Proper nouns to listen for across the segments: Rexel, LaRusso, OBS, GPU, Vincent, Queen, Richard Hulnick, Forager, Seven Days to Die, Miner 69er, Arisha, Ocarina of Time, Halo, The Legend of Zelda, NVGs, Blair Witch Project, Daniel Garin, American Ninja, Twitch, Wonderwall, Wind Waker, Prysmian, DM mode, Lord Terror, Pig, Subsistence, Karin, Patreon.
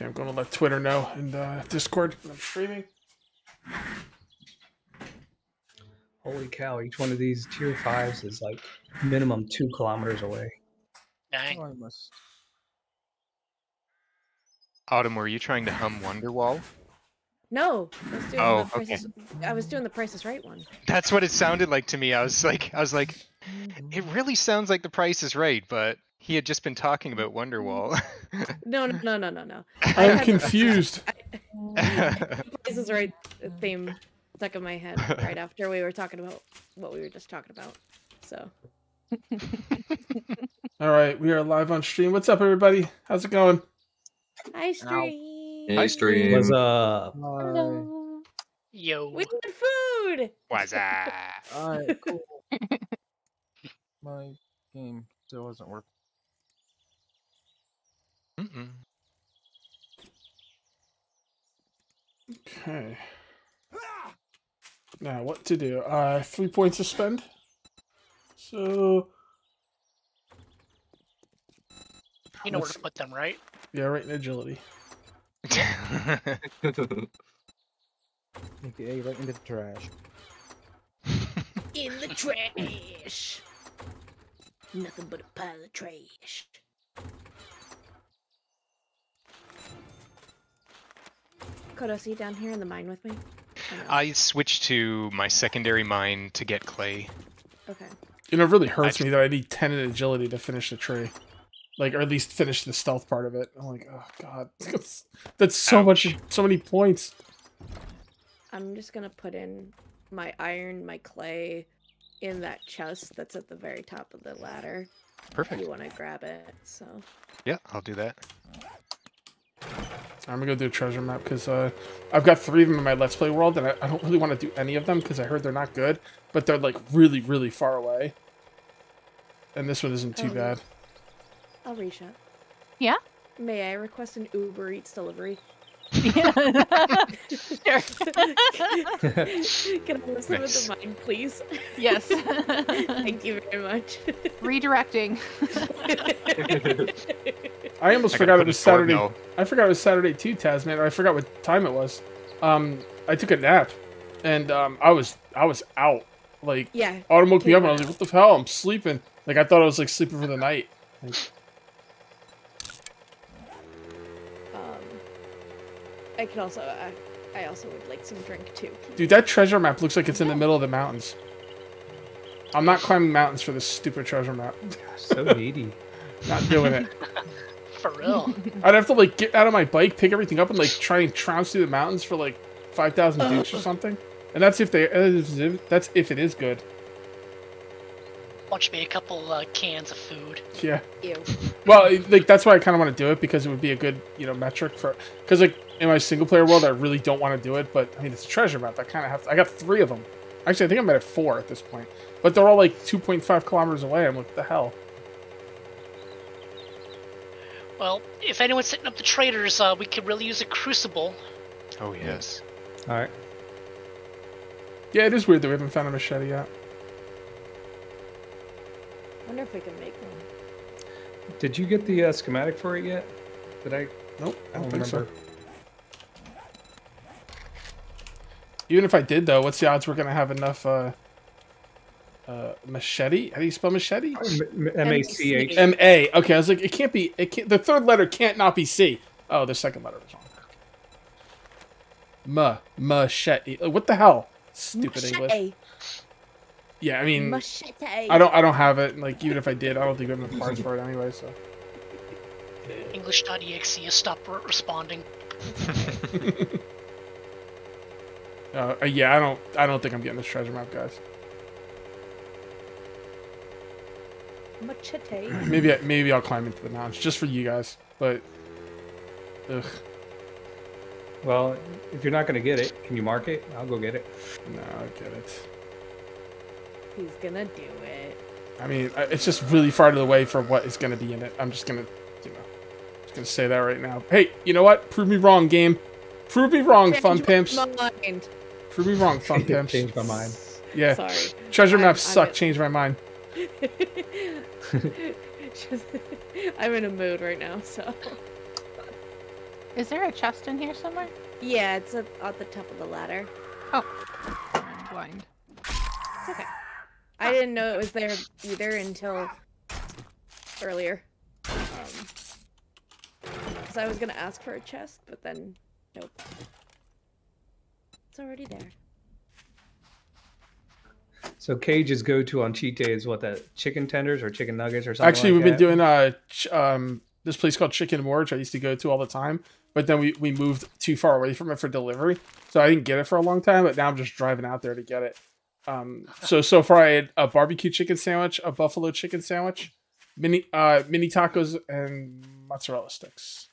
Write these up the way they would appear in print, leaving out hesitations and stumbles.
Okay, I'm going to let Twitter know and Discord when I'm streaming. Holy cow, each one of these tier 5s is like minimum 2 kilometers away. Dang. Oh, I must... Autumn, were you trying to hum Wonderwall? No, I was doing I was doing the Price is Right one. That's what it sounded like to me. I was like, it really sounds like the Price is Right, but he had just been talking about Wonderwall. No. I'm confused. The Price is Right theme stuck in my head right after we were talking about what we were just talking about. So. All right, we are live on stream. What's up, everybody? How's it going? Hi, stream. Hey, stream. What's up? Hello. Yo. We need food. What's up? All right, cool. My game still doesn't work. Okay. Now, what to do? 3 points to spend. So. You know where to put them, right? Yeah, right in agility. Okay, right into the trash. In the trash. Nothing but a pile of trash. Kodos, are you down here in the mine with me? I switched to my secondary mine to get clay. Okay. You know, it really hurts me that I need 10 in agility to finish the tree. Like, or at least finish the stealth part of it. I'm like, oh god, that's so much, so many points. I'm just gonna put in my iron, my clay, in that chest that's at the very top of the ladder. Perfect. If you want to grab it, so. Yeah, I'll do that. I'm gonna go do a treasure map because I've got 3 of them in my Let's Play world, and I don't really want to do any of them because I heard they're not good, but they're like really, really far away. And this one isn't too bad. Alrisha. Yeah? May I request an Uber Eats delivery? Yeah. Sure. Can I listen with the mine, please? Yes. Thank you very much. Redirecting. I almost forgot it was Saturday. No. I forgot it was Saturday too, Tasman. I forgot what time it was. I took a nap, and I was out. Like, yeah, Autumn woke me up, and I was like, "What the hell? I'm sleeping." Like, I thought I was like sleeping for the night. I could also I also would like some drink too. Dude, that treasure map looks like it's in the middle of the mountains. I'm not climbing mountains for this stupid treasure map. So needy. Not doing it. For real. I'd have to like get out of my bike, pick everything up, and like try and trounce through the mountains for like 5,000 dukes or something. And that's if they that's if it is good. Watch me a couple cans of food. Yeah. Ew. Well, like that's why I kind of want to do it because it would be a good, you know, metric for. Because like in my single player world, I really don't want to do it, but I mean it's a treasure map. I kind of have to. I got 3 of them. Actually, I think I'm at 4 at this point, but they're all like 2.5 kilometers away. I'm like, what the hell? Well, if anyone's setting up the traders, we could really use a crucible. Oh yes. All right. Yeah, it is weird that we haven't found a machete yet. I wonder if we can make one. Did you get the schematic for it yet? Did I? Nope. I don't remember. So. Even if I did, though, what's the odds we're gonna have enough machete? How do you spell machete? M-A-C-H. M-A. Okay, I was like, it can't be. It can't. The third letter can't not be C. Oh, the second letter is wrong. Machete. What the hell? Stupid English. Yeah, I mean, I don't have it. Like, even if I did, I don't think we have enough parts for it anyway. So, English.exe has stopped responding. Yeah, I don't think I'm getting this treasure map, guys. Machete. Maybe I'll climb into the mountains just for you guys, but. Ugh. Well, if you're not gonna get it, can you mark it? I'll go get it. No, I get it. He's gonna do it. I mean, it's just really far to the way for what is gonna be in it. I'm just gonna, you know, just gonna say that right now. Hey, you know what? Prove me wrong, game. Prove me wrong, fun pimps. Prove me wrong, fun pimps. Change my mind. Yeah. Sorry. Treasure maps suck. Change my mind. I'm in a mood right now, so. Is there a chest in here somewhere? Yeah, it's at the top of the ladder. Oh. I'm blind. It's okay. I didn't know it was there either until earlier. Because I was going to ask for a chest, but then, nope. It's already there. So Cage's go-to on cheat day is what, the chicken tenders or chicken nuggets or something? Actually, like we've been doing this place called Chicken Morge. I used to go to all the time, but then we moved too far away from it for delivery, so I didn't get it for a long time. But now I'm just driving out there to get it. So far, I had a barbecue chicken sandwich, a buffalo chicken sandwich, mini tacos, and mozzarella sticks.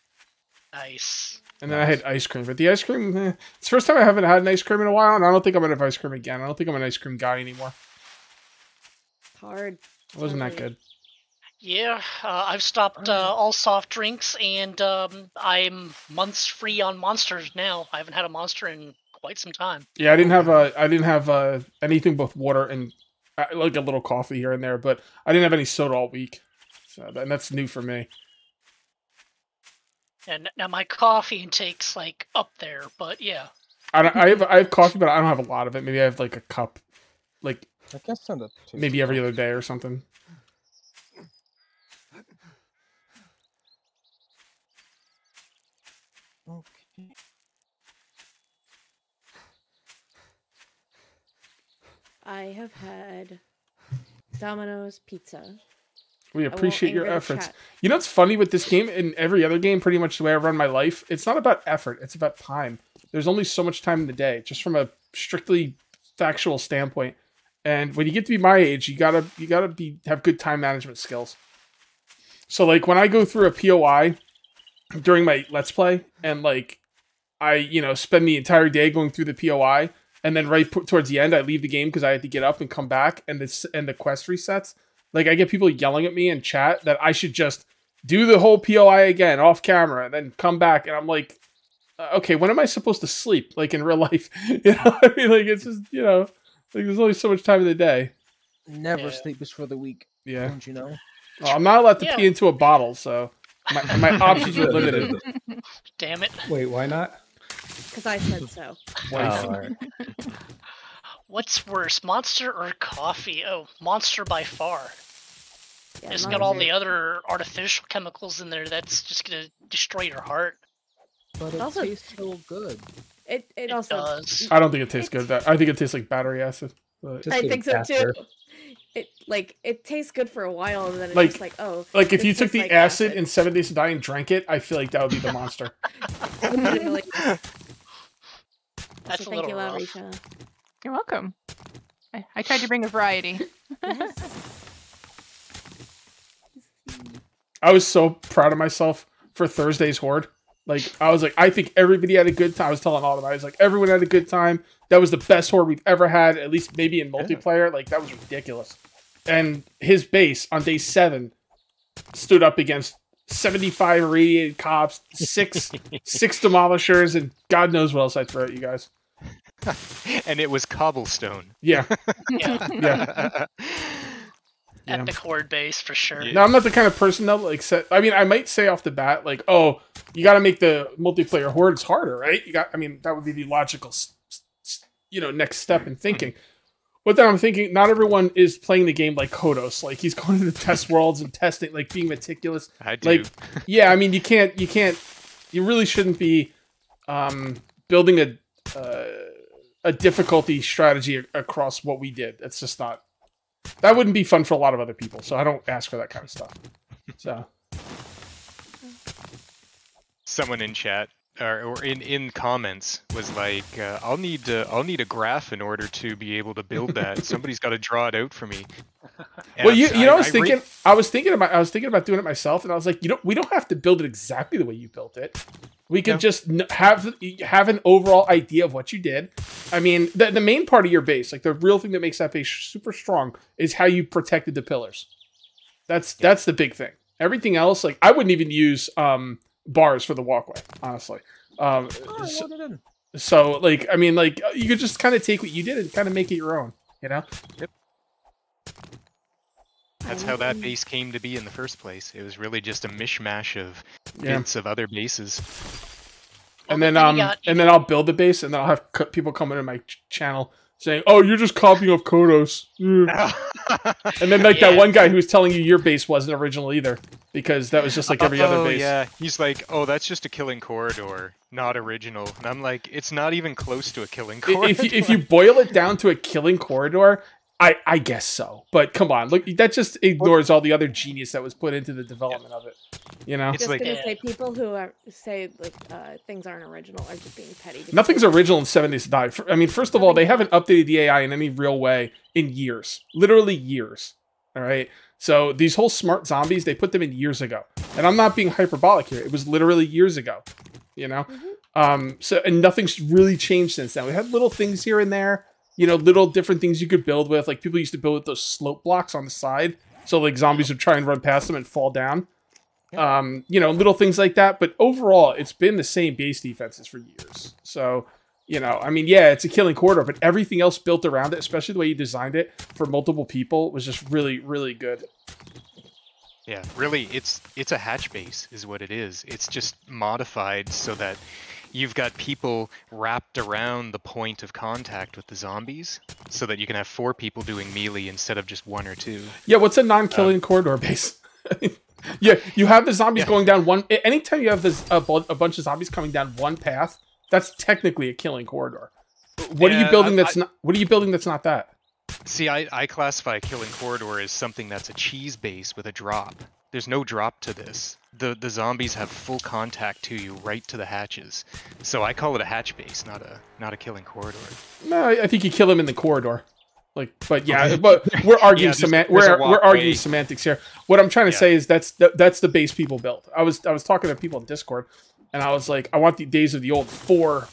Nice. And then I had ice cream, but the ice cream, it's the first time I haven't had an ice cream in a while, and I don't think I'm going to have ice cream again. I don't think I'm an ice cream guy anymore. Hard. It wasn't that good. Yeah, I've stopped all soft drinks, and I'm months free on monsters now. I haven't had a monster in quite some time. Yeah, I didn't have anything but water and like a little coffee here and there, but I didn't have any soda all week, so and that's new for me. And now my coffee intake's like up there, but yeah. I have coffee, but I don't have a lot of it. Maybe I have like a cup, like I guess maybe every other day or something. Okay. I have had Domino's pizza. We appreciate your efforts. You know what's funny with this game and every other game, pretty much the way I run my life, it's not about effort, it's about time. There's only so much time in the day, just from a strictly factual standpoint. And when you get to be my age, you gotta have good time management skills. So like when I go through a POI during my Let's Play, and like I, you know, spend the entire day going through the POI, and then right towards the end I leave the game because I had to get up and come back, and the quest resets. Like, I get people yelling at me in chat that I should just do the whole POI again off camera and then come back. And I'm like, okay, when am I supposed to sleep? Like, in real life? You know what I mean? Like, it's just, you know, like, there's only so much time in the day. Never sleep is for the weak. Yeah. Don't you know? Well, I'm not allowed to pee into a bottle, so my options are limited. Damn it. Wait, why not? Because I said so. Wow. Oh, all right. What's worse, monster or coffee? Oh, monster by far. Yeah, it's got all the other artificial chemicals in there that's just going to destroy your heart. But it also tastes so good. It also does. I don't think it tastes good. I think it tastes like battery acid. I think so too. It tastes good for a while, and then it's like, just like, oh. Like if you took the like acid in 7 Days to Die and drank it, I feel like that would be the monster. That's so a little rough. You're welcome. I tried to bring a variety. I was so proud of myself for Thursday's Horde. Like, I was like, I think everybody had a good time. I was telling Autumn, I was like, everyone had a good time. That was the best Horde we've ever had, at least maybe in multiplayer. Like, that was ridiculous. And his base on day 7 stood up against 75 irradiated cops, six demolishers, and God knows what else I throw at you guys. And it was cobblestone. Yeah. Yeah. Epic Horde base for sure. Yeah. Now I'm not the kind of person that like I mean, I might say off the bat, like, oh, you got to make the multiplayer Hordes harder, right? You got. I mean, that would be the logical, you know, next step in thinking. But then I'm thinking, not everyone is playing the game like Kodos. Like he's going to the test worlds and testing, like being meticulous. I do. Like, yeah, I mean, you really shouldn't be building a difficulty strategy across what we did. That's just not, that wouldn't be fun for a lot of other people, so I don't ask for that kind of stuff. So someone in chat or in comments was like, I'll need a graph in order to be able to build that. Somebody's got to draw it out for me. And well, you know, I was thinking about doing it myself, and I was like, we don't have to build it exactly the way you built it. We could just have an overall idea of what you did. I mean, the main part of your base, like the real thing that makes that base super strong, is how you protected the pillars. That's the big thing. Everything else, like I wouldn't even use bars for the walkway, honestly. So like, I mean, like you could just kind of take what you did and kind of make it your own, you know? Yep. That's how that base came to be in the first place. It was really just a mishmash of bits of other bases. And then I'll build the base, and then I'll have people come into my channel saying, "Oh, you're just copying off Kodos." And then like that one guy who was telling you your base wasn't original either, because that was just like every other base. Yeah, he's like, "Oh, that's just a killing corridor, not original." And I'm like, "It's not even close to a killing corridor." If you boil it down to a killing corridor, I guess so. But come on, look, that just ignores all the other genius that was put into the development of it. You know, it's like say people who are, say like things aren't original are just being petty. Nothing's original in 7 Days to Die. I mean, first of all, they haven't updated the AI in any real way in years, literally years. All right, so these whole smart zombies, they put them in years ago, and I'm not being hyperbolic here. It was literally years ago, you know. So and nothing's really changed since then. We had little things here and there. You know, little different things you could build with. Like, people used to build with those slope blocks on the side. So, like, zombies would try and run past them and fall down. Yeah. You know, little things like that. But overall, it's been the same base defenses for years. So, you know, I mean, yeah, it's a killing corridor. But everything else built around it, especially the way you designed it for multiple people, was just really, really good. Yeah, really, it's a hatch base is what it is. It's just modified so that... You've got people wrapped around the point of contact with the zombies so that you can have 4 people doing melee instead of just 1 or 2. Yeah, what's a non-killing corridor base? Yeah, you have the zombies going down one... Anytime you have this, a bunch of zombies coming down one path, that's technically a killing corridor. What are you building what are you building that's not that? See, I classify a killing corridor as something that's a cheese base with a drop. There's no drop to this. The zombies have full contact to you right to the hatches. So I call it a hatch base, not a killing corridor. No, I think you kill them in the corridor. Like, but yeah, but we're arguing we're arguing semantics here. What I'm trying to say is that's the base people built. I was talking to people in Discord, and I was like, I want the days of the old 4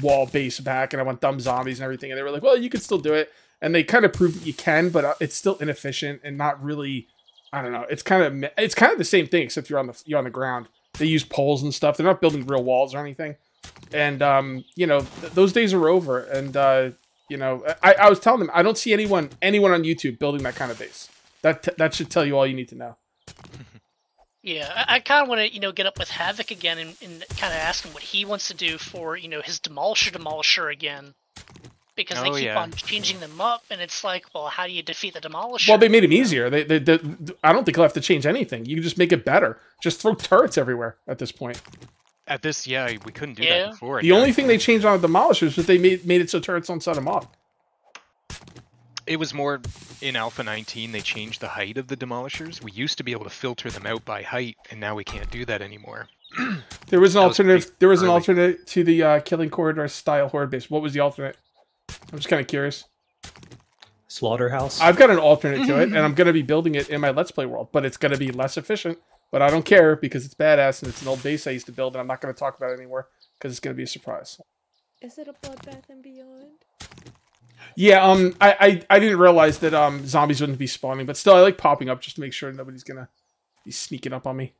wall base back, and I want dumb zombies and everything. And they were like, well, you can still do it, and they kind of proved that you can, but it's still inefficient and not really. I don't know. It's kind of the same thing, except you're on the ground. They use poles and stuff. They're not building real walls or anything. And you know, those days are over. And you know, I was telling them I don't see anyone on YouTube building that kind of base. That should tell you all you need to know. Yeah, I kind of want to get up with Havoc again and kind of ask him what he wants to do for his Demolisher again. Because they keep on changing them up, and it's like, well, how do you defeat the Demolisher? Well, they made him easier. They I don't think he'll have to change anything. You can just make it better. Just throw turrets everywhere at this point. At this, yeah, we couldn't do that before. The only thing they changed on the Demolisher is that they made it so turrets don't set them off. It was more in Alpha 19, they changed the height of the Demolishers. We used to be able to filter them out by height, and now we can't do that anymore. There was an alternative. There was an alternate to the Killing Corridor style horde base. What was the alternate? I'm just kind of curious. Slaughterhouse. I've got an alternate to it, and I'm going to be building it in my Let's Play world, but it's going to be less efficient, but I don't care because it's badass, and it's an old base I used to build, and I'm not going to talk about it anymore because it's going to be a surprise. Is it a Bloodbath and Beyond? Yeah, I didn't realize that zombies wouldn't be spawning, but still, I like popping up just to make sure nobody's going to be sneaking up on me.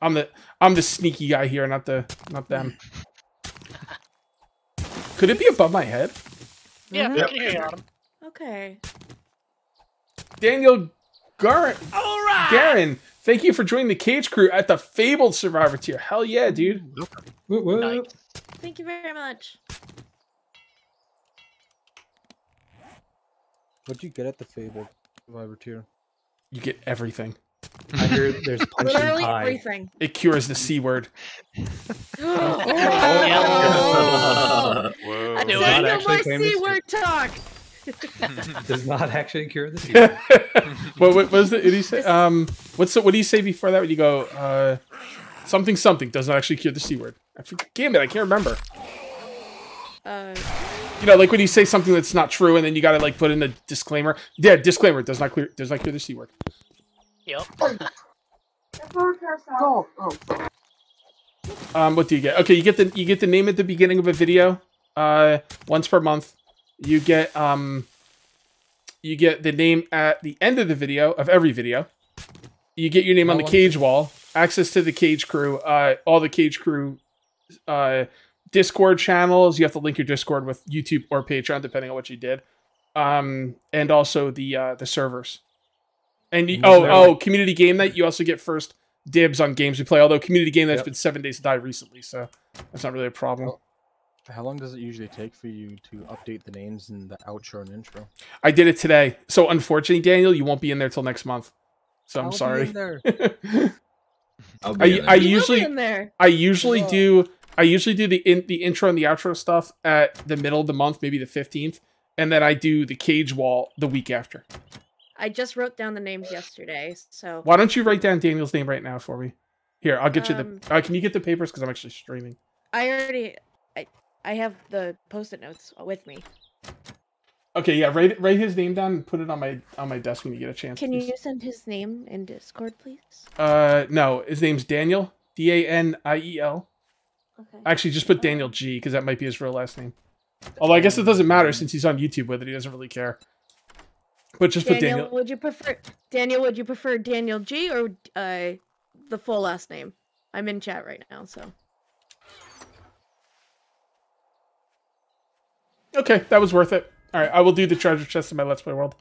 I'm the sneaky guy here, not them. Could it be above my head? Yeah, we can hear Autumn. Okay. Daniel Garin. All right. Garin, thank you for joining the Cage crew at the Fabled Survivor tier. Hell yeah, dude. Woo-woo. Nice. Thank you very much. What'd you get at the Fabled Survivor tier? You get everything. I hear there's punching pie. Everything. It cures the C word. Whoa. I know my C word talk. Does not actually cure the C word. What was it? Did he say? What do you say before that? When you go, something does not actually cure the C word. I forget. Damn it, I can't remember. You know, like when you say something that's not true, and then you gotta like put in a disclaimer. Yeah, disclaimer does not cure the C word. Yep. What do you get? Okay, you get the name at the beginning of a video, once per month. You get the name at the end of the video, of every video. You get your name on the Cage wall, access to the Cage crew, all the Cage crew Discord channels. You have to link your Discord with YouTube or Patreon, depending on what you did. And also the servers. And community game night. You also get first dibs on games we play, although community game that's been 7 days to die recently, so that's not really a problem. Well, how long does it usually take for you to update the names in the outro and intro? I did it today. So unfortunately, Daniel, you won't be in there till next month. So I'm sorry. Be in there. I'll be in there. I usually do the intro and the outro stuff at the middle of the month, maybe the 15th, and then I do the cage wall the week after. I just wrote down the names yesterday, so... Why don't you write down Daniel's name right now for me? Here, I'll get you the... can you get the papers? Because I'm actually streaming. I already... I have the post-it notes with me. Okay, yeah, write his name down and put it on my desk when you get a chance. Can you send his name in Discord, please? No. His name's Daniel. D-A-N-I-E-L. Okay. Actually, just put Daniel G, because that might be his real last name. Although I guess it doesn't matter since he's on YouTube with it. He doesn't really care. But just Daniel, put Daniel. Would you prefer Daniel G or the full last name? I'm in chat right now, so. Okay, that was worth it. All right, I will do the treasure chest in my Let's Play world.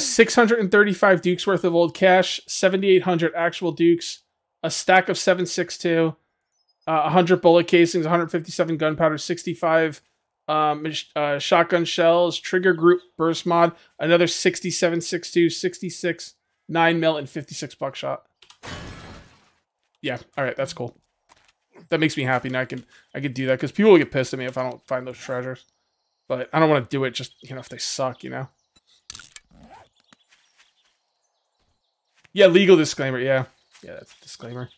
635 dukes worth of old cash, 7,800 actual dukes, a stack of 762, 100 bullet casings, 157 gunpowder, 65 shotgun shells, trigger group burst mod, another 67, 62, 66, 9 mil, and 56 buckshot. Yeah, all right, that's cool. That makes me happy. Now I can do that because people will get pissed at me if I don't find those treasures. But I don't want to do it just, you know, if they suck, you know? Yeah, legal disclaimer, yeah. Yeah, that's a disclaimer.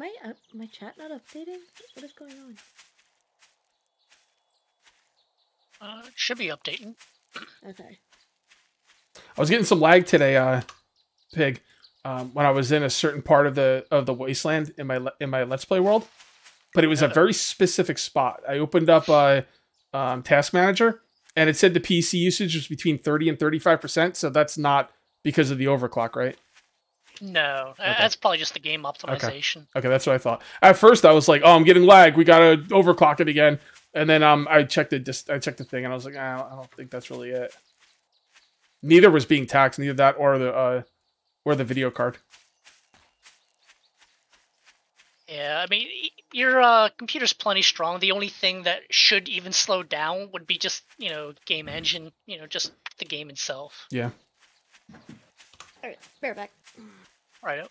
Is my chat not updating? What is going on? It should be updating. Okay. I was getting some lag today, Pig, when I was in a certain part of the wasteland in my Let's Play world. But it was a very specific spot. I opened up Task Manager, and it said the PC usage was between 30 and 35%, so that's not because of the overclock, right? No, okay. That's probably just the game optimization. Okay, that's what I thought. At first, I was like, oh, I'm getting lag. We got to overclock it again. And then I checked the thing, and I was like, I don't think that's really it. Neither was being taxed, neither that or the video card. Yeah, I mean, your computer's plenty strong. The only thing that should even slow down would be just, you know, game engine, you know, just the game itself. Yeah. All right, bear back. All right.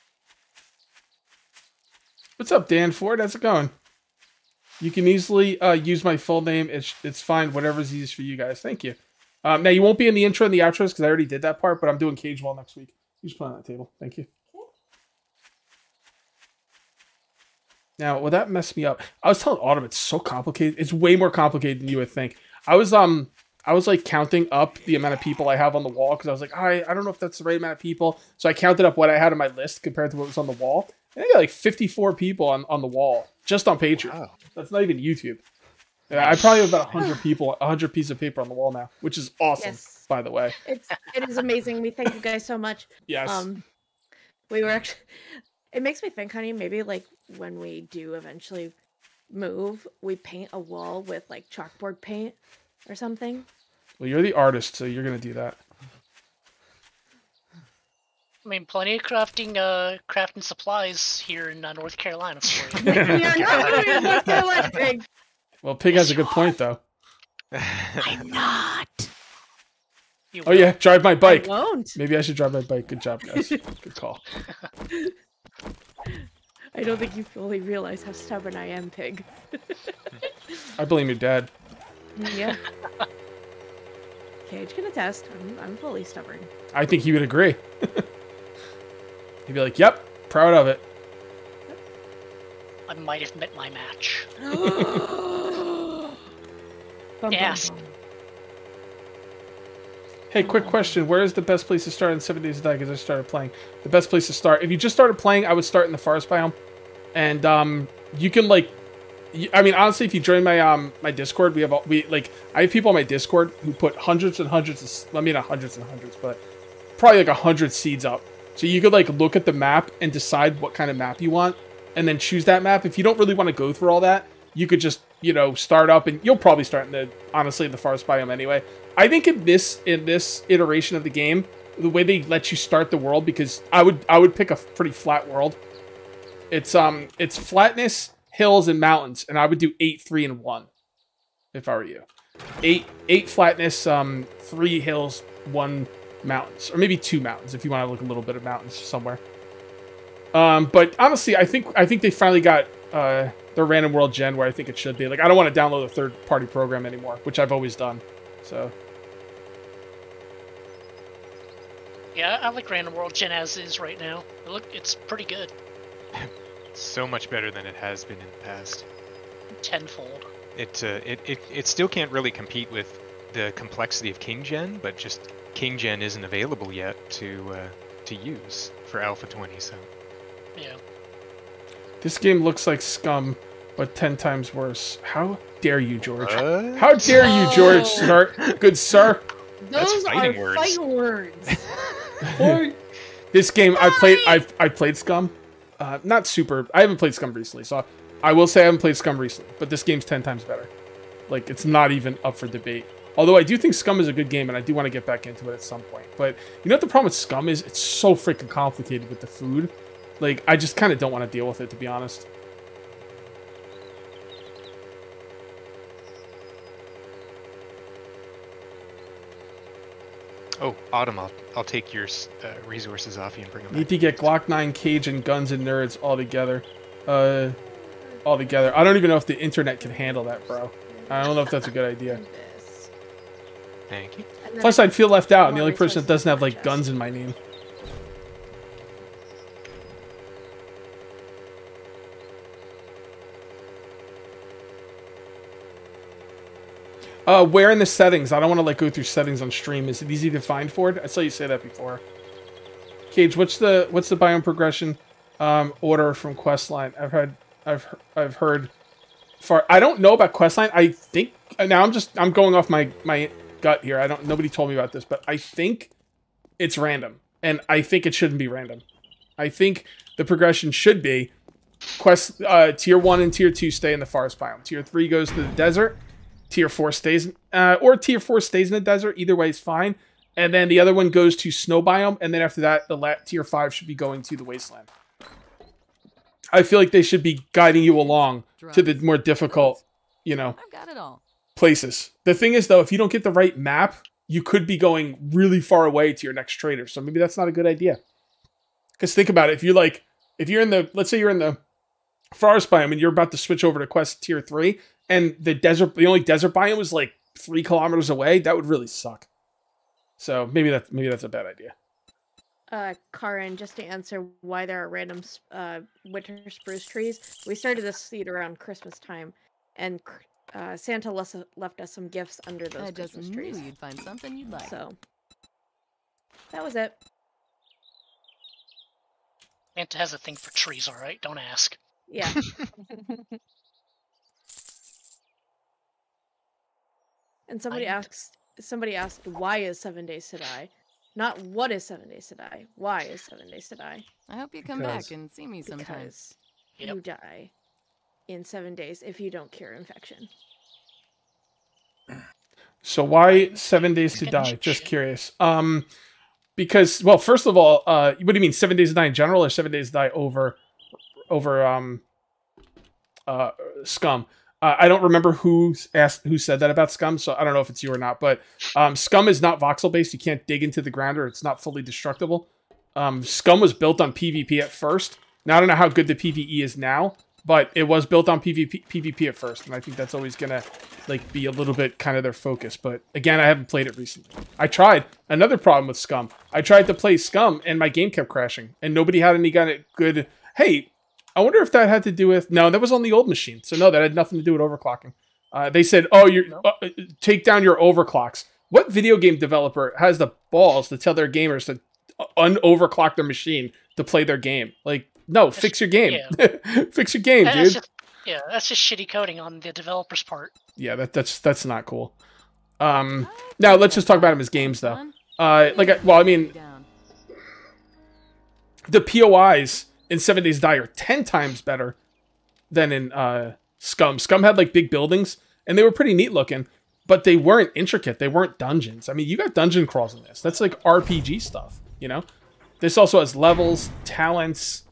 What's up, Dan Ford? How's it going? You can easily use my full name. It's fine. Whatever's easiest for you guys. Thank you. Now, you won't be in the intro and the outros because I already did that part, but I'm doing Cage Wall next week. You just put on that table. Thank you. Now, well, that messed me up. I was telling Autumn it's so complicated. It's way more complicated than you would think. I was like counting up the amount of people I have on the wall because I was like, I don't know if that's the right amount of people. So I counted up what I had on my list compared to what was on the wall. And I got like 54 people on the wall just on Patreon. Wow. That's not even YouTube. And I probably have about 100 people, 100 pieces of paper on the wall now, which is awesome, yes. By the way. It is amazing. We thank you guys so much. Yes. We were actually... It makes me think, honey, maybe like when we do eventually move, we paint a wall with like chalkboard paint or something. Well, you're the artist, so you're going to do that. I mean, plenty of crafting supplies here in North Carolina. We are not in North Carolina, Pig. Well, Pig has a good point, though. I'm not. You won't. Yeah, drive my bike. I won't. Maybe I should drive my bike. Good job, guys. Good call. I don't think you fully realize how stubborn I am, Pig. I blame your dad. Yeah. Cage can attest. I'm fully stubborn. I think he would agree. He'd be like, yep, proud of it. I might have met my match. Yes. Hey, quick question. Where is the best place to start in 7 days to die? Because I started playing. The best place to start. If you just started playing, I would start in the forest biome. And you can, like... I mean, honestly, if you join my Discord, I have people on my Discord who put hundreds and hundreds of... I mean, not hundreds and hundreds, but probably like 100 seeds up. So you could, like, look at the map and decide what kind of map you want. And then choose that map. If you don't really want to go through all that, you could just, you know, start up. And you'll probably start in the forest biome anyway. I think in this iteration of the game, the way they let you start the world, because I would pick a pretty flat world. It's flatness, hills, and mountains, and I would do 8, 3, and 1 if I were you. 8 flatness, 3 hills, 1 mountains, or maybe 2 mountains if you want to look a little bit of mountains somewhere. But honestly, I think they finally got the random world gen where I think it should be. Like, I don't want to download a third-party program anymore, which I've always done. So yeah, I like random world gen as is right now. Look, it's pretty good. So much better than it has been in the past. Tenfold. It still can't really compete with the complexity of King Gen, but just King Gen isn't available yet to use for Alpha 20. So yeah. This game looks like Scum, but 10 times worse. How dare you, George? What? How dare you, George? Sir, good sir. Those are words. Fighting words. Or... This game, I played Scum. Not super. I haven't played Scum recently, so I will say I haven't played Scum recently. But this game's 10 times better. Like, it's not even up for debate. Although I do think Scum is a good game, and I do want to get back into it at some point. But you know what the problem with Scum is? It's so freaking complicated with the food. Like, I just kind of don't want to deal with it, to be honest. Oh, Autumn, I'll take your resources off you and bring them back. Need to get Glock 9, Cage, and Guns and Nerds all together. I don't even know if the internet can handle that, bro. I don't know if that's a good idea. Thank you. Plus, I'd feel left out, and the only person that doesn't have, like, guns in my name. Where in the settings? I don't want to, like, go through settings on stream. Is it easy to find for it? I saw you say that before. Cage, what's the biome progression order from questline? I've heard far. I don't know about questline. I think now I'm going off my gut here. Nobody told me about this, but I think it's random, and I think it shouldn't be random. I think the progression should be quest tier 1 and tier 2 stay in the forest biome. Tier 3 goes to the desert. Tier 4 stays, or tier 4 stays in the desert. Either way is fine. And then the other one goes to snow biome. And then after that, the tier 5 should be going to the wasteland. I feel like they should be guiding you along to the more difficult, you know, places. The thing is, though, if you don't get the right map, you could be going really far away to your next trader. So maybe that's not a good idea. Because think about it. If you're in the, let's say you're in the forest biome and you're about to switch over to quest tier 3. And the only desert biome was like 3 kilometers away. That would really suck. So maybe that's a bad idea. Karin, just to answer why there are random winter spruce trees, we started this seed around Christmas time, and Santa left us some gifts under those Christmas trees. I just knew you'd find something you'd like. So that was it. Santa has a thing for trees, all right? Don't ask. Yeah. And somebody asked, why is 7 Days to Die? Not what is 7 Days to Die. Why is 7 Days to Die? I hope you come back and see me sometimes. Because you die in 7 days if you don't cure infection. So why 7 days to die? Just curious. Because, well, first of all, what do you mean, 7 days to die in general, or 7 days to die over Scum? I don't remember who said that about Scum, so I don't know if it's you or not. But Scum is not voxel-based. You can't dig into the ground, or it's not fully destructible. Scum was built on PvP at first. Now, I don't know how good the PvE is now, but it was built on PvP at first, and I think that's always going to like be a little bit kind of their focus. But again, I haven't played it recently. I tried. Another problem with Scum. I tried to play Scum, and my game kept crashing, and nobody had any kind of good... Hey... I wonder if that had to do with... No, that was on the old machine. So no, that had nothing to do with overclocking. They said, oh, take down your overclocks. What video game developer has the balls to tell their gamers to un-overclock their machine to play their game? Like, no, fix your game. Yeah. Fix your game, dude. That's just shitty coding on the developer's part. Yeah, that's not cool. Now, let's just talk about him as games, though. The POIs... in 7 days to die are 10 times better than in Scum. Scum had like big buildings, and they were pretty neat looking. but they weren't intricate. They weren't dungeons. I mean, you got dungeon crawls in this. That's like RPG stuff, you know? This also has levels, talents.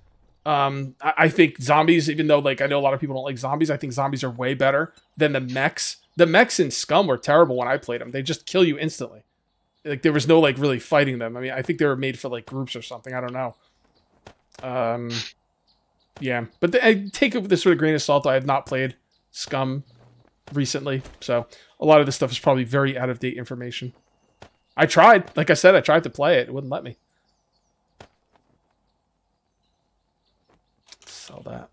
I think zombies, even though like I know a lot of people don't like zombies, I think zombies are way better than the mechs. The mechs in Scum were terrible when I played them. They just kill you instantly. Like there was no like really fighting them. I mean, I think they were made for like groups or something. I don't know. Yeah, but I take it with this sort of grain of salt. I have not played Scum recently, so a lot of this stuff is probably very out of date information. I tried, like I said, I tried to play it. It wouldn't let me. Sell that.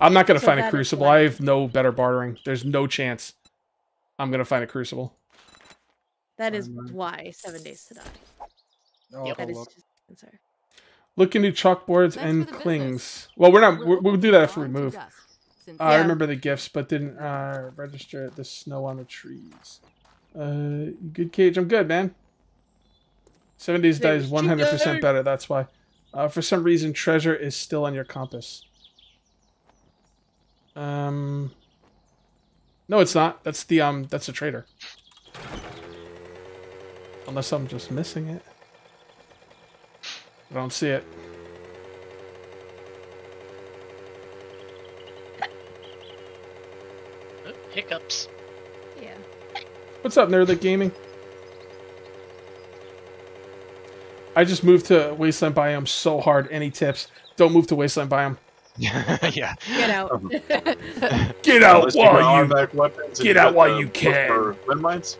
I'm not going to find a Crucible. I have no better bartering. There's no chance I'm going to find a Crucible. That is why 7 Days to Die. Oh, yep. That is just answer. Look into chalkboards and clings. Well, we're not. We'll do that after we move. I remember the gifts, but didn't register the snow on the trees. Good, Cage. I'm good, man. 7 Days to Die is 100% better. That's why. For some reason, treasure is still on your compass. No, it's not. That's the that's the traitor. Unless I'm just missing it. I don't see it. Hiccups. Yeah. What's up, Nerdlic Gaming? I just moved to Wasteland Biome so hard. Any tips? Don't move to Wasteland Biome. Yeah. Get out. Get out while you. Get out while you can. Landmines.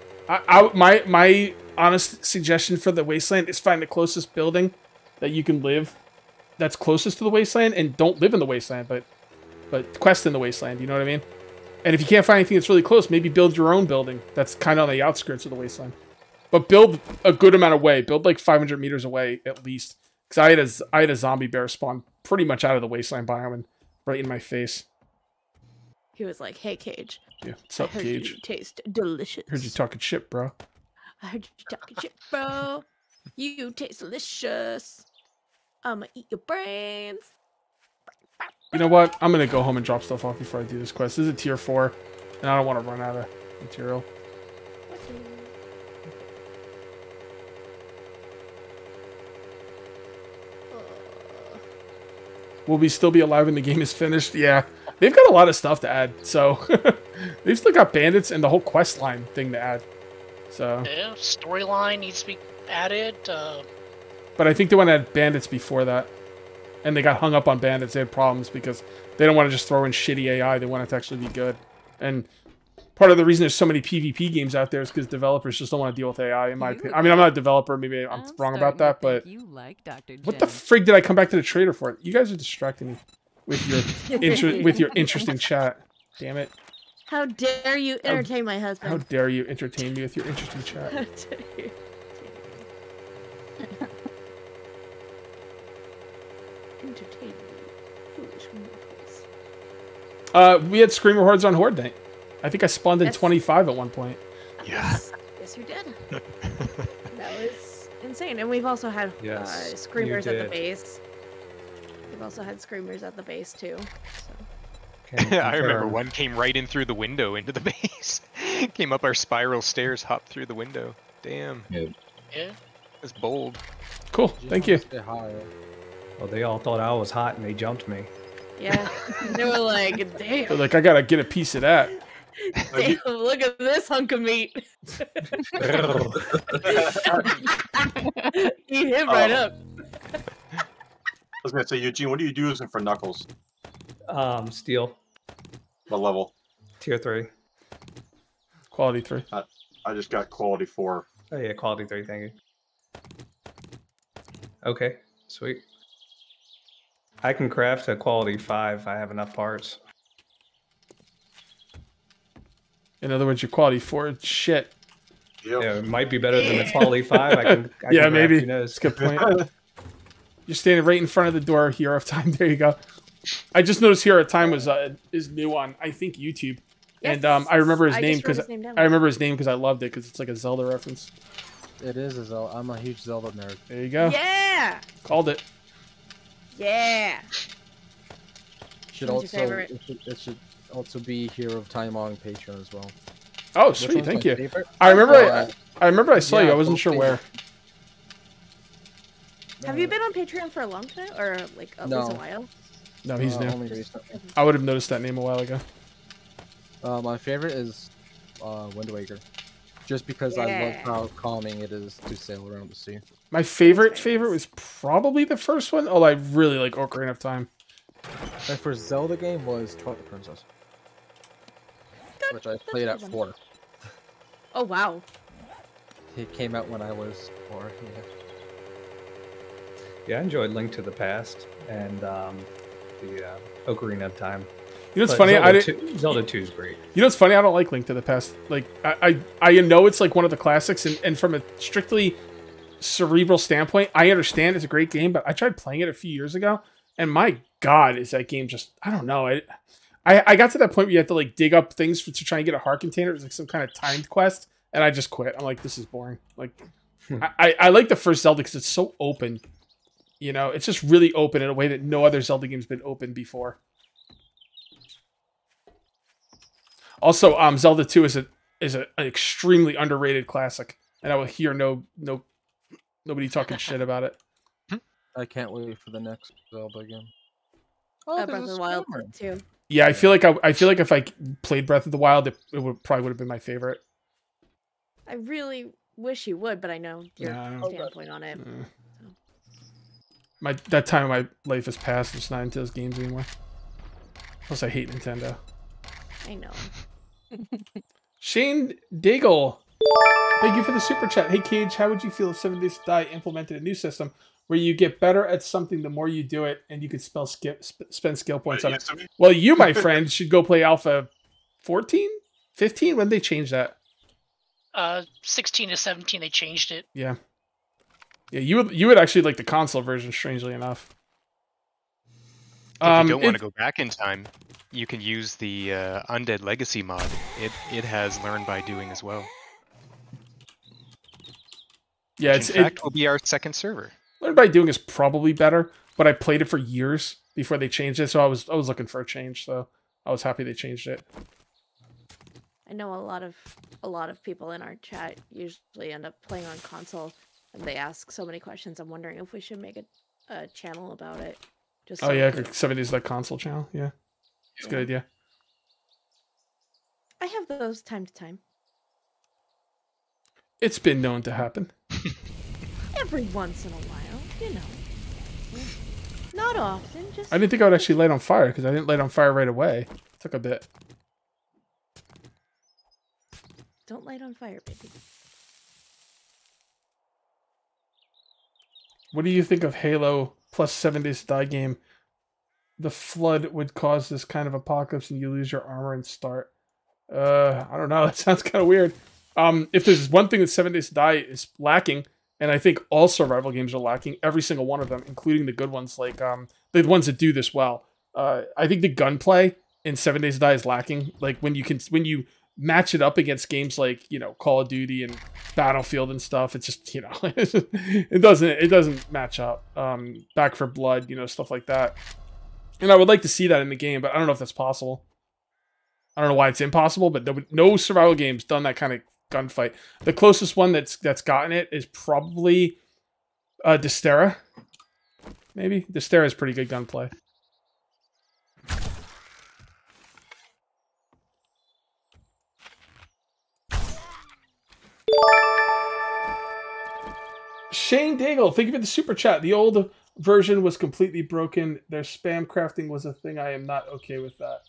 My honest suggestion for the Wasteland is find the closest building that you can live that's closest to the Wasteland, and don't live in the Wasteland, but quest in the Wasteland, you know what I mean? And if you can't find anything that's really close, maybe build your own building that's kind of on the outskirts of the Wasteland. But build a good amount away. Build like 500 meters away at least. Because I had a zombie bear spawn pretty much out of the Wasteland biome and right in my face. He was like, hey, Cage. Yeah, what's up, Cage? You taste delicious. Heard you talking shit, bro. I heard you talking shit, bro. You taste delicious. I'ma eat your brains. You know what? I'm gonna go home and drop stuff off before I do this quest. This is a tier 4, and I don't want to run out of material. Will we still be alive when the game is finished? Yeah, they've got a lot of stuff to add. So they've still got bandits and the whole quest line thing to add. So yeah, storyline needs to be added. But I think they want to add bandits before that. And they got hung up on bandits. They had problems because they don't want to just throw in shitty AI. They want it to actually be good. And part of the reason there's so many PvP games out there is because developers just don't want to deal with AI, in my opinion. I mean, I'm not a developer. Maybe I'm wrong about that, but you like Dr. What the frig did I come back to the trader for? You guys are distracting me with your, interesting chat. Damn it. How dare you entertain my husband? How dare you entertain me with your interesting chat? How dare you? Entertain foolish mortals. We had Screamer Hordes on Horde Night. I think I spawned in 25 at one point. Yeah. Yes, you did. That was insane. And we've also had Screamers at the base. We've also had Screamers at the base, too. So. Okay, I remember one came right in through the window into the base. Came up our spiral stairs, hopped through the window. Damn. Yeah. That's bold. Cool. Thank you. Well, they all thought I was hot and they jumped me. Yeah. They were like, damn. They're like, I gotta get a piece of that. Damn, look at this hunk of meat. Eat him right up. I was gonna say, Eugene, what are you using for knuckles? Steel. What level? Tier 3. Quality 3. I just got quality 4. Oh yeah, quality 3, thank you. Okay, sweet. I can craft a quality 5 if I have enough parts. In other words, your quality 4 is shit. Yep. Yeah, it might be better than the quality 5. I can craft, maybe. You know, it's a good point. You're standing right in front of the door. Hero of Time. There you go. I just noticed Hero of Time was is new on, I think, YouTube, and I remember his name because I loved it because it's like a Zelda reference. It is a Zelda. I'm a huge Zelda nerd. There you go. Yeah. Called it. Yeah. Should also, it should also be Hero of Time on Patreon as well. Oh, sweet! Thank you. Favorite? I remember I saw you. I wasn't sure where. Have you been on Patreon for a long time, or like at least a while? No, he's new. Just... I would have noticed that name a while ago. My favorite is Wind Waker, just because I love how calming it is to sail around the sea. My favorite was probably the first one. Oh, I really like Ocarina of Time. My first Zelda game was Twilight Princess, which I played at 4. Oh wow! It came out when I was 4. Yeah, I enjoyed Link to the Past and the Ocarina of Time. You know what's funny? Zelda 2 is great. You know what's funny? I don't like Link to the Past. Like I know it's like one of the classics, and from a strictly cerebral standpoint, I understand it's a great game. But I tried playing it a few years ago, and my God, is that game just? I don't know. I got to that point where you have to like dig up things to try and get a heart container. It was like some kind of timed quest, and I just quit. I'm like, this is boring. Like I like the first Zelda because it's so open. You know, it's just really open in a way that no other Zelda game's been open before. Also, Zelda II is an extremely underrated classic, and I will hear nobody talking shit about it. I can't wait for the next Zelda game. Oh, Breath of the Wild too. Yeah, I feel like I feel like if I played Breath of the Wild, it probably would have been my favorite. I really wish you would, but I know your standpoint on it. Mm. That time of my life has passed. It's not into those games anymore. Plus, I hate Nintendo. I know. Shane Daigle, thank you for the super chat. Hey, Cage, how would you feel if 7 Days to Die implemented a new system where you get better at something the more you do it, and you could spend skill points on it? Well, you, my friend, should go play Alpha 14? 15? When did they change that? 16 to 17, they changed it. Yeah. Yeah, you would actually like the console version, strangely enough. If you don't want to go back in time, you can use the Undead Legacy mod. It has learn by doing as well. Yeah, in fact, will be our second server. Learn by doing is probably better, but I played it for years before they changed it, so I was looking for a change, so I was happy they changed it. I know a lot of people in our chat usually end up playing on console. And they ask so many questions. I'm wondering if we should make a channel about it. Just oh yeah, 7 Days like console channel. Yeah, it's a good idea. I have those time to time. It's been known to happen. Every once in a while, you know. Not often. Just. I didn't think I would actually light on fire because I didn't light on fire right away. It took a bit. Don't light on fire, baby. What do you think of Halo plus 7 Days to Die game? The flood would cause this kind of apocalypse and you lose your armor and start. I don't know. That sounds kind of weird. If there's one thing that 7 Days to Die is lacking, and I think all survival games are lacking, every single one of them, including the good ones, like the ones that do this well. I think the gunplay in 7 Days to Die is lacking. Like when you match it up against games like, you know, Call of Duty and Battlefield and stuff, it's just, you know, it doesn't match up. Back for Blood, you know, stuff like that. And I would like to see that in the game, but I don't know if that's possible. I don't know why it's impossible, but no survival game's done that kind of gunfight. The closest one that's gotten it is probably Dystera. Maybe Dystera is pretty good gunplay. Shane Daigle, thank you for the super chat. The old version was completely broken. Their spam crafting was a thing. I am not okay with that.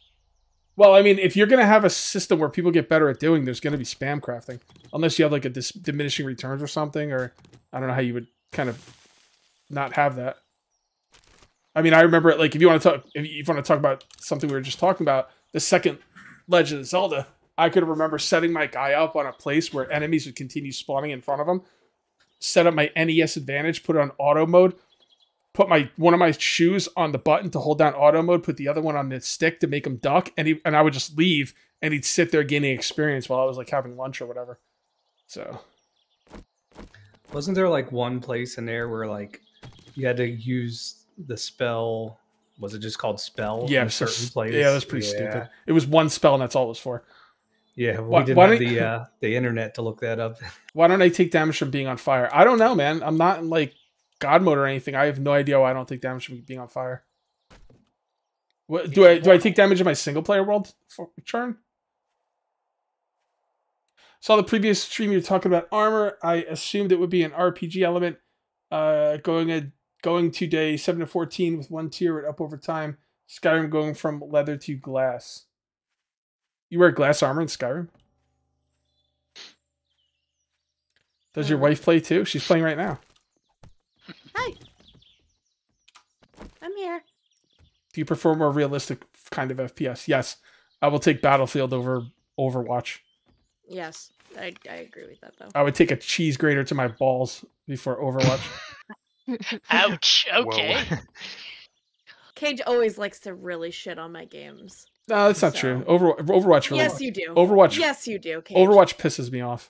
Well, I mean, if you're going to have a system where people get better at doing, there's going to be spam crafting. Unless you have like a diminishing returns or something, or I don't know how you would kind of not have that. I mean, I remember, like, if you want to talk about something we were just talking about, the second Legend of Zelda, I could remember setting my guy up on a place where enemies would continue spawning in front of him. Set up my NES Advantage, put it on auto mode, put one of my shoes on the button to hold down auto mode, put the other one on the stick to make him duck, and I would just leave, and he'd sit there gaining experience while I was like having lunch or whatever. So, wasn't there like one place in there where like you had to use the spell was it just called spell? Yeah, in a certain place? Yeah, that's pretty stupid. It was one spell, and that's all it was for. Yeah, we didn't have the internet to look that up. Why don't I take damage from being on fire? I don't know, man. I'm not in like God mode or anything. I have no idea why I don't take damage from being on fire. What, do I take damage in my single player world for churn? Saw the previous stream you were talking about armor. I assumed it would be an RPG element. Going today 7 to 14 with one tier up over time. Skyrim going from leather to glass. You wear glass armor in Skyrim? Does your wife play too? She's playing right now. Hi. I'm here. Do you prefer more realistic kind of FPS? Yes. I will take Battlefield over Overwatch. Yes. I agree with that, though. I would take a cheese grater to my balls before Overwatch. Ouch. Okay. Whoa. Cage always likes to really shit on my games. No, that's not true. Overwatch really... Yes, you do. Overwatch... Yes, you do, Cage. Overwatch pisses me off.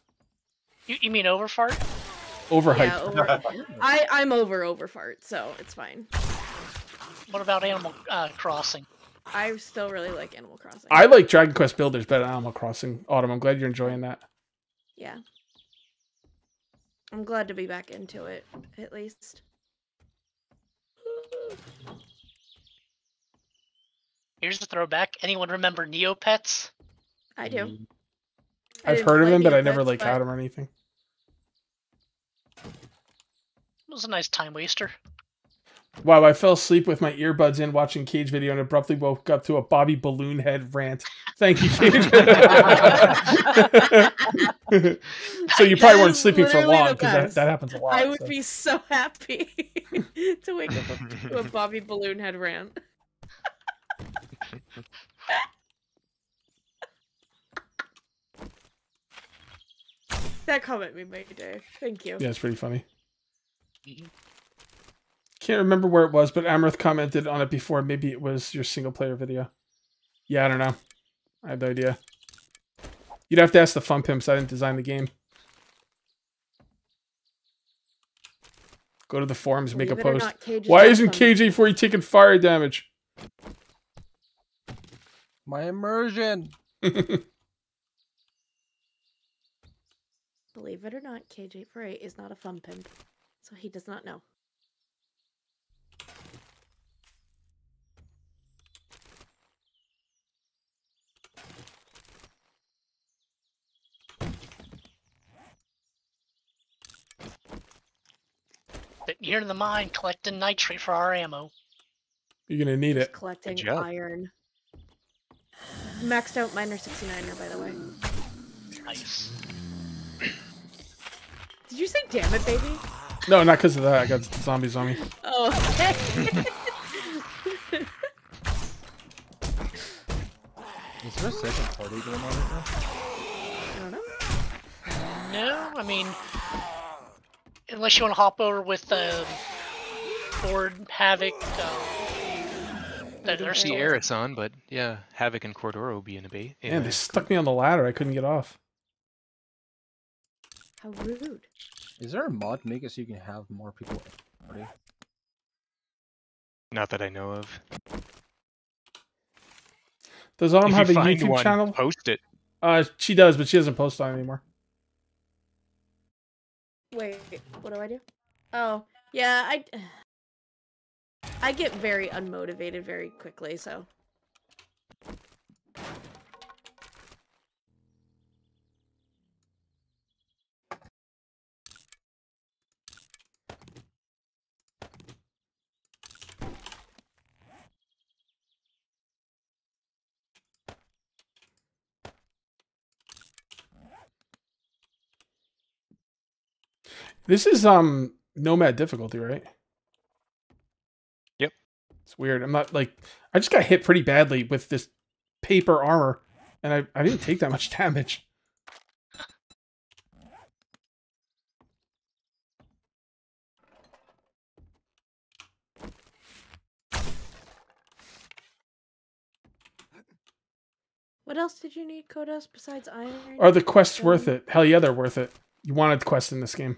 You mean overfart? Overhype. Yeah, I'm over overfart, so it's fine. What about Animal Crossing? I still really like Animal Crossing. I like Dragon Quest Builders better than Animal Crossing. Autumn, I'm glad you're enjoying that. Yeah. I'm glad to be back into it, at least. Here's the throwback. Anyone remember Neopets? I do. I've heard of them, but I never like had them or anything. It was a nice time waster. Wow, I fell asleep with my earbuds in watching Cage video and abruptly woke up to a Bobby Balloon Head rant. Thank you, Cage. So you probably weren't sleeping for long because that happens a lot. I would be so happy to wake up to a Bobby Balloon Head rant. That comment made my day. Thank you. Yeah, it's pretty funny. Can't remember where it was, but Amrith commented on it before. Maybe it was your single player video. Yeah, I don't know. I have no idea. You'd have to ask the Fun Pimps. I didn't design the game. Go to the forums, make a post. Why isn't KJ40 taking fire damage? My immersion. Believe it or not, KJ48 is not a fun pimp, so he does not know. Sitting here in the mine collecting nitrate for our ammo. You're gonna need it. Just collecting iron. Maxed out Miner 69er, by the way. Nice. Did you say damn it, baby? No, not because of that. I got zombies on me. Oh, okay. Is there a second party going on right now? I don't know. No, I mean... Unless you want to hop over with Ford, Havoc, There's the Aris on, but yeah, Havoc and Cordoro will be in a bait. Yeah, they stuck me on the ladder. I couldn't get off. How rude. Is there a mod to make it so you can have more people in the party? Not that I know of. Does Autumn have a YouTube channel? Post it. She does, but she doesn't post on it anymore. Wait, what do I do? Oh, yeah, I get very unmotivated very quickly, so. This is Nomad difficulty, right? It's weird. I'm not like, I just got hit pretty badly with this paper armor, and I didn't take that much damage. What else did you need, Kodos, besides iron? Are the quests worth it? Hell yeah, they're worth it. You wanted quests in this game.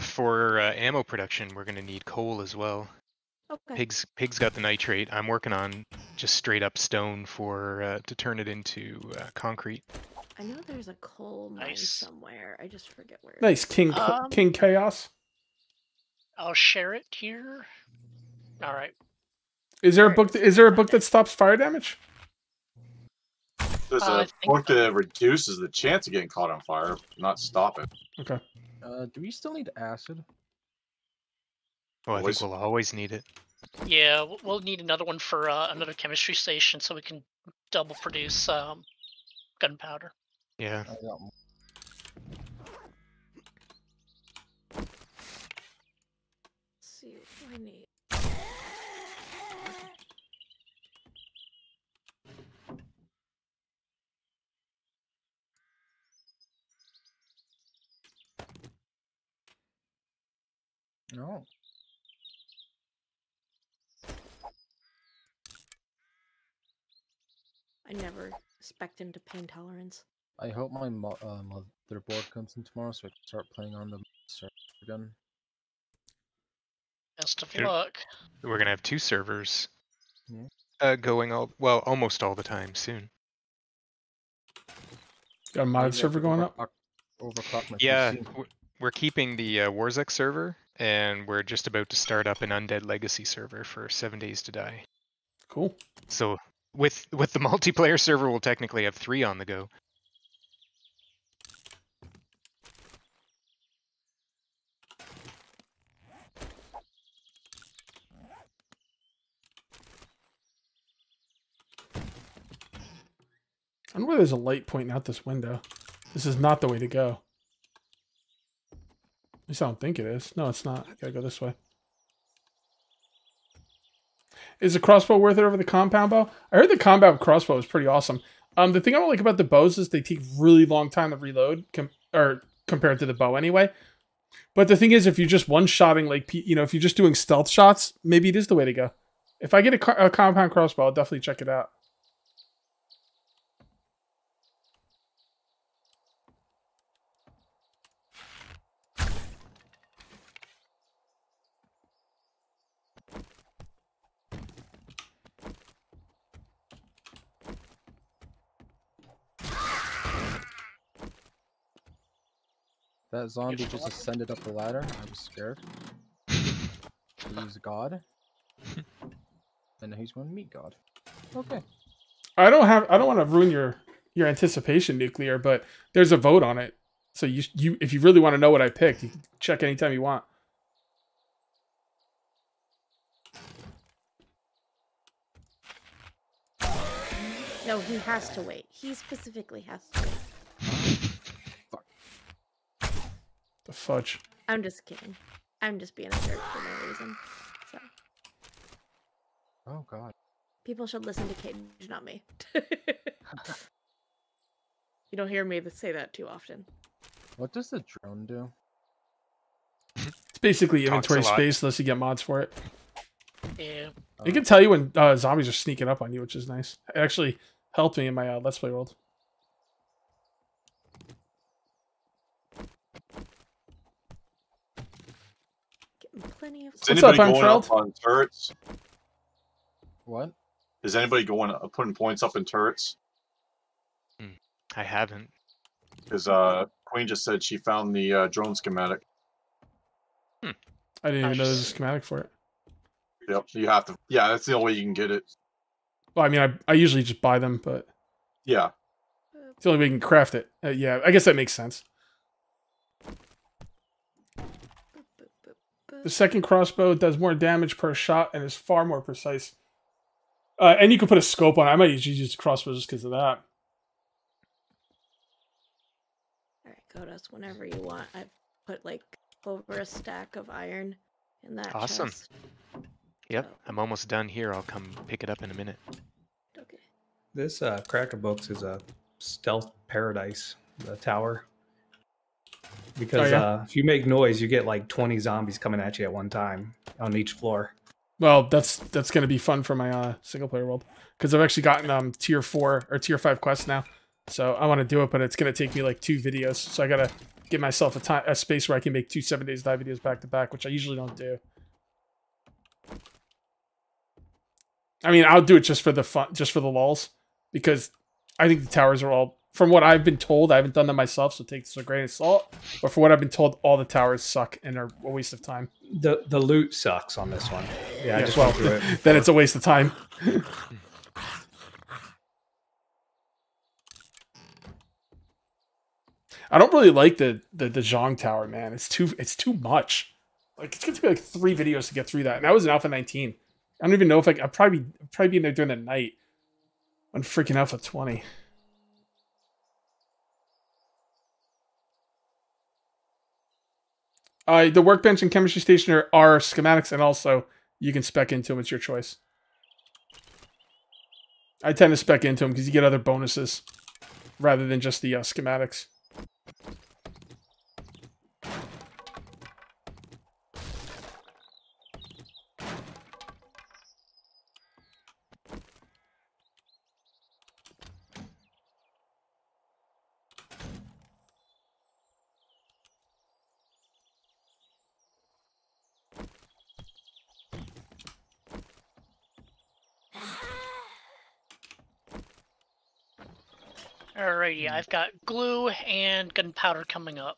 For ammo production, we're going to need coal as well. Okay. Pig's got the nitrate. I'm working on just straight up stone for to turn it into concrete. I know there's a coal mine somewhere. I just forget where. Nice, King Chaos. I'll share it here. All right. Is there a book? Is there a book that stops fire damage? There's a book that reduces the chance of getting caught on fire, not stop it. Okay. Do we still need acid? Oh, I think we'll always need it. Yeah, we'll need another one for another chemistry station so we can double produce gunpowder. Yeah. Let's see what we need. No. I never expect him to pain tolerance. I hope my motherboard comes in tomorrow so I can start playing on the server again. Best of luck. We're gonna have two servers going almost all the time soon. Got a mod server going up? Overclock my PC. We're keeping the Warzek server, and we're just about to start up an Undead Legacy server for 7 Days to Die. Cool. So with the multiplayer server, we'll technically have 3 on the go. I wonder why there's a light pointing out this window. This is not the way to go. At least I don't think it is. No, it's not. I gotta go this way. Is the crossbow worth it over the compound bow? I heard the compound crossbow is pretty awesome. The thing I don't like about the bows is they take really long time to reload, compared to the bow anyway. But the thing is, if you're just one-shotting, like, you know, if you're just doing stealth shots, maybe it is the way to go. If I get a compound crossbow, I'll definitely check it out. That zombie just ascended up the ladder. I was scared. He's God. And now he's going to meet God. Okay. I don't want to ruin your anticipation, Nuclear, but there's a vote on it. So you if you really want to know what I picked, you can check anytime you want. No, he has to wait. He specifically has to wait. The fudge. I'm just kidding. I'm just being a jerk for no reason. So. Oh God. People should listen to Cage, not me. You don't hear me say that too often. What does the drone do? It's basically inventory space unless you get mods for it. Yeah. It can tell you when zombies are sneaking up on you, which is nice. It actually helped me in my Let's Play world. Plenty of. Is anybody going up on turrets? What? Is anybody going putting points up in turrets? I haven't. Because Queen just said she found the drone schematic. I didn't even know there was a schematic for it. Yep, you have to. Yeah, that's the only way you can get it. Well, I mean, I usually just buy them, but yeah, it's the only way you can craft it. Yeah, I guess that makes sense. The second crossbow does more damage per shot and is far more precise. And you can put a scope on it. I might usually use the crossbow just because of that. Alright, Kodos, whenever you want. I've put like over a stack of iron in that chest. Yep, so. I'm almost done here. I'll come pick it up in a minute. Okay. This cracker box is a stealth paradise, the tower. Because if you make noise, you get like 20 zombies coming at you at one time on each floor. Well, that's going to be fun for my single player world because I've actually gotten tier 4 or tier 5 quests now, so I want to do it, but it's going to take me like 2 videos, so I gotta give myself a space where I can make 2 7 Days to Die videos back to back, which I usually don't do. I mean, I'll do it just for the fun, just for the lulz, because I think the towers are all, from what I've been told, I haven't done that myself, so take this with a grain of salt, but for what I've been told, all the towers suck and are a waste of time. The loot sucks on this one. Yeah, yeah, just well, it then it's a waste of time. I don't really like the Zhang Tower, man. It's too much. Like, it's going to be like 3 videos to get through that. And that was an Alpha 19. I don't even know if I... I'll probably be in there during the night on freaking Alpha 20. The workbench and chemistry station are schematics, and also you can spec into them. It's your choice. I tend to spec into them because you get other bonuses rather than just the schematics. Alrighty, I've got glue and gunpowder coming up.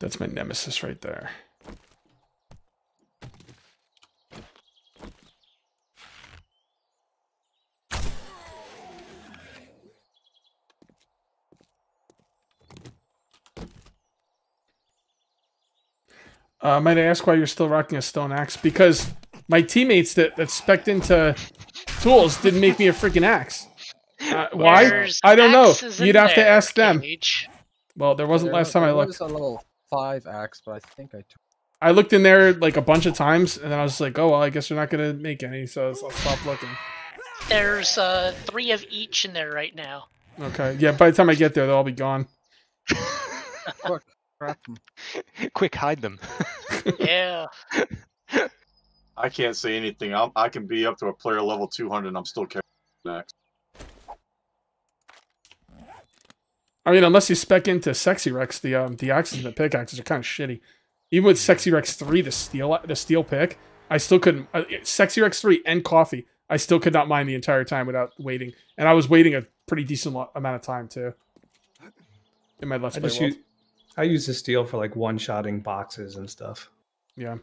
That's my nemesis right there. Might I ask why you're still rocking a stone axe? Because my teammates that spec'd into tools didn't make me a freaking axe. Why? I don't know. You'd have to ask them. Well, there wasn't last time I looked. There was a little 5 axe, but I think I looked in there like a bunch of times, and then I was like, oh, well, I guess you're not going to make any, so I'll stop looking. There's 3 of each in there right now. Okay. Yeah, by the time I get there, they'll all be gone. Look. Quick, hide them. Yeah. I can't say anything. I can be up to a player level 200 and I'm still carrying an axe. I mean, unless you spec into Sexy Rex, the axes and the pickaxes are kind of shitty. Even with Sexy Rex 3, the steel pick, I still couldn't... Sexy Rex 3 and coffee, I still could not mine the entire time without waiting. And I was waiting a pretty decent amount of time, too. In my Let's Play world. I use the steel for like one-shotting boxes and stuff. Yeah.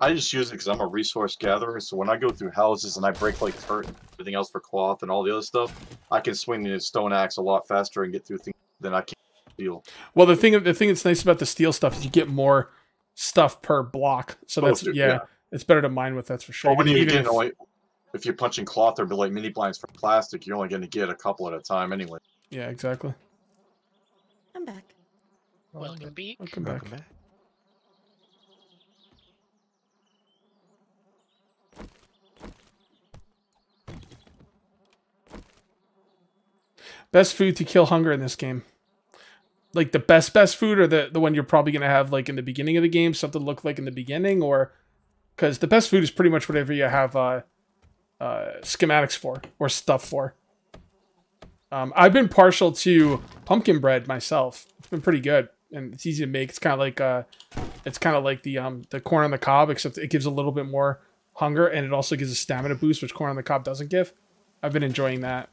I just use it because I'm a resource gatherer, so when I go through houses and I break like curtain, everything else for cloth and all the other stuff, I can swing the stone axe a lot faster and get through things than I can steel. Well, the thing that's nice about the steel stuff is you get more stuff per block, so that's yeah, it's better to mine with, that's for sure. Well, if you're punching cloth or like mini blinds for plastic, you're only going to get a couple at a time anyway. Yeah, exactly. I'm back. Welcome back. Best food to kill hunger in this game. Like the best food, or the one you're probably going to have like in the beginning of the game, something to look like in the beginning, or... Because the best food is pretty much whatever you have... schematics for, or stuff for. I've been partial to pumpkin bread myself. It's been pretty good, and it's easy to make. It's kind of like the corn on the cob, except it gives a little bit more hunger, and it also gives a stamina boost, which corn on the cob doesn't give. I've been enjoying that.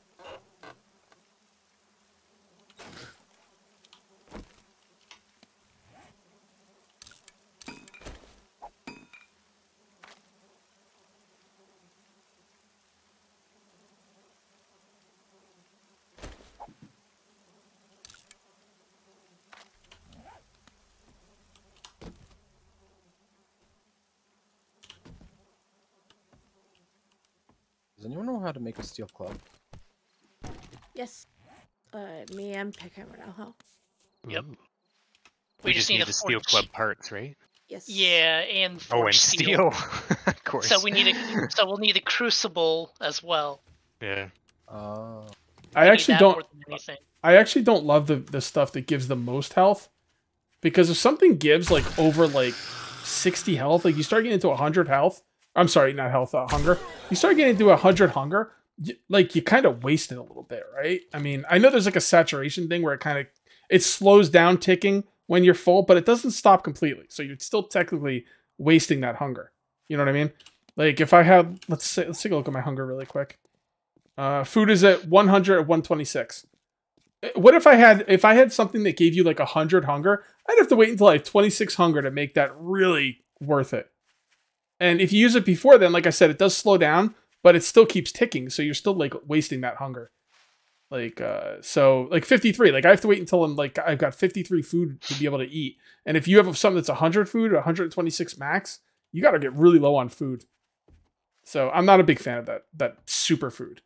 Does anyone know how to make a steel club? Yes. Me and Pickhammer know how. Yep. We just need the steel club parts, right? Yes. Yeah, and forge and steel. Of course. So we need a. So we'll need a crucible as well. Yeah. I actually don't love the stuff that gives the most health, because if something gives like over like 60 health, like you start getting into 100 health. I'm sorry, not health, hunger. You start getting to 100 hunger, like you kind of waste it a little bit, right? I mean, I know there's like a saturation thing where it kind of, it slows down ticking when you're full, but it doesn't stop completely. So you're still technically wasting that hunger. You know what I mean? Like if I have, let's take a look at my hunger really quick. Food is at 100 at 126. What if I had something that gave you like 100 hunger, I'd have to wait until I have 26 hunger to make that really worth it. And if you use it before then, like I said, it does slow down, but it still keeps ticking. So you're still like wasting that hunger. Like, so like 53, like I have to wait until I'm like, I've got 53 food to be able to eat. And if you have something that's 100 food, 126 max, you got to get really low on food. So I'm not a big fan of that super food.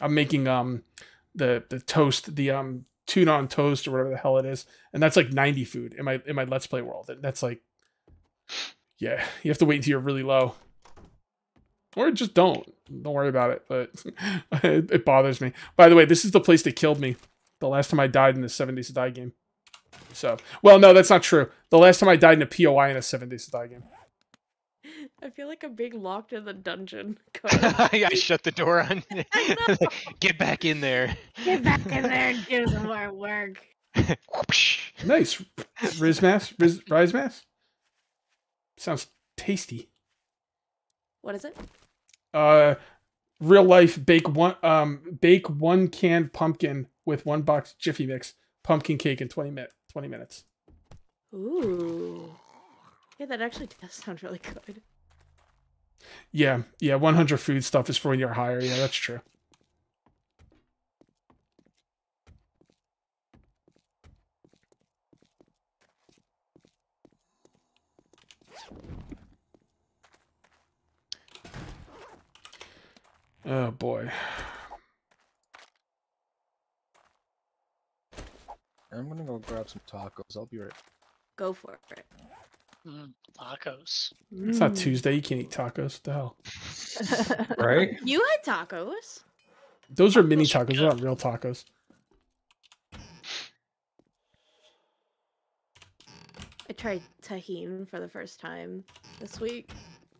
I'm making the toast, the tuna on toast or whatever the hell it is, and that's like 90 food in my Let's Play world. And that's like, yeah, you have to wait until you're really low, or just don't worry about it. But it bothers me. By the way, this is the place that killed me the last time I died in the 7 Days to Die game. So, well, no, that's not true. The last time I died in a POI in a 7 Days to Die game. I feel like I'm being locked in the dungeon. I shut the door on. Get back in there. Get back in there and do some more work. Nice. Rise mass? Sounds tasty. What is it? Real life bake one canned pumpkin with 1 box Jiffy Mix pumpkin cake in 20 minutes. Ooh. Yeah, that actually does sound really good. Yeah, 100 food stuff is for when you're higher. Yeah, that's true. Oh, boy. I'm gonna go grab some tacos. I'll be right. Go for it. Tacos. It's not Tuesday. You can't eat tacos. What the hell? Right? You had tacos. Those are mini tacos. They're not real tacos. I tried tahini for the first time this week,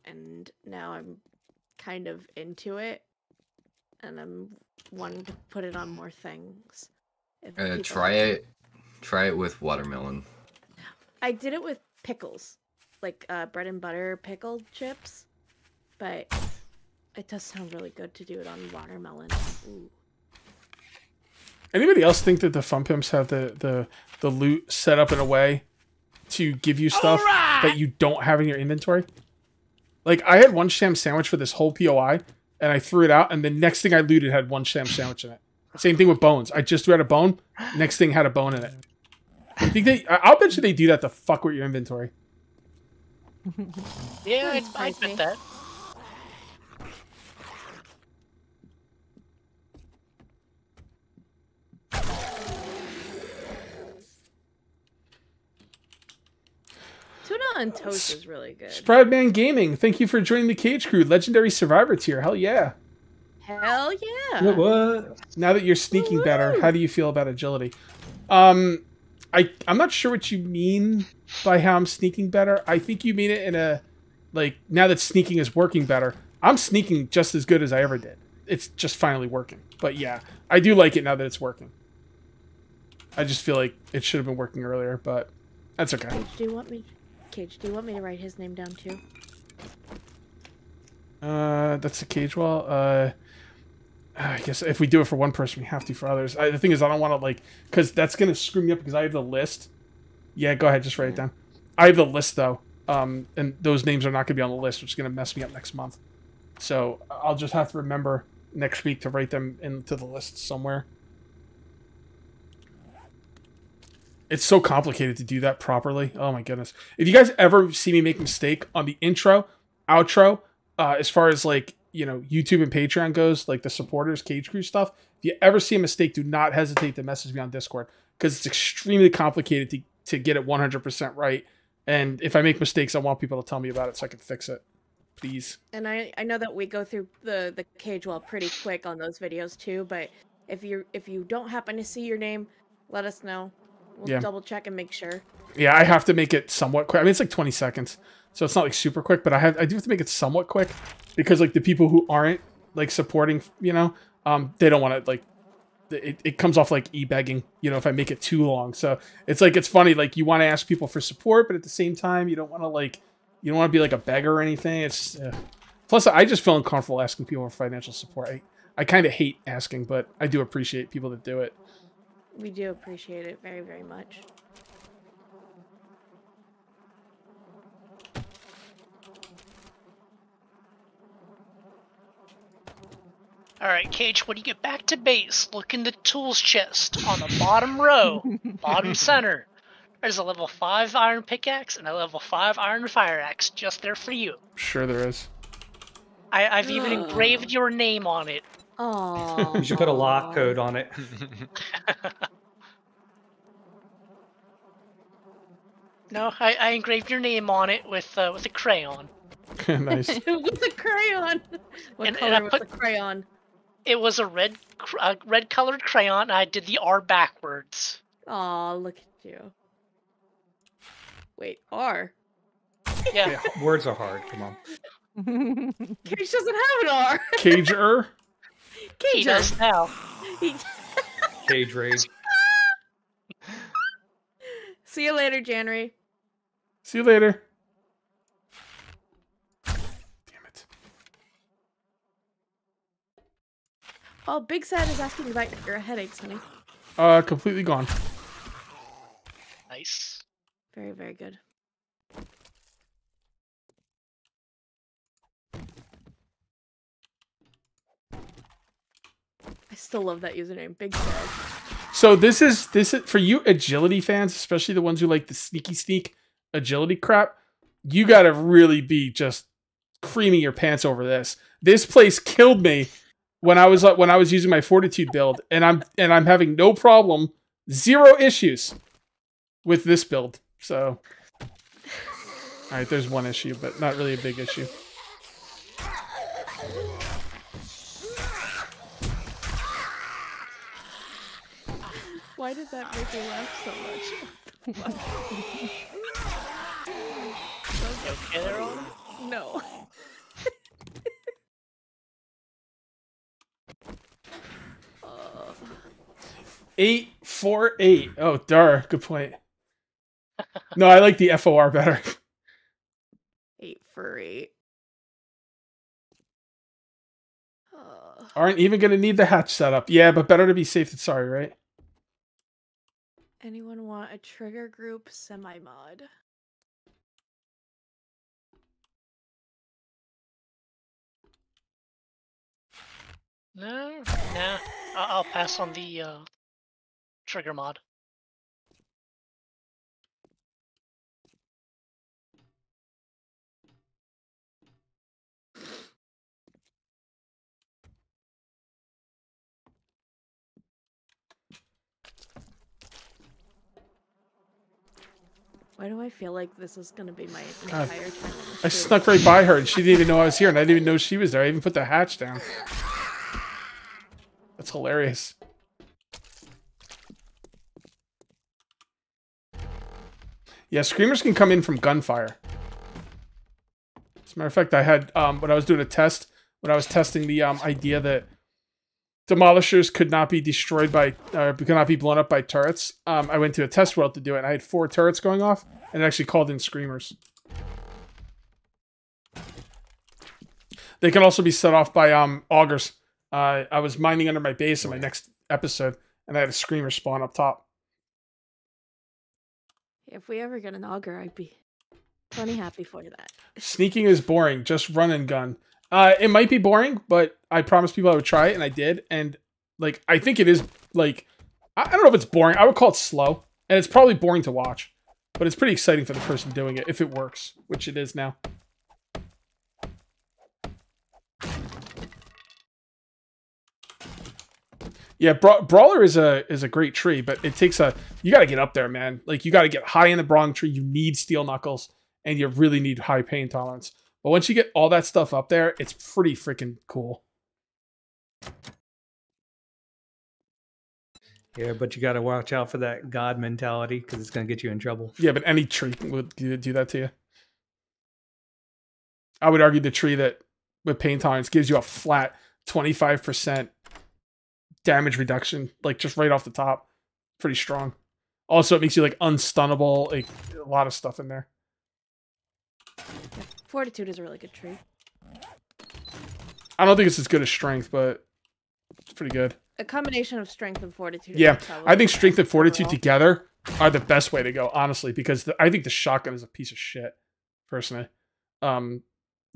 and now I'm kind of into it, and I'm wanting to put it on more things. Try it with watermelon. I did it with pickles, like bread and butter pickle chips, but it does sound really good to do it on watermelon. Ooh. Anybody else think that the Fun Pimps have the loot set up in a way to give you stuff that you don't have in your inventory? Like, I had one sham sandwich for this whole POI, and I threw it out, and the next thing I looted had one sham sandwich in it. Same thing with bones. I just threw out a bone, next thing had a bone in it. I think I'll bet you they do that to fuck with your inventory. Yeah, it's fine with that. Tuna on toast is really good. Sproutman Gaming, thank you for joining the Cage Crew. Legendary Survivor tier. Hell yeah. Hell yeah. What? Now that you're sneaking better, how do you feel about agility? I'm not sure what you mean by how I'm sneaking better. I think you mean it in a, like, now that sneaking is working better, I'm sneaking just as good as I ever did. It's just finally working. But yeah, I do like it now that it's working. I just feel like it should have been working earlier, but that's okay. Cage, do you want me to write his name down too? That's the Cage wall. I guess if we do it for one person, we have to for others. The thing is, I don't want to, like... Because that's going to screw me up because I have the list. Yeah, go ahead. Just write it down. I have the list, though. And those names are not going to be on the list, which is going to mess me up next month. So I'll just have to remember next week to write them into the list somewhere. It's so complicated to do that properly. Oh, my goodness. If you guys ever see me make a mistake on the intro, outro, as far as, like... you know, YouTube and Patreon goes, like the supporters, Cage Crew stuff. If you ever see a mistake, do not hesitate to message me on Discord because it's extremely complicated to get it 100% right. And if I make mistakes, I want people to tell me about it so I can fix it. Please. And I know that we go through the Cage wall pretty quick on those videos too, but if you don't happen to see your name, let us know. We'll double check and make sure. Yeah, I have to make it somewhat quick. I mean, it's like 20 seconds. So it's not like super quick, but I do have to make it somewhat quick because like the people who aren't like supporting, you know, they don't want to like, it comes off like e-begging, you know, if I make it too long. So it's like, it's funny, like you want to ask people for support, but at the same time, you don't want to like, you don't want to be like a beggar or anything. It's plus I just feel uncomfortable asking people for financial support. I kind of hate asking, but I do appreciate people that do it. We do appreciate it very, very much. Alright, Cage, when you get back to base, look in the tools chest on the bottom row, bottom center. There's a level 5 iron pickaxe and a level 5 iron fire axe just there for you. Sure there is. I've even engraved your name on it. Aww. You should put a lock code on it. No, I engraved your name on it with a crayon. Nice. With a crayon! What color was the crayon? It was a red colored crayon, and I did the R backwards. Aw, look at you. Wait, R? Yeah. Yeah, words are hard, come on. Cage doesn't have an R. Cager? Cage he does now. Cage rage. See you later, January. See you later. Damn it. Oh, Big Sad is asking about your headaches, honey. Completely gone. Nice. Very, very good. I still love that username, Big Sad. So this is for you agility fans, especially the ones who like the sneak agility crap. You gotta really be just creaming your pants over this. This place killed me when I was using my fortitude build, and I'm having no problem, zero issues with this build. So, all right, there's one issue, but not really a big issue. Why did that make me laugh so much? You okay there, Autumn? No. Oh. 848. Oh, dar. Good point. No, I like the FOR better. 848. Aren't even gonna need the hatch setup. Yeah, but better to be safe than sorry, right? Anyone want a trigger group semi-mod? No, nah. I'll pass on the trigger mod. Why do I feel like this is going to be my entire time? I snuck right by her and she didn't even know I was here and I didn't even know she was there. I even put the hatch down. That's hilarious. Yeah, screamers can come in from gunfire. As a matter of fact, I had, when I was doing a test, when I was testing the idea that Demolishers could not be destroyed by, could not be blown up by turrets. I went to a test world to do it, and I had 4 turrets going off, and it actually called in screamers. They can also be set off by augers. I was mining under my base in my next episode, and I had a screamer spawn up top. If we ever get an auger, I'd be plenty happy for that. Sneaking is boring. Just run and gun. It might be boring, but I promised people I would try it, and I did. And, like, I think it is, like, I don't know if it's boring. I would call it slow, and it's probably boring to watch. But it's pretty exciting for the person doing it, if it works, which it is now. Yeah, Brawler is a great tree, but it takes a... You gotta get up there, man. Like, you gotta get high in the Brong tree. You need steel knuckles, and you really need high pain tolerance. But once you get all that stuff up there, it's pretty freaking cool. Yeah, but you got to watch out for that God mentality because it's going to get you in trouble. Yeah, but any tree would do that to you. I would argue the tree that with pain tolerance gives you a flat 25% damage reduction, like just right off the top. Pretty strong. Also, it makes you like unstunnable, like a lot of stuff in there. Fortitude is a really good tree. I don't think it's as good as strength, but it's pretty good. A combination of strength and fortitude. Yeah, I think strength and fortitude together are the best way to go, honestly, because I think the shotgun is a piece of shit, personally.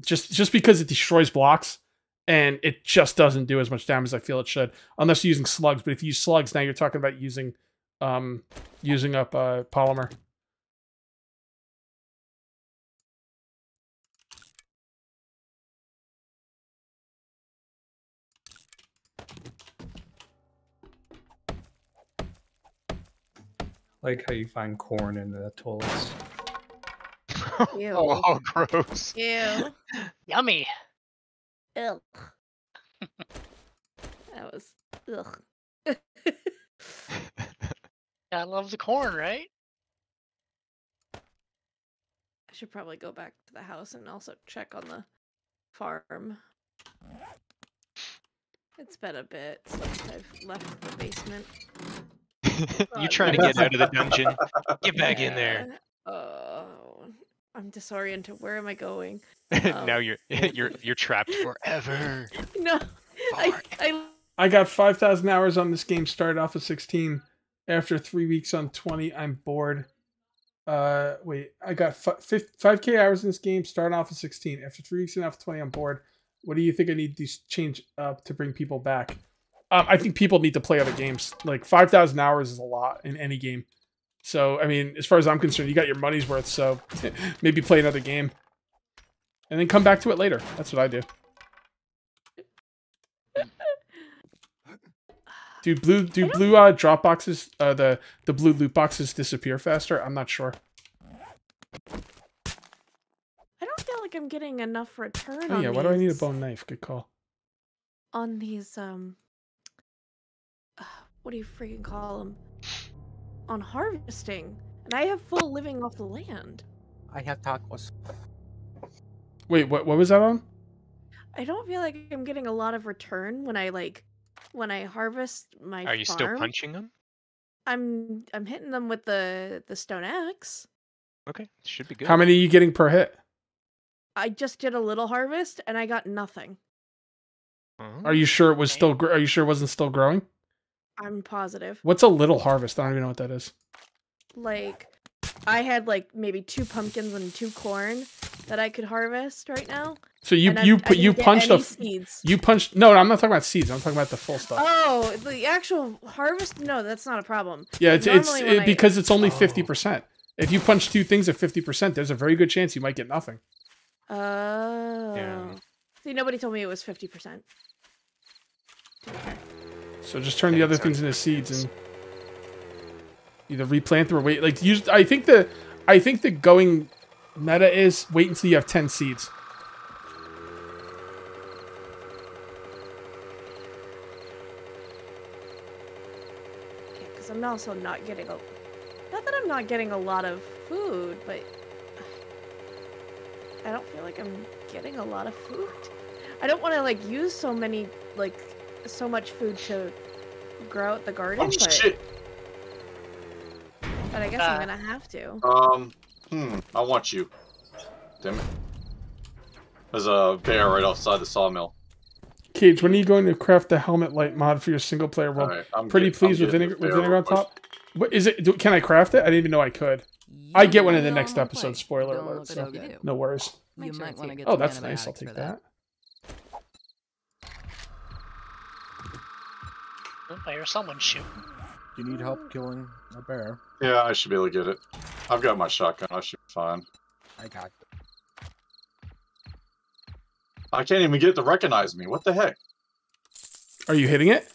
Just because it destroys blocks and it just doesn't do as much damage as I feel it should, unless you're using slugs. But if you use slugs, now you're talking about using using up polymer. Like how you find corn in the toilets. Ew. Oh, gross. Ew. Yummy. Ugh. That was... Ugh. I love the corn, right? I should probably go back to the house and also check on the farm. It's been a bit since I've left the basement. You're trying to get out of the dungeon. Get back in there. Oh, I'm disoriented. Where am I going? Now you're trapped forever. No, I got 5,000 hours on this game. Started off with 16. After 3 weeks on 20, I'm bored. Wait, I got 5K hours in this game. Started off with 16. After 3 weeks and off 20, I'm bored. What do you think I need to change up to bring people back? I think people need to play other games. Like 5,000 hours is a lot in any game. So, I mean, as far as I'm concerned, you got your money's worth. So maybe play another game and then come back to it later. That's what I do. Do blue drop boxes, the blue loot boxes disappear faster? I'm not sure. I don't feel like I'm getting enough return on these. Oh yeah, why do I need a bone knife? Good call. On these, what do you freaking call them? On harvesting. And I have full living off the land. I have tacos. Wait, what was that on? I don't feel like I'm getting a lot of return when I harvest my farm. Are you still punching them? I'm hitting them with the stone axe. Okay, should be good. How many are you getting per hit? I just did a little harvest and I got nothing. Uh-huh. Are you sure it was still are you sure it wasn't still growing? I'm positive. What's a little harvest? I don't even know what that is. Like, I had like maybe 2 pumpkins and 2 corn that I could harvest right now. So you punched the seeds. You punched. No, I'm not talking about seeds. I'm talking about the full stuff. Oh, the actual harvest? No, that's not a problem. Yeah, it's because it's only 50%. If you punch 2 things at 50%, there's a very good chance you might get nothing. Oh. Yeah. See, nobody told me it was 50%. Okay. So just turn the other things into seeds and either replant them or wait. Like, use. I think the going meta is wait until you have 10 seeds. Yeah, because I'm also not getting not that I'm not getting a lot of food, but I don't feel like I'm getting a lot of food. I don't want to like use so many like. So much food to grow out the garden, oh, but... Shit. But I guess I'm gonna have to. I want you. Damn it. There's a bear right outside the sawmill. Cage, when are you going to craft the helmet light mod for your single player world? Right, I'm pretty pleased with vinegar on top. What is it? Can I craft it? I didn't even know I could. I get one in the next episode. Spoiler alert. So no worries. You might want to get that's nice. I'll take that. I hear someone shooting. Do you need help killing a bear? Yeah, I should be able to get it. I've got my shotgun. I should be fine. I got it. I can't even get it to recognize me. What the heck? Are you hitting it?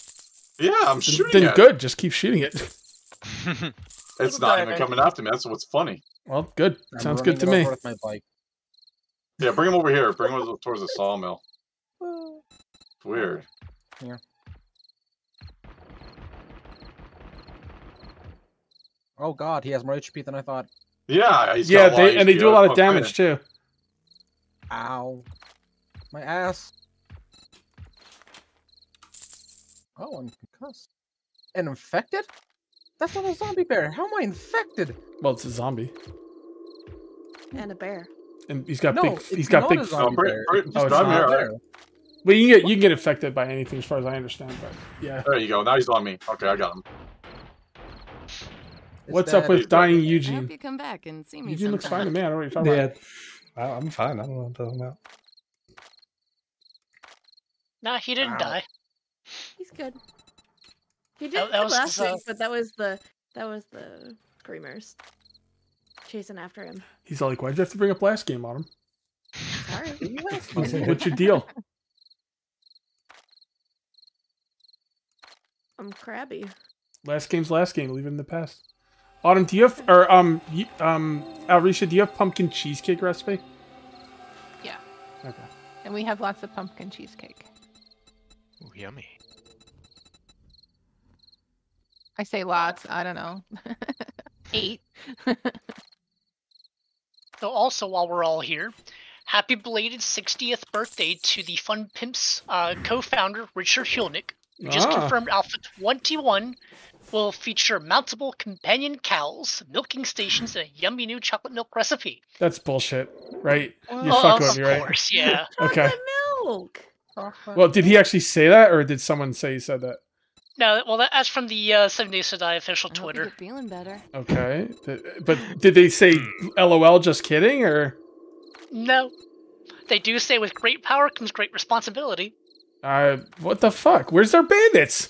Yeah, I'm shooting it. Then good. Just keep shooting it. It's not even coming after me. That's what's funny. Well, good. Sounds good to me. With my bike. Yeah, bring him over here. Bring him towards the sawmill. It's weird. Here. Oh god, he has more HP than I thought. Yeah, he's got a lot of HP. And they do a lot of damage too. Ow. My ass. Oh, I'm concussed. And infected? That's not a zombie bear. How am I infected? Well, it's a zombie. And a bear. And he's got big bear. Well, you can get infected by anything as far as I understand, but yeah. There you go. Now he's on me. Okay, I got him. What's up with dying Eugene? I hope you come back and see me. Eugene looks fine to me. I don't know what you're talking about. Yeah, I'm fine. I don't know what I'm talking about. Nah, he didn't die. He's good. He did last week, but that was the Screamers chasing after him. He's all like, "Why'd you have to bring up last game, Autumn?" Sorry. What's your deal? I'm crabby. Last game's last game. Leave it in the past. Autumn, do you have Alrisha, do you have pumpkin cheesecake recipe? Yeah. Okay. And we have lots of pumpkin cheesecake. Ooh, yummy. I say lots. I don't know. 8. So also, while we're all here, happy belated 60th birthday to the Fun Pimps co-founder Richard Hulnick, who just confirmed Alpha 21 will feature mountable companion cows, milking stations, and a yummy new chocolate milk recipe. That's bullshit, right? You fuck with me, right? Of course, yeah. Okay. Chocolate milk. Well, did he actually say that, or did someone say he said that? No, well, that's from the 7 Days to Die official Twitter. I hope you get feeling better. Okay, but did they say "LOL"? Just kidding, or? No, they do say with great power comes great responsibility. What the fuck? Where's their bandits?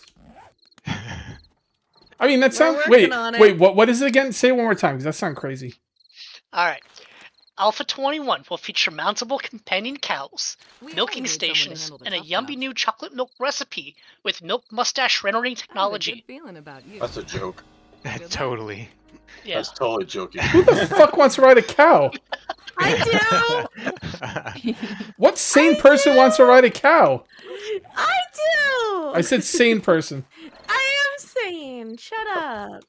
I mean, that sounds. Wait. What is it again? Say it one more time, because that sounds crazy. All right. Alpha 21 will feature mountable companion cows, milking stations, and a yummy new chocolate milk recipe with milk mustache rendering technology. That's a joke. Totally. Yeah. That's totally joking. Who the fuck wants to ride a cow? I do! What sane person wants to ride a cow? I do! I said sane person. I am sane. Shut up.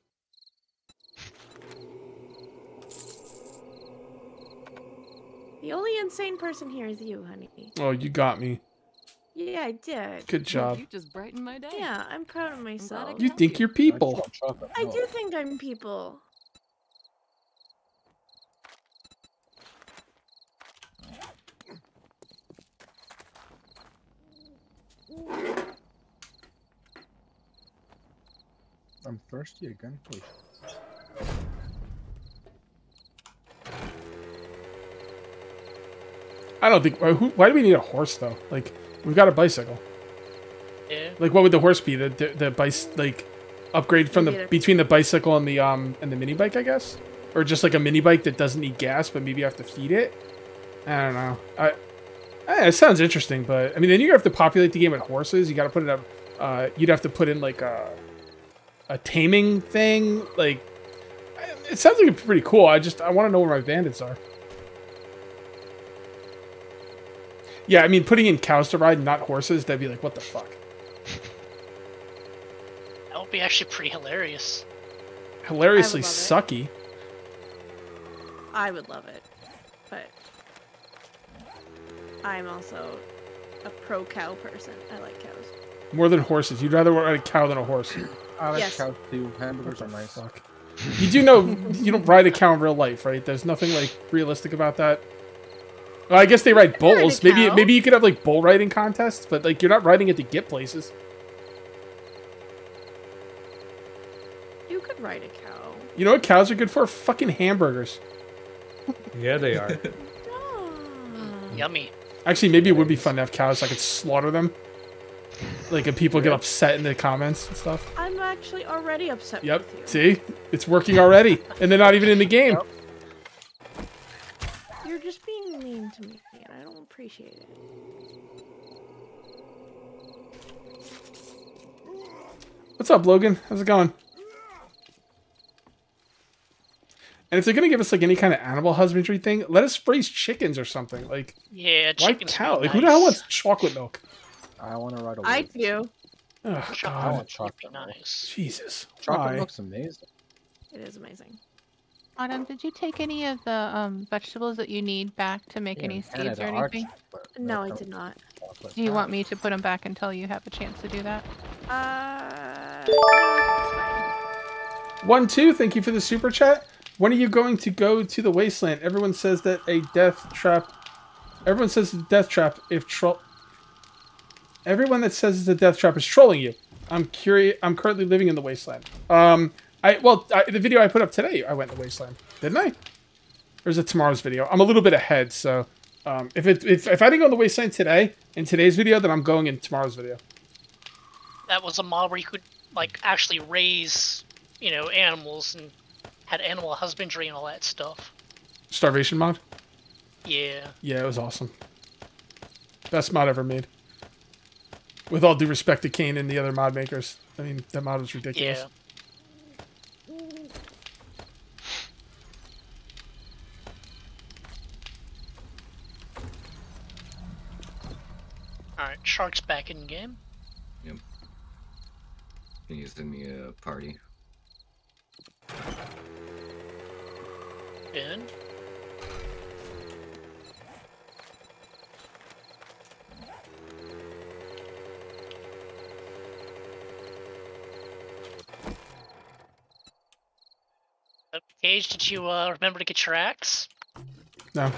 The only insane person here is you, honey. Oh, you got me. Yeah, I did. Good job. You just brightened my day. Yeah, I'm proud of myself. You think you're people. I do think I'm people. I'm thirsty again, please. I don't think. Why do we need a horse though? Like, we've got a bicycle. Yeah. Like, what would the horse be? The bike, like, upgrade from the between the bicycle and the mini bike, I guess, or just like a mini bike that doesn't need gas, but maybe you have to feed it. I don't know. It sounds interesting, but I mean, then you have to populate the game with horses. You got to put it up. You'd have to put in like a taming thing. Like, it sounds like it's pretty cool. I want to know where my bandits are. Yeah, I mean, putting in cows to ride, not horses, that'd be like, what the fuck? That would be actually pretty hilarious. Hilariously sucky. I would love it, but I'm also a pro-cow person. I like cows. More than horses. You'd rather ride a cow than a horse. I like cows too. Hamburgers are nice. Fuck. You do know you don't ride a cow in real life, right? There's nothing, like, realistic about that. Well, I guess they ride bulls. Maybe you could have like bull riding contests, but like you're not riding it to get places. You could ride a cow. You know what cows are good for? Fucking hamburgers. Yeah, they are. Yummy. Actually, maybe it would be fun to have cows so I could slaughter them. Like, if people get upset in the comments and stuff. I'm actually already upset with you. See? It's working already. And they're not even in the game. Yep. You're just being mean to me, and I don't appreciate it. What's up, Logan? How's it going? And if they're gonna give us like any kind of animal husbandry thing, let us raise chickens or something. Like, yeah, why cow? Like, who the hell wants chocolate milk? I want to ride a wolf. I do. Oh, God. I want chocolate milk. Jesus. Chocolate milk's amazing. It is amazing. Autumn, did you take any of the vegetables that you need back to make any seeds or anything? No, I did not. Do you want me to put them back until you have a chance to do that? That's fine. 1-2, thank you for the super chat. When are you going to go to the wasteland? Everyone says that a death trap. Everyone says it's a death trap if troll. Everyone that says it's a death trap is trolling you. I'm curious. I'm currently living in the wasteland. The video I put up today, I went to the wasteland, didn't I? Or is it tomorrow's video? I'm a little bit ahead, so if I didn't go to the wasteland today in today's video, then I'm going in tomorrow's video. That was a mod where you could like actually raise, you know, animals and had animal husbandry and all that stuff. Starvation mod. Yeah. Yeah, it was awesome. Best mod ever made. With all due respect to Kane and the other mod makers, I mean that mod was ridiculous. Yeah. Alright, Shark's back in game. Yep. Can you send me a party? Ben? Cage, did you remember to get your axe? No.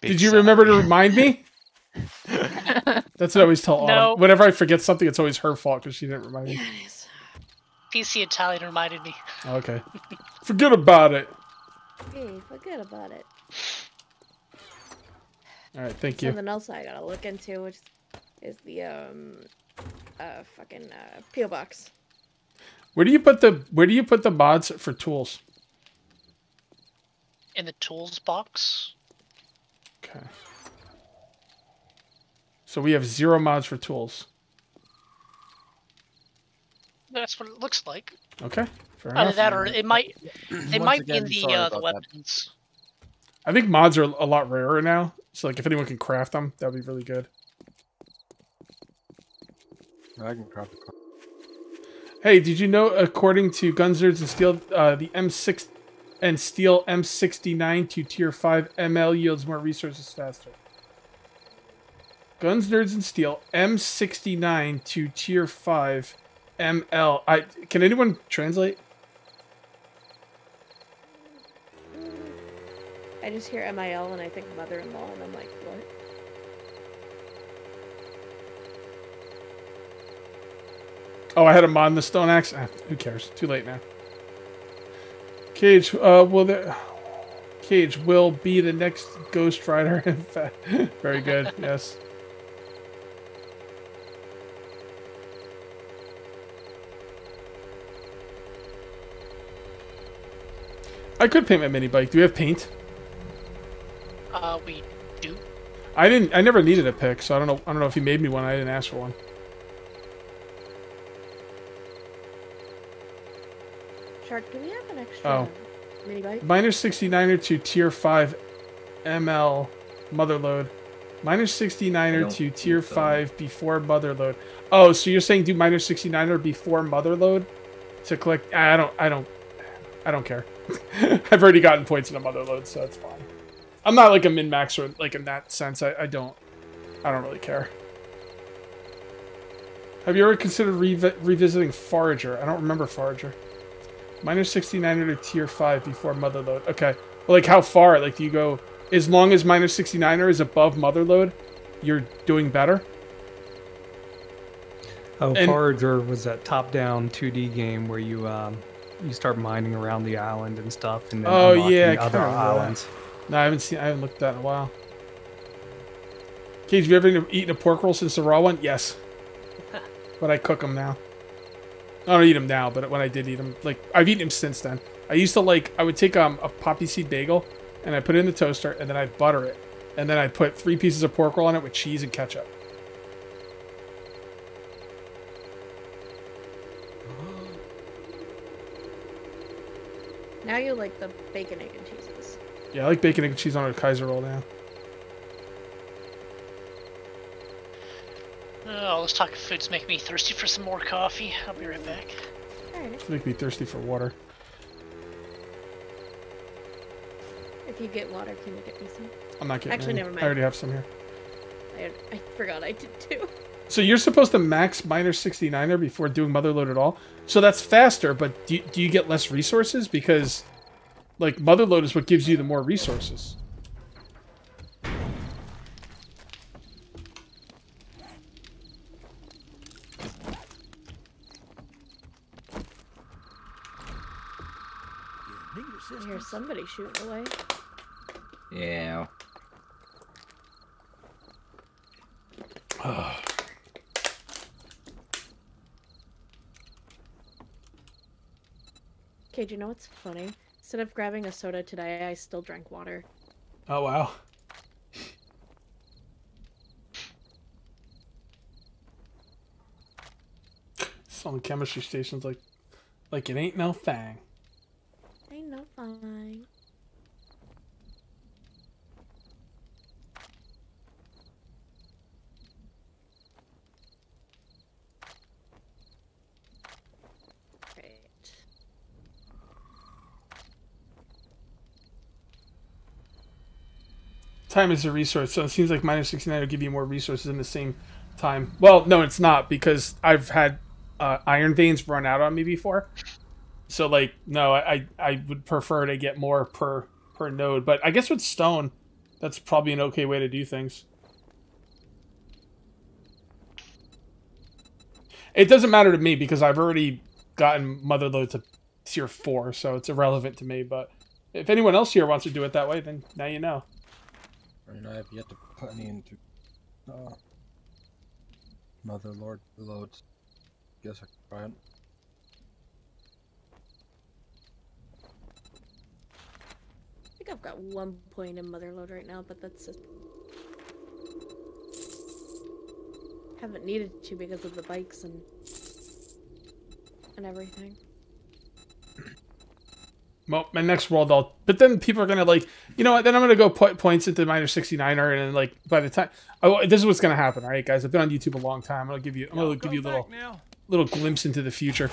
Did you remember to remind me? That's what I always tell Autumn. Whenever I forget something, it's always her fault because she didn't remind me. PC Italian reminded me. Okay. Forget about it. Hey, forget about it. All right, thank you. Something else I gotta look into, which is the fucking PO box. Where do you put the mods for tools? In the tools box. Okay. So we have 0 mods for tools. That's what it looks like. Okay. Fair enough. Either that or it might be in the weapons. I think mods are a lot rarer now, so like if anyone can craft them, that would be really good. I can craft them. Hey, did you know according to Guns Nerds and Steel, the M6 and Steel M69 to Tier 5 ML yields more resources faster? Guns Nerds and Steel M69 to Tier 5 ML. Can anyone translate? I just hear MIL and I think mother-in-law and I'm like, what? Oh, I had a mod in the stone axe? Who cares? Too late now. Cage, Cage will be the next Ghost Rider, in fact. Very good, yes. I could paint my mini bike. Do we have paint? We do. I never needed a pick, so I don't know if he made me one. I didn't ask for one. Shark, do we have an extra mini bike? Miner 69er to tier 5 ML motherload. Miner 69er to tier 5 before motherload. Oh, so you're saying do miner 69er before motherload to collect? I don't care. I've already gotten points in a motherload, so that's fine. I'm not like a min-maxer, like in that sense. I don't really care. Have you ever considered revisiting Forager? I don't remember Forager. Miner 69er to tier 5 before motherload. Okay, well, like how far? Like do you go? As long as miner 69er is above motherload, you're doing better. Oh, and Forager was that top-down 2D game where you start mining around the island and stuff, and then the other islands. No, I haven't looked at that in a while. Cage, have you ever eaten a pork roll since the raw one? Yes, but I cook them now. I don't eat them now, but when I did eat them, like I've eaten them since then. I used to like I would take a poppy seed bagel and I put it in the toaster and then I'd butter it and then I'd put 3 pieces of pork roll on it with cheese and ketchup. Now you like the bacon, egg, and cheeses. Yeah, I like bacon, egg, and cheese on a Kaiser roll now. All this talk of food's making me thirsty for some more coffee. I'll be right back. Alright. Make me thirsty for water. If you get water, can you get me some? I'm not getting any. Actually, never mind. I already have some here. I forgot I did too. So you're supposed to max minor 69er before doing Motherload at all. So that's faster, but do you get less resources? Because, like, Motherload is what gives you the more resources. I hear somebody shooting away. Yeah. Oh. Okay, do you know what's funny? Instead of grabbing a soda today, I still drank water. Oh, wow. Some chemistry stations like it ain't no thing. Ain't no thing. Time is a resource, so it seems like minus 69 will give you more resources in the same time. Well, no, it's not, because I've had iron veins run out on me before. So, like, no, I would prefer to get more per node. But I guess with stone, that's probably an okay way to do things. It doesn't matter to me, because I've already gotten Motherload to tier 4, so it's irrelevant to me. But if anyone else here wants to do it that way, then now you know. And I have yet to put any into Motherlord loads. Guess I can try it. I think I've got 1 point in Motherlord right now, but that's just... haven't needed to because of the bikes and everything. Well, my next world, I'll... But then people are going to, like... You know what? Then I'm going to go put points into minor 69er, and then, like, by the time... this is what's going to happen, all right, guys? I've been on YouTube a long time. I'm going to give you a little glimpse into the future.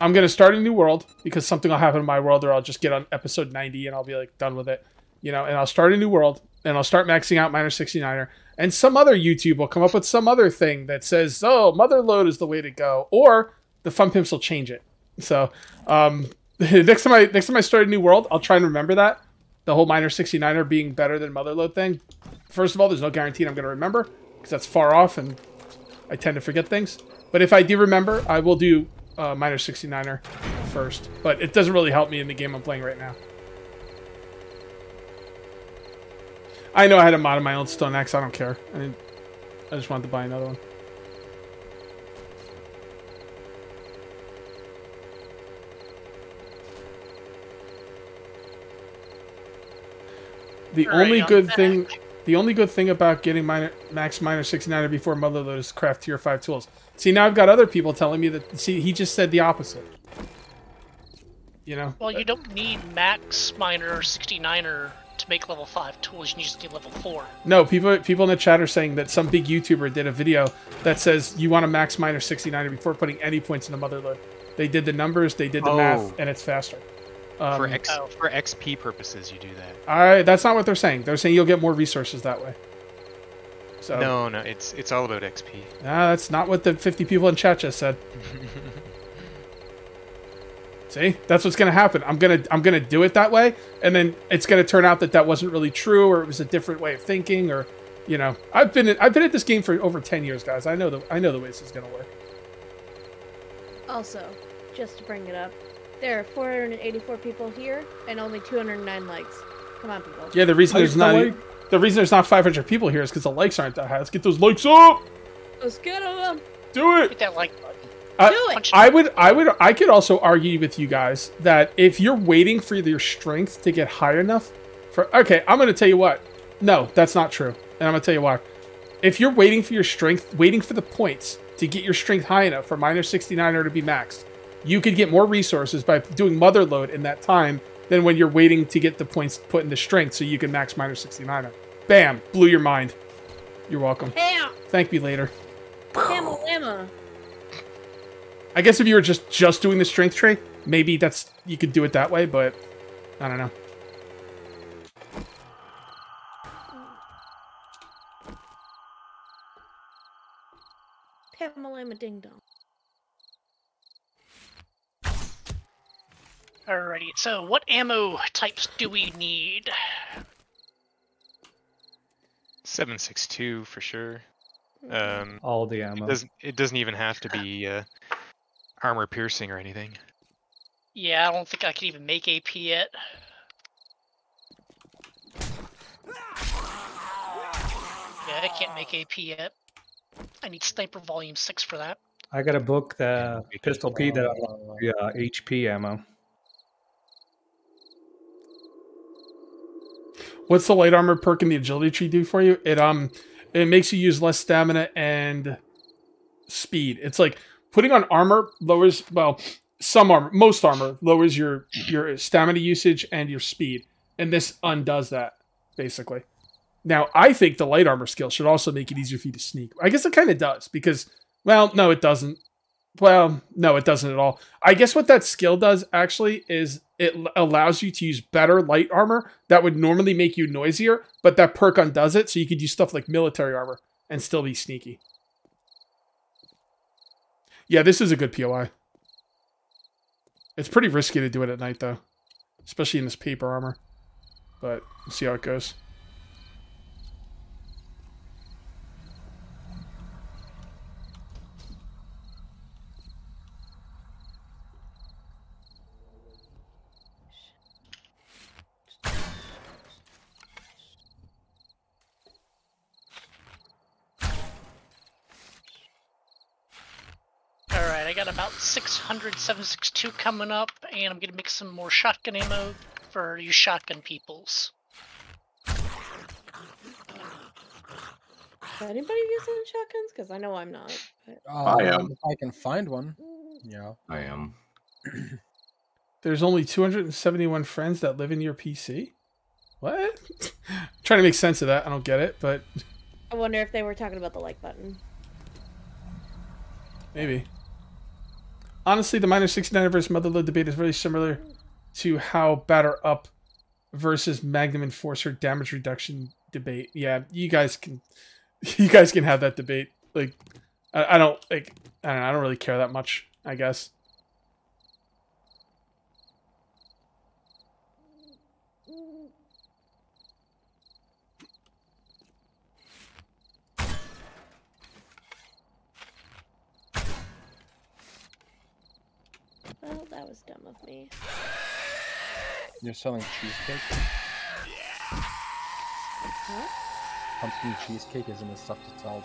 I'm going to start a new world, because something will happen in my world, or I'll just get on episode 90, and I'll be, like, done with it. You know, and I'll start a new world, and I'll start maxing out minor 69er, and some other YouTube will come up with some other thing that says, oh, Motherload is the way to go, or the Fun Pimps will change it. So, Next time I start a new world, I'll try and remember that. The whole minor 69er being better than Motherload thing. First of all, there's no guarantee I'm going to remember, because that's far off, and I tend to forget things. But if I do remember, I will do minor 69er first. But it doesn't really help me in the game I'm playing right now. I know I had a mod of my own stone axe. I don't care. I just wanted to buy another one. The only good thing about getting max minor 69er before Motherload is craft tier 5 tools. See, now I've got other people telling me that. See, he just said the opposite. You know. Well, you don't need max minor 69er to make level 5 tools. You just need level 4. No, people in the chat are saying that some big YouTuber did a video that says you want to max minor 69er before putting any points in the Motherload. They did the numbers, they did the math, and it's faster. For XP purposes, you do that. That's not what they're saying. They're saying you'll get more resources that way. So, no, it's all about XP. Nah, that's not what the 50 people in chat just said. See, that's what's gonna happen. I'm gonna do it that way, and then it's gonna turn out that wasn't really true, or it was a different way of thinking, or, you know, I've been at this game for over 10 years, guys. I know the way this is gonna work. Also, just to bring it up. There are 484 people here and only 209 likes. Come on, people. Yeah, the reason there's not 500 people here is because the likes aren't that high. Let's get those likes up. Let's get them. Do it. Hit that like button. Do it. I could also argue with you guys that if you're waiting for your strength to get high enough, I'm gonna tell you what. No, that's not true, and I'm gonna tell you why. If you're waiting for your strength, waiting for the points to get your strength high enough for minor 69er to be maxed, you could get more resources by doing Motherload in that time than when you're waiting to get the points put into strength so you can max minor 69er. Bam! Blew your mind. You're welcome. Bam. Thank me later. Hammer. I guess if you were just doing the strength trait, maybe that's you could do it that way, but I don't know. Pamalama ding dong. Alrighty, so what ammo types do we need? 7.62 for sure. All the ammo. It doesn't even have to be armor piercing or anything. Yeah, I don't think I can even make AP yet. Yeah, I can't make AP yet. I need Sniper Volume 6 for that. I gotta book the Pistol P that unlocks the HP ammo. What's the light armor perk in the agility tree do for you? It makes you use less stamina and speed. It's like putting on armor lowers, well, some armor, most armor lowers your stamina usage and your speed. And this undoes that, basically. Now, I think the light armor skill should also make it easier for you to sneak. I guess it kind of does because, well, no, it doesn't. Well, no, it doesn't at all. I guess what that skill does, actually, is it allows you to use better light armor that would normally make you noisier, but that perk undoes it, so you could use stuff like military armor and still be sneaky. Yeah, this is a good POI. It's pretty risky to do it at night, though. Especially in this paper armor. But we'll see how it goes. I got about 600, 762 coming up, and I'm going to make some more shotgun ammo for you shotgun peoples. Is anybody using shotguns? Because I know I'm not. But... I am. If I can find one. Yeah. I am. There's only 271 friends that live in your PC? What? I'm trying to make sense of that. I don't get it, but... I wonder if they were talking about the like button. Maybe. Honestly, the minor 69 versus Motherlode debate is very similar to how Batter Up versus Magnum Enforcer damage reduction debate. Yeah, you guys can have that debate. Like, I don't really care that much, I guess. Well, that was dumb of me. You're selling cheesecake? Huh? Pumpkin cheesecake isn't the stuff to tell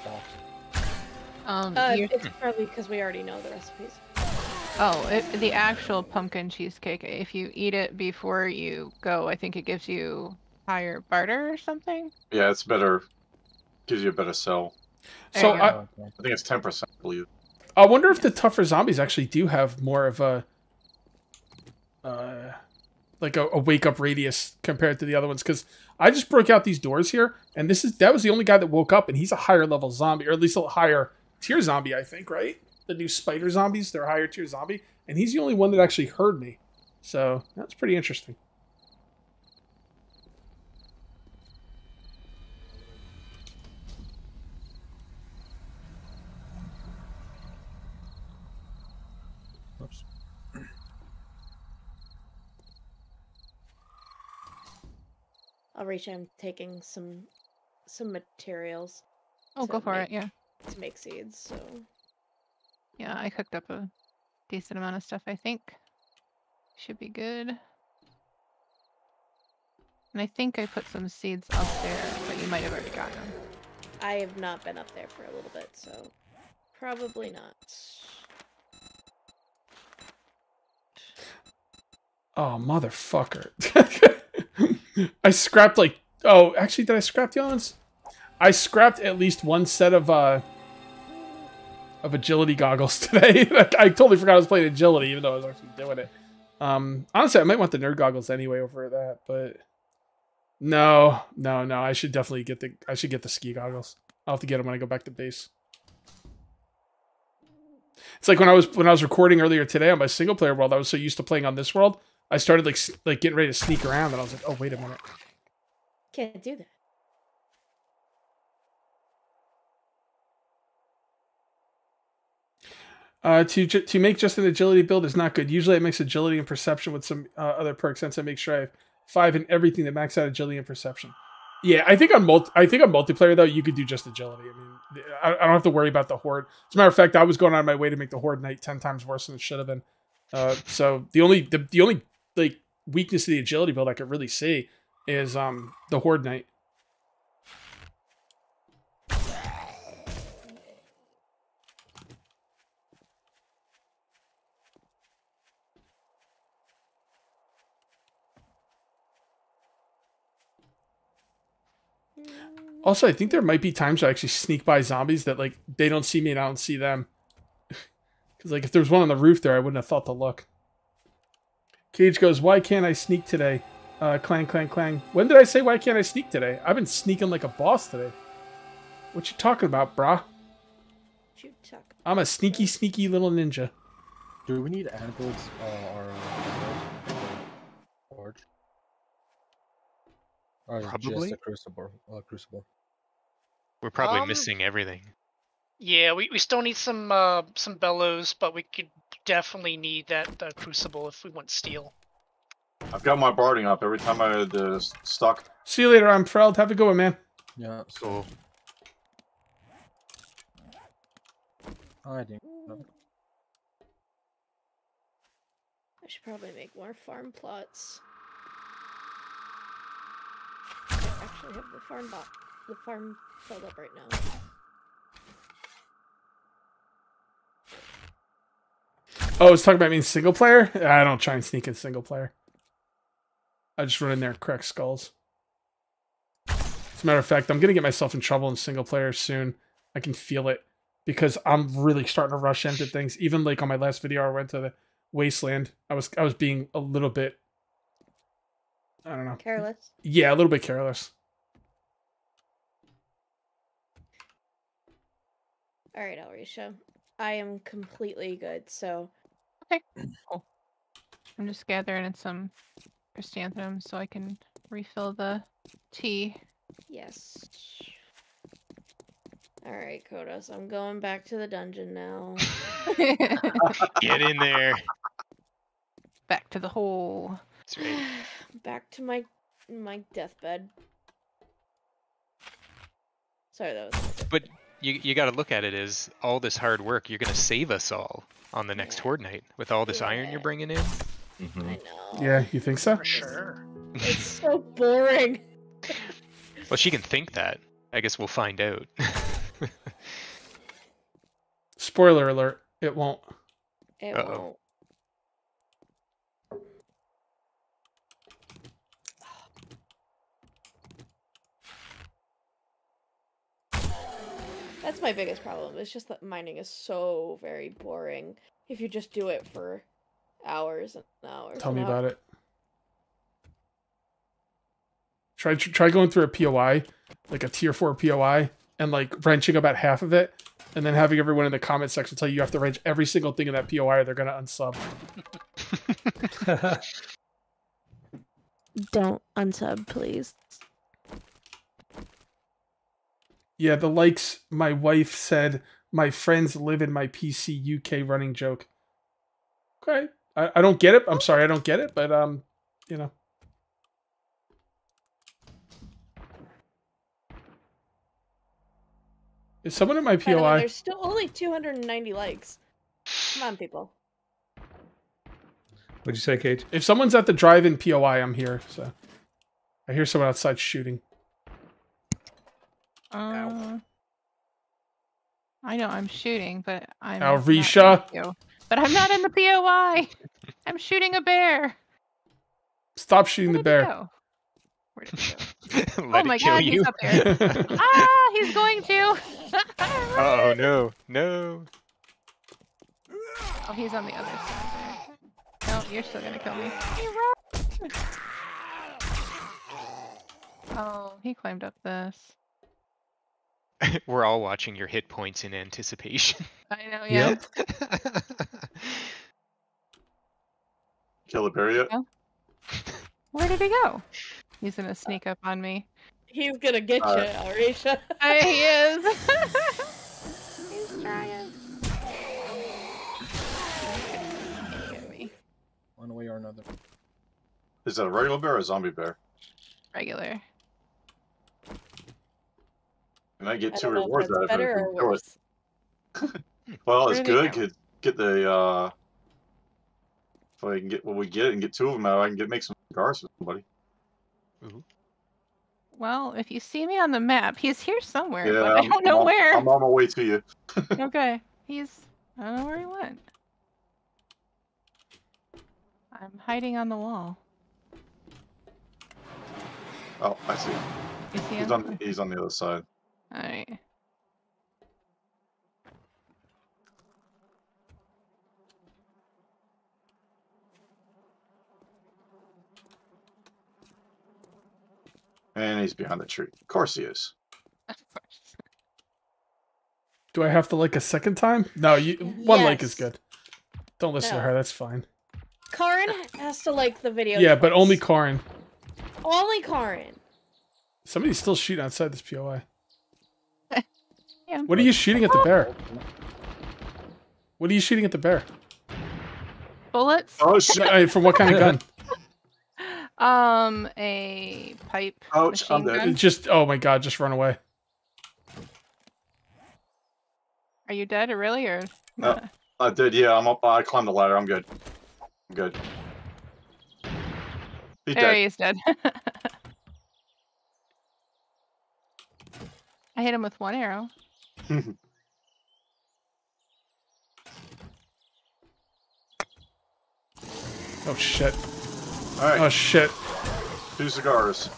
about. It's probably because we already know the recipes. Oh, the actual pumpkin cheesecake, if you eat it before you go, I think it gives you higher barter or something? Yeah, it's better. Gives you a better sell. So I think it's 10%, I believe. I wonder if the tougher zombies actually do have more of a wake up radius compared to the other ones, because I just broke out these doors here, and that was the only guy that woke up, and he's a higher level zombie, or at least a higher tier zombie, I think, right? The new spider zombies, they're higher tier zombie, and he's the only one that actually heard me, so that's pretty interesting. Already, I'm taking some materials. Oh, go for it, yeah. To make seeds, so... Yeah, I cooked up a decent amount of stuff, I think. Should be good. And I think I put some seeds up there, but you might have already gotten them. I have not been up there for a little bit, so... Probably not. Oh, motherfucker. I scrapped like... Oh, actually, did I scrap the other ones? I scrapped at least one set of agility goggles today. I totally forgot I was playing agility, even though I was actually doing it. Honestly, I might want the nerd goggles anyway over that, but... No. I should definitely get the ski goggles. I'll have to get them when I go back to base. It's like when I was recording earlier today on my single player world, I was so used to playing on this world, I started like getting ready to sneak around, and I was like, oh wait a minute, can't do that. To make just an agility build is not good. Usually it makes agility and perception with some other perks. Since I make sure I have 5 in everything that max out agility and perception. Yeah, I think on multiplayer though, you could do just agility. I mean, I don't have to worry about the horde. As a matter of fact, I was going out of my way to make the horde night 10 times worse than it should have been. So the only like weakness of the agility build I could really see is the horde night. Also, I think there might be times I actually sneak by zombies that, like, they don't see me and I don't see them. Because, like, if there was one on the roof there, I wouldn't have thought to look. Cage goes, why can't I sneak today? Clang, clang, clang. When did I say why can't I sneak today? I've been sneaking like a boss today. What you talking about, brah? I'm a sneaky, sneaky little ninja. Do we need animals or... Probably just a crucible. We're probably missing everything. Yeah, we still need some bellows, but we could definitely need that crucible if we want steel. I've got my barding up every time I stock. See you later, I'm Freld. Have a good one, man. Yeah, so I didn't know. I should probably make more farm plots. Actually, have the farm filled up right now. Oh, it's talking about me single player. I don't try and sneak in single player. I just run in there and crack skulls. As a matter of fact, I'm gonna get myself in trouble in single player soon. I can feel it because I'm really starting to rush into things. Even like on my last video, I went to the wasteland. I was being a little bit, I don't know. Careless? Yeah, a little bit careless. Alright, Alrisha. I am completely good, so... Okay, cool. I'm just gathering in some chrysanthemums so I can refill the tea. Yes. Alright, Kodos, I'm going back to the dungeon now. Get in there. Back to the hole. That's right. Back to my deathbed. Sorry, that was... But you got to look at it as all this hard work. You're going to save us all on the next Horde Night with all this iron you're bringing in. Mm-hmm. I know. Yeah, you think so? For sure. It's so boring. Well, she can think that. I guess we'll find out. Spoiler alert. It won't. It won't. That's my biggest problem. It's just that mining is so very boring. If you just do it for hours and hours. Tell me about it. Try going through a POI, like a tier 4 POI, and like wrenching about half of it, and then having everyone in the comment section tell you have to wrench every single thing in that POI or they're gonna unsub. Don't unsub, please. Yeah, the likes, my wife said, my friends live in my PC UK running joke. Okay. I don't get it. I'm sorry, I don't get it, but, you know. Is someone in my POI? By the way, there's still only 290 likes. Come on, people. What'd you say, Kate? If someone's at the drive-in POI, I'm here, so. I hear someone outside shooting. I know I'm shooting, but I'm Alrisha. But I'm not in the POI. I'm shooting a bear. Stop shooting the bear. Where did it go? Oh my god, he's up there. Ah, he's going to. Oh no, no. Oh, he's on the other side. No, you're still gonna kill me. Oh, he climbed up this. We're all watching your hit points in anticipation. I know, yeah. Yep. Caliberia. Where did he go? He's gonna sneak up on me. He's gonna get you, Arisha. He is. He's trying. Get me. One way or another. Is that a regular bear or a zombie bear? Regular. You might get two rewards out of it. Well, it's good. Get the. If I can get what we get and get two of them out, I can make some cigars for somebody. Mm-hmm. Well, if you see me on the map, he's here somewhere, yeah, but I don't know where. I'm on my way to you. Okay, I don't know where he went. I'm hiding on the wall. Oh, I see him. You see him? He's on the other side. All right. And he's behind the tree. Of course he is. Of course. Do I have to like a second time? No, one like is good. Don't listen to her. That's fine. Karin has to like the video. Yeah, but only Karin. Only Karin. Somebody's still shooting outside this POI. Yeah. What are you shooting at the bear? What are you shooting at the bear? Bullets. Oh shit! From what kind of gun? A pipe. Ouch, I'm dead. Just, oh my god, just run away. Are you dead, really, or? No, I did, yeah, I'm up, I climbed the ladder, I'm good. I'm good. He's dead. He is dead. I hit him with one arrow. Oh shit. All right. Oh shit. Two cigars.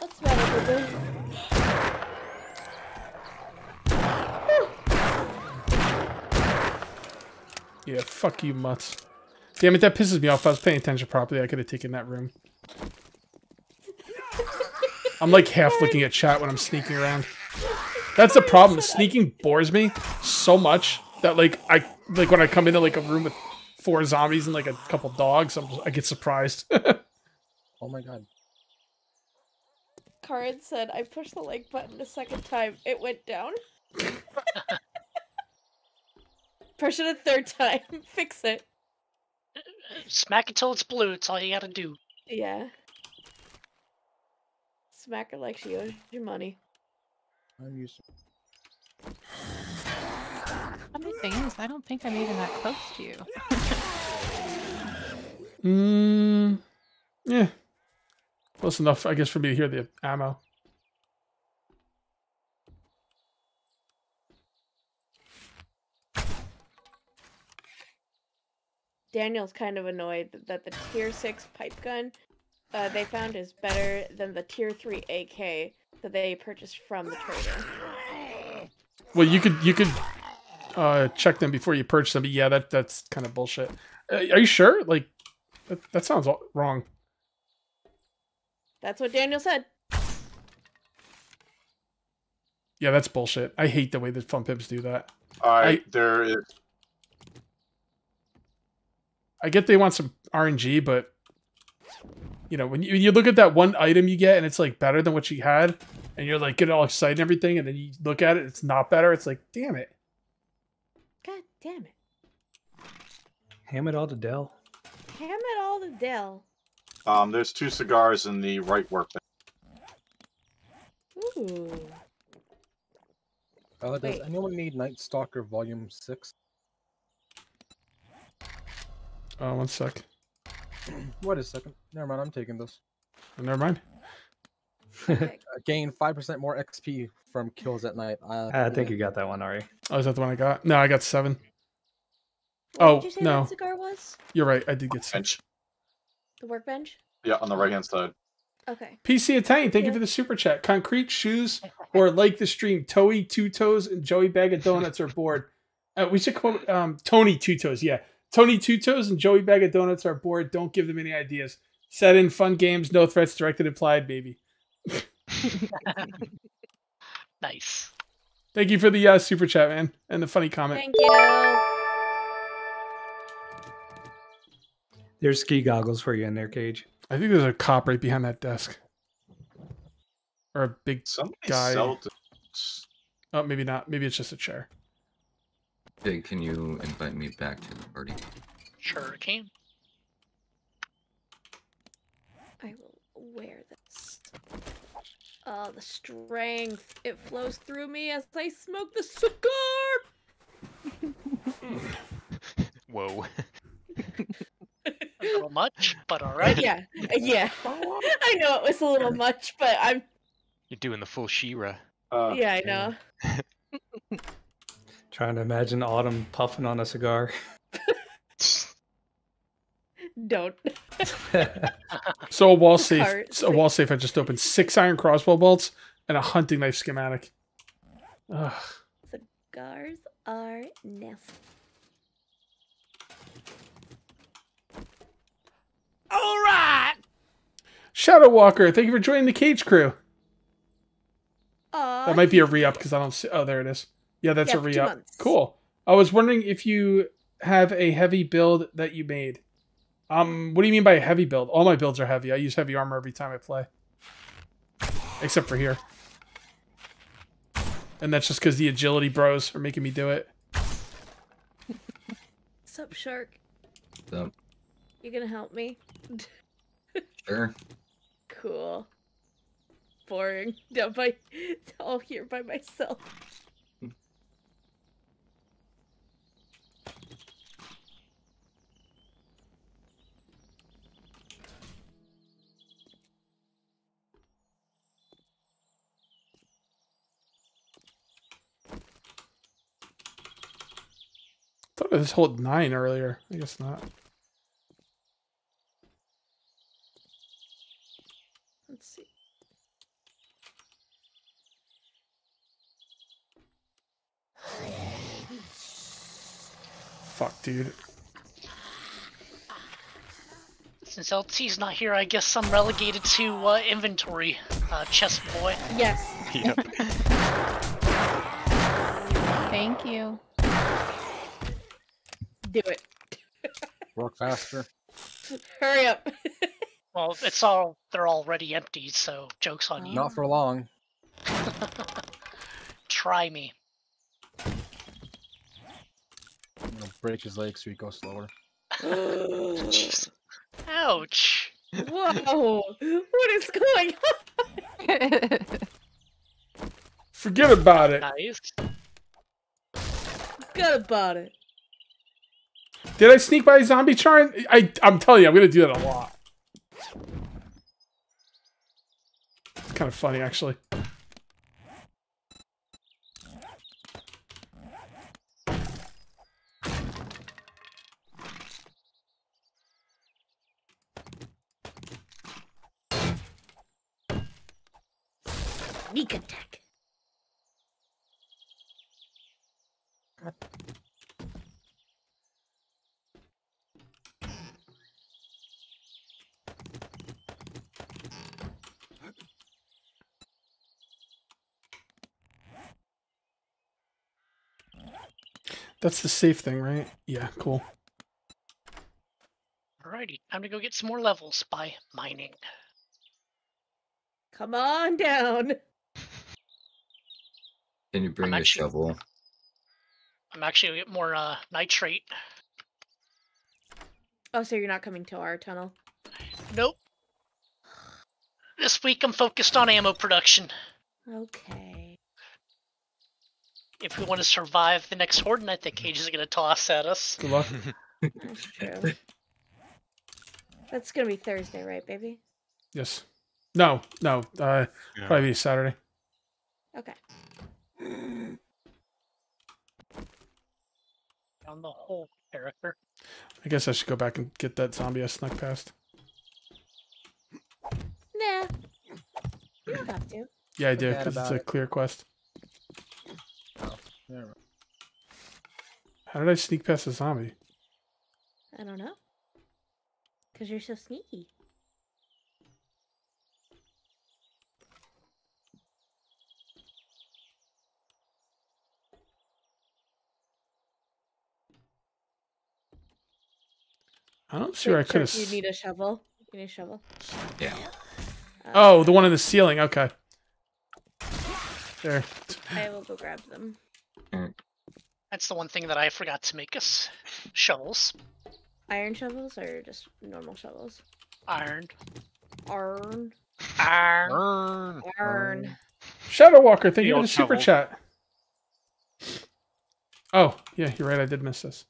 That's not a good thing. Yeah, fuck you, Mutz. Damn it, that pisses me off. If I was paying attention properly, I could have taken that room. I'm like half looking at chat when I'm sneaking around. That's the problem. Sneaking bores me so much that like when I come into like a room with 4 zombies and like a couple dogs, I get surprised. Oh my god. Karin said, I pushed the like button a second time. It went down. Push it a third time. Fix it. Smack it till it's blue. It's all you gotta do. Yeah. Smack her like she owes you money. I'm used to... The only thing is, I don't think I'm even that close to you. Yeah. Close enough, I guess, for me to hear the ammo. Daniel's kind of annoyed that the tier 6 pipe gun they found is better than the tier 3 AK that they purchased from the trader. Well, you could check them before you purchase them. But yeah, that's kind of bullshit. Are you sure? Like, that sounds wrong. That's what Daniel said. Yeah, that's bullshit. I hate the way that Fun Pips do that. There is. I get they want some RNG, but you know, when you look at that one item you get and it's like better than what you had, and you're like getting all excited and everything, and then you look at it, it's not better. It's like, damn it. God damn it. Ham it all to Dell. Ham it all to Dell. There's 2 cigars in the right workbench. Ooh. Does anyone need Night Stalker Volume 6? One sec. What a second. Never mind, I'm taking this. Oh, never mind. Gain 5% more XP from kills at night. I think you got that one already. Oh, is that the one I got? No, I got 7. What did you say that cigar was? You're right, I did get 6. The workbench? Yeah, on the right-hand side. Okay. PC Italian, thank you for the super chat. Concrete shoes or like the stream. Toey, Two Toes, and Joey Bag of Donuts are bored. We should call it Tony Two Toes, yeah. Tony Two Toes and Joey Bag of Donuts are bored. Don't give them any ideas. Set in fun games, no threats, directed, implied, baby. Nice. Thank you for the super chat, man, and the funny comment. Thank you. There's ski goggles for you in there, Cage. I think there's a cop right behind that desk. Or a big guy. Oh, maybe not. Maybe it's just a chair. Hey, can you invite me back to the party? Sure, I can. I will wear this. The strength. It flows through me as I smoke the cigar! Whoa. A little much, but alright. Yeah, yeah. I know it was a little much, but I'm... You're doing the full She-Ra. Yeah, I know. Trying to imagine Autumn puffing on a cigar. Don't. So a wall safe. A wall safe. I just opened 6 iron crossbow bolts and a hunting knife schematic. Ugh. Cigars are nasty. All right. Shadow Walker, thank you for joining the Cage crew. That might be a re-up because I don't see. Oh, there it is. Yeah, that's a re-up. Cool. I was wondering if you have a heavy build that you made. What do you mean by a heavy build? All my builds are heavy. I use heavy armor every time I play. Except for here. And that's just because the agility bros are making me do it. What's up, Shark? What's up? You gonna help me? Sure. Cool. Boring. Down by... all here by myself. I thought it was hold 9 earlier. I guess not. Let's see. Fuck, dude. Since LT's not here, I guess I'm relegated to inventory. Chest boy. Yes. Yep. Thank you. Do it. Work faster. Hurry up. Well, it's all, they're already empty, so joke's on you. Not for long. Try me. I'm gonna break his leg so he goes slower. Ouch. Whoa. What is going on? Forget about it. Nice. Forget about it. Did I sneak by a zombie charm? I'm telling you, I'm gonna do that a lot. It's kind of funny, actually. Sneak attack. That's the safe thing, right? Yeah, cool. Alrighty, time to go get some more levels by mining. Come on down! Can you bring a shovel? I'm actually going to get more nitrate. Oh, so you're not coming to our tunnel? Nope. This week I'm focused on ammo production. Okay. If we want to survive the next horde night that Cage is going to toss at us. Good luck. That's true. That's going to be Thursday, right, baby? Yes. No, no. Yeah. Probably be Saturday. Okay. Down the whole character. I guess I should go back and get that zombie I snuck past. Nah. You don't have to. Yeah, I do, because it's a clear quest. How did I sneak past a zombie? I don't know. Because you're so sneaky. I don't see where I could have. You need a shovel. You need a shovel. Yeah. Oh, the one in the ceiling. Okay. There. I will go grab them. That's the one thing that I forgot to make us. Shovels. Iron shovels or just normal shovels? Iron. Iron. Iron. Iron. Shadowwalker, thank you for the super chat. Oh, yeah, you're right. I did miss this.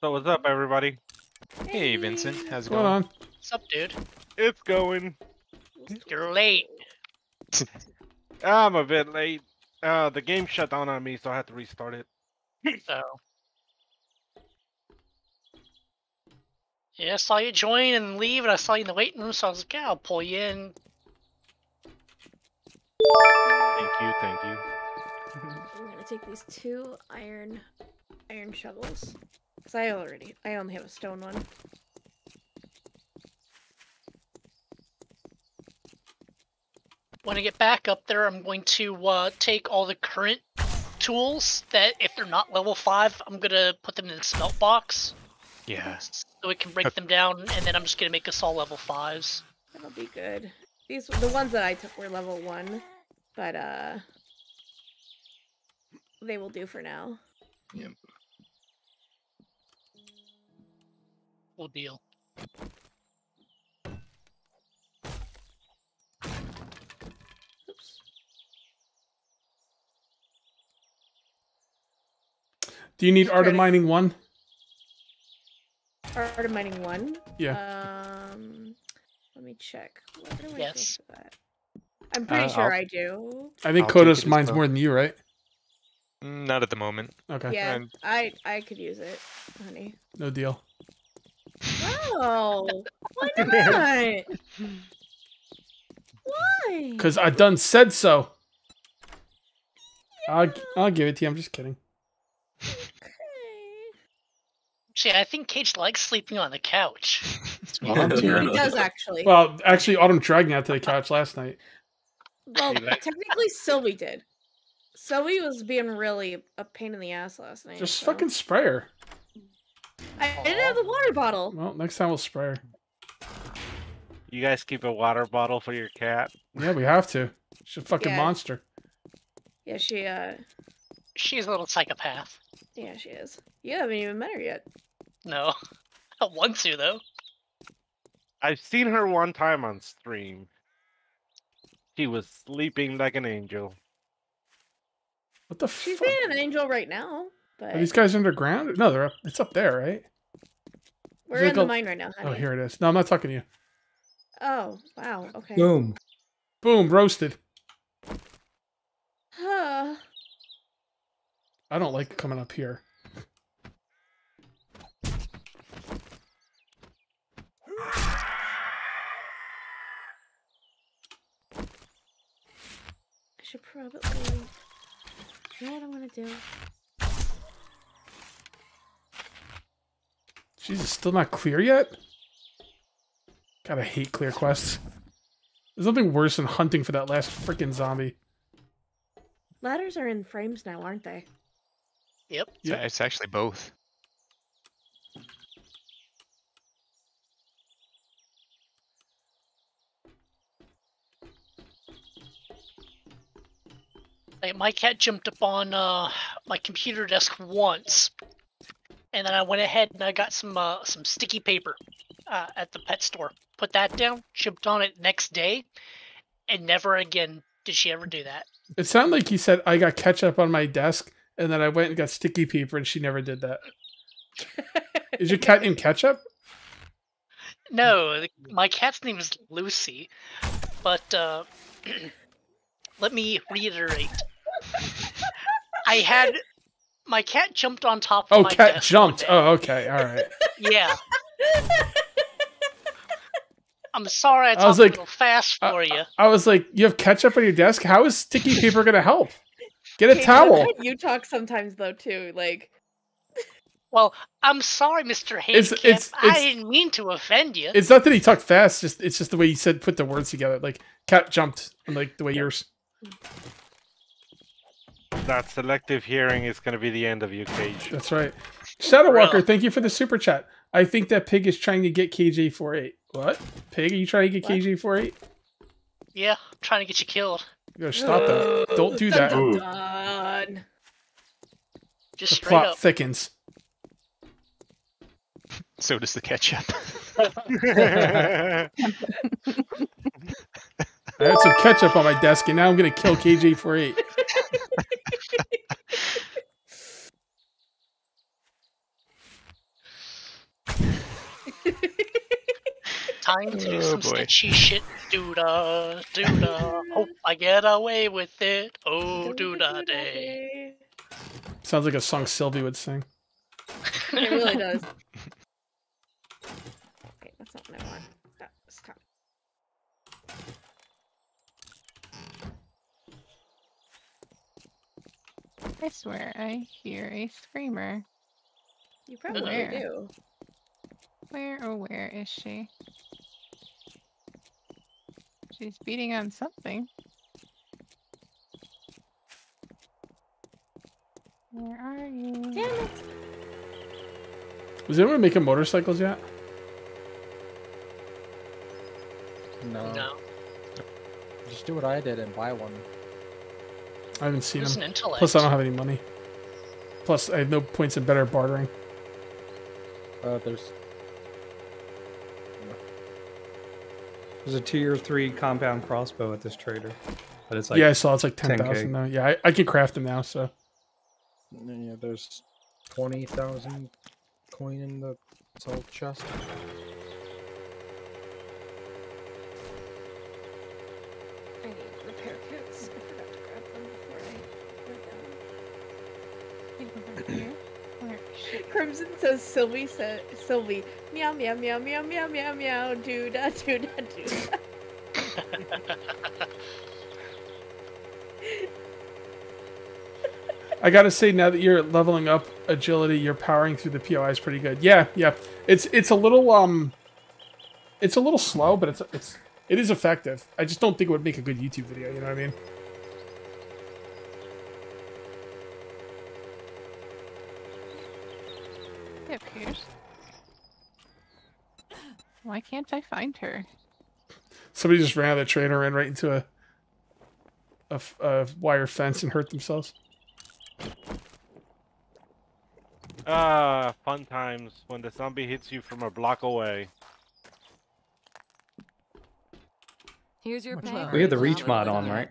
So what's up, everybody? Hey, Vincent, how's it going? What's up, dude? It's going. You're late. I'm a bit late. The game shut down on me, so I had to restart it. So. Yeah, I saw you join and leave, and I saw you in the waiting room, so I was like, yeah, I'll pull you in. Thank you, thank you. I'm gonna take these two iron shovels. Cause I only have a stone one. When I get back up there, I'm going to take all the current tools that, if they're not level 5, I'm gonna put them in the smelt box. Yeah. So it can break them down, and then I'm just gonna make us all level 5s. That'll be good. The ones that I took were level 1, but they will do for now. Yep. We'll deal. Oops. Do you need Art of Mining 1? Art of Mining 1? Yeah. Let me check. What do I think for that? I'm pretty sure I do. I think Kodos mines more than you, right? Not at the moment. Okay. Yeah, I could use it, honey. No deal. Oh, why not? Why? Because I done said so. Yeah. I'll give it to you. I'm just kidding. Okay. See, I think Cage likes sleeping on the couch. Well, he does actually. Well, actually, Autumn dragged me out to the couch last night. Well, technically, Sylvie did. Sylvie was being really a pain in the ass last night. Just fucking spray her. I didn't have the water bottle. Well, next time we'll spray her. You guys keep a water bottle for your cat? Yeah, we have to. She's a fucking monster. Yeah, she's a little psychopath. Yeah, she is. You haven't even met her yet. No. I want to, though. I've seen her one time on stream. She was sleeping like an angel. What the fuck? She's being an angel right now. But... Are these guys underground? No, they're up. It's up there, right? We're in the mine right now, honey. Oh, here it is. No, I'm not talking to you. Oh, wow. Okay. Boom. Boom, roasted. Huh. I don't like coming up here. I should probably... What I don't want to do... Jeez, it's still not clear yet? God, I hate clear quests. There's nothing worse than hunting for that last freaking zombie. Ladders are in frames now, aren't they? Yep. Yeah, it's actually both. Like, my cat jumped up on my computer desk once. And then I went ahead and I got some sticky paper at the pet store. Put that down, chipped on it next day, and never again did she ever do that. It sounded like you said, I got ketchup on my desk, and then I went and got sticky paper, and she never did that. Is your cat in ketchup? No, my cat's name is Lucy, but let me reiterate. I had... My cat jumped on top of my cat desk jumped. Oh, okay. All right. Yeah. I'm sorry I talked a little fast for you. I was like, you have ketchup on your desk? How is sticky paper going to help? Get a towel. You talk sometimes, though, too. Like. Well, I'm sorry, Mr. Hayes. I didn't mean to offend you. It's not that he talked fast. It's just the way you said put the words together. Like, cat jumped. And, like, the way yours. That selective hearing is going to be the end of you, Cage. That's right. Shadowwalker, thank you for the super chat. I think that Pig is trying to get KJ48. What? Pig, are you trying to get KJ48? Yeah, I'm trying to get you killed. You gotta stop that. Don't do that. Dun, dun, dun. Just the plot thickens. So does the ketchup. I had some ketchup on my desk, and now I'm going to kill KJ48. Time to do some sketchy shit. Doodah, doodah. Hope I get away with it. Oh, doodah day. Sounds like a song Sylvie would sing. It really does. Okay, that's not what I want. That was coming. I swear I hear a screamer. You probably do. Where where is she? She's beating on something. Where are you? Damn it! Was anyone making motorcycles yet? No. No. Just do what I did and buy one. I haven't seen them. Plus, I don't have any money. Plus, I have no points in better bartering. There's a tier 3 compound crossbow at this trader, but it's like I saw it's like 10,000 now. Yeah, I can craft them now. So yeah, there's 20,000 coin in the salt chest. I need repair kits. I forgot to grab them before I went down. Here. Crimson says Sylvie said Sylvie meow meow meow meow meow meow meow do da do da do da. I gotta say, now that you're leveling up agility, you're powering through the POIs pretty good. Yeah. It's a little slow, but it is effective. I just don't think it would make a good YouTube video, you know what I mean? Why can't I find her? Somebody just ran out of the train and ran right into a wire fence and hurt themselves. Ah, fun times when the zombie hits you from a block away. Here's your pay. We had the reach mod on, right?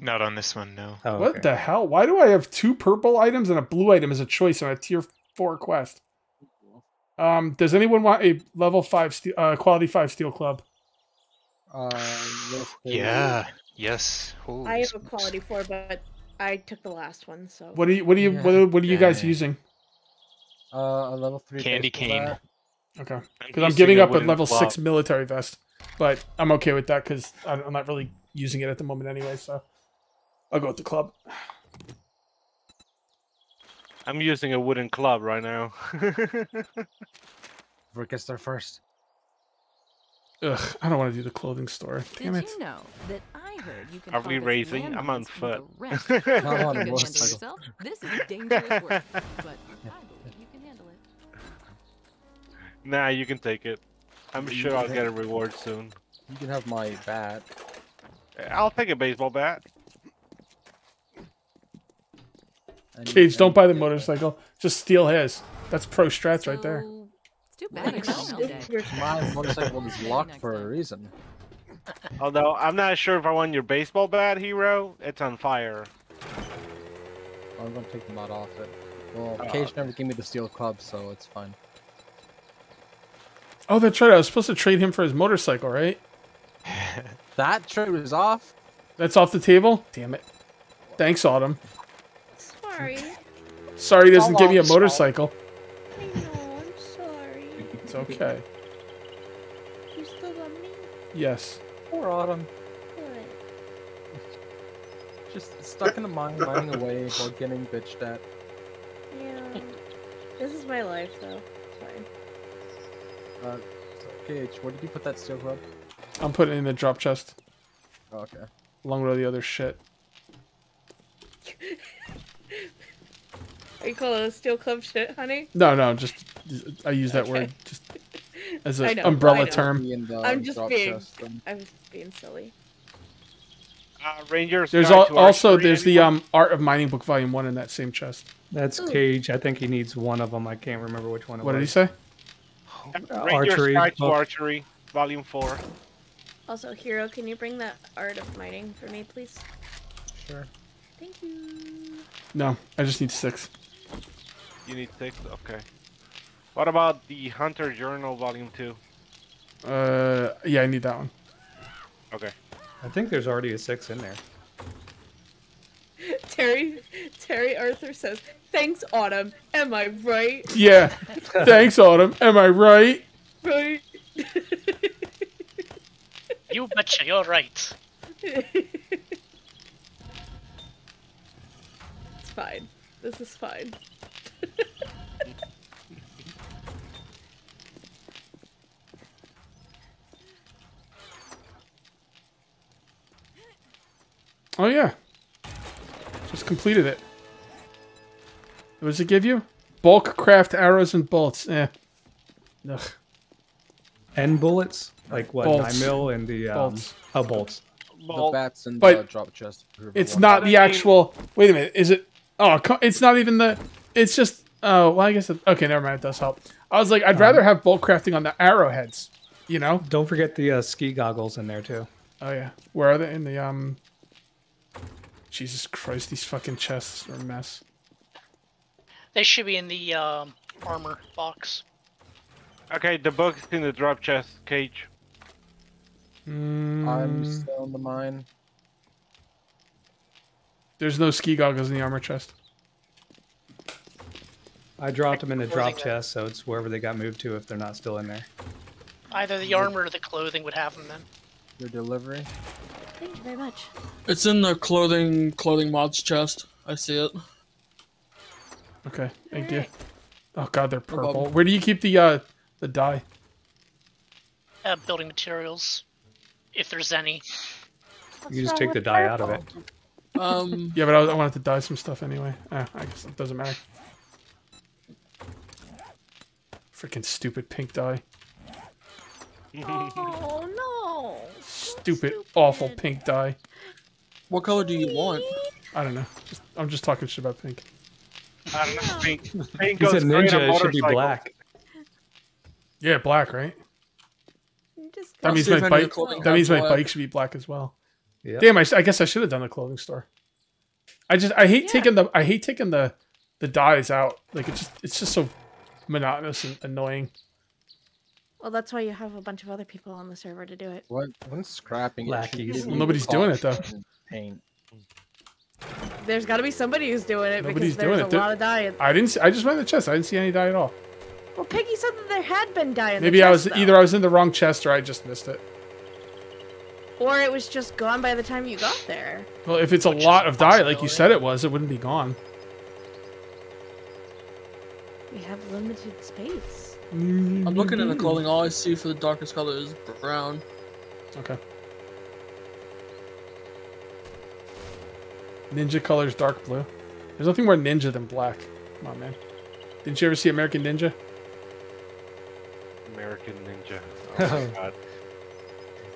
Not on this one, no. Oh, what the hell? Why do I have 2 purple items and a blue item as a choice on a tier 4 quest? Does anyone want a level 5 quality 5 steel club? Yes. Holy I have smokes. A quality 4, but I took the last one. So what are you guys using? A level 3 candy cane. Okay, because I'm giving up a level 6 military vest, but I'm okay with that because I'm not really using it at the moment anyway. So I'll go with the club. I'm using a wooden club right now. Whoever gets there first. Ugh, I don't want to do the clothing store. Damn it. Did you know that I heard you can... Are we raising? I'm on foot. Yourself, this is dangerous work, but I believe you can handle it. Nah, you can take it. I'm sure I'll get a reward soon. You can have my bat. I'll take a baseball bat. Cage, don't buy the motorcycle. Just steal his. That's pro strats right there. It's too bad. My motorcycle was locked for a reason. Although, I'm not sure if I want your baseball bat, Hero. It's on fire. I'm going to take the mod off it. Well, Cage never gave me the steel club, so it's fine. Oh, that's right. I was supposed to trade him for his motorcycle, right? That trade was off? That's off the table? Damn it. Thanks, Autumn. Sorry he doesn't give me a motorcycle. I know, I'm sorry. It's okay. You still love me? Yes. Poor Autumn. Good. Just stuck in the mine, mining away while getting bitched at. Yeah. This is my life, though. It's fine. Cage, where did you put that steel club? I'm putting it in the drop chest. Oh, okay. Along with all the other shit. you call it a steel club shit, honey? No, no, just I use that word just as an umbrella term. I'm just being silly. Rangers. There's also there's the Art of Mining Book Volume 1 in that same chest. That's Ooh. Cage. I think he needs one of them. I can't remember which one. What did he say? Rangers Guide to Archery, Volume 4. Also, Hero, can you bring that Art of Mining for me, please? Sure. Thank you. No, I just need 6. You need 6? Okay. What about the Hunter Journal Volume 2? Yeah, I need that one. Okay. I think there's already a 6 in there. Terry Arthur says, "Thanks, Autumn. Am I right?" Yeah. Thanks, Autumn. Am I right? Right. You betcha, you're right. It's fine. This is fine. Oh yeah. Just completed it. What does it give you? Bulk craft arrows and bolts. Eh. Ugh. And bullets? Like what? Bolts. 9mm and the bolts. Oh, bolts. The bats and the drop chest. It's not the actual. Wait a minute. Is it? Oh, it's not even the. It's just. Oh, well, I guess. Okay, never mind. It does help. I was like, I'd rather have bolt crafting on the arrowheads. You know. Don't forget the ski goggles in there too. Oh yeah. Where are they in the Jesus Christ, these fucking chests are a mess. They should be in the armor box. Okay, the book's in the drop chest, Cage. Mm. I'm still in the mine. There's no ski goggles in the armor chest. I dropped them in the drop chest, so it's wherever they got moved to if they're not still in there. Either the armor or the clothing would have them then. Your delivery. Thank you very much. It's in the clothing mods chest. I see it. Okay, thank you. Oh god, they're purple. Where do you keep the dye? Building materials, if there's any. You just take the dye out of it. Yeah, but I wanted to dye some stuff anyway. I guess it doesn't matter. Freaking stupid pink dye. Oh no. Stupid, awful pink dye. What color do you want? I don't know. I'm just talking shit about pink. I don't know. Pink goes ninja, it should be black. Yeah, black, right? That means my bike should be black as well. Yep. Damn, I guess I should have done a clothing store. I hate taking the dyes out. Like it's just so monotonous and annoying. Well, that's why you have a bunch of other people on the server to do it. What scrapping? Lackeys. Well, nobody's doing it though. Paint. There's got to be somebody who's doing it because there's a lot of dye. I just went in the chest. I didn't see any dye at all. Well, Piggy said that there had been dye in the chest. Maybe either I was in the wrong chest or I just missed it. Or it was just gone by the time you got there. Well, if it's a lot of dye, like you said it was, it wouldn't be gone. We have limited space. I'm looking in the clothing. All I see for the darkest color is brown. Okay. Ninja color's dark blue. There's nothing more ninja than black. Come on, man. Didn't you ever see American Ninja? American Ninja. Oh my god.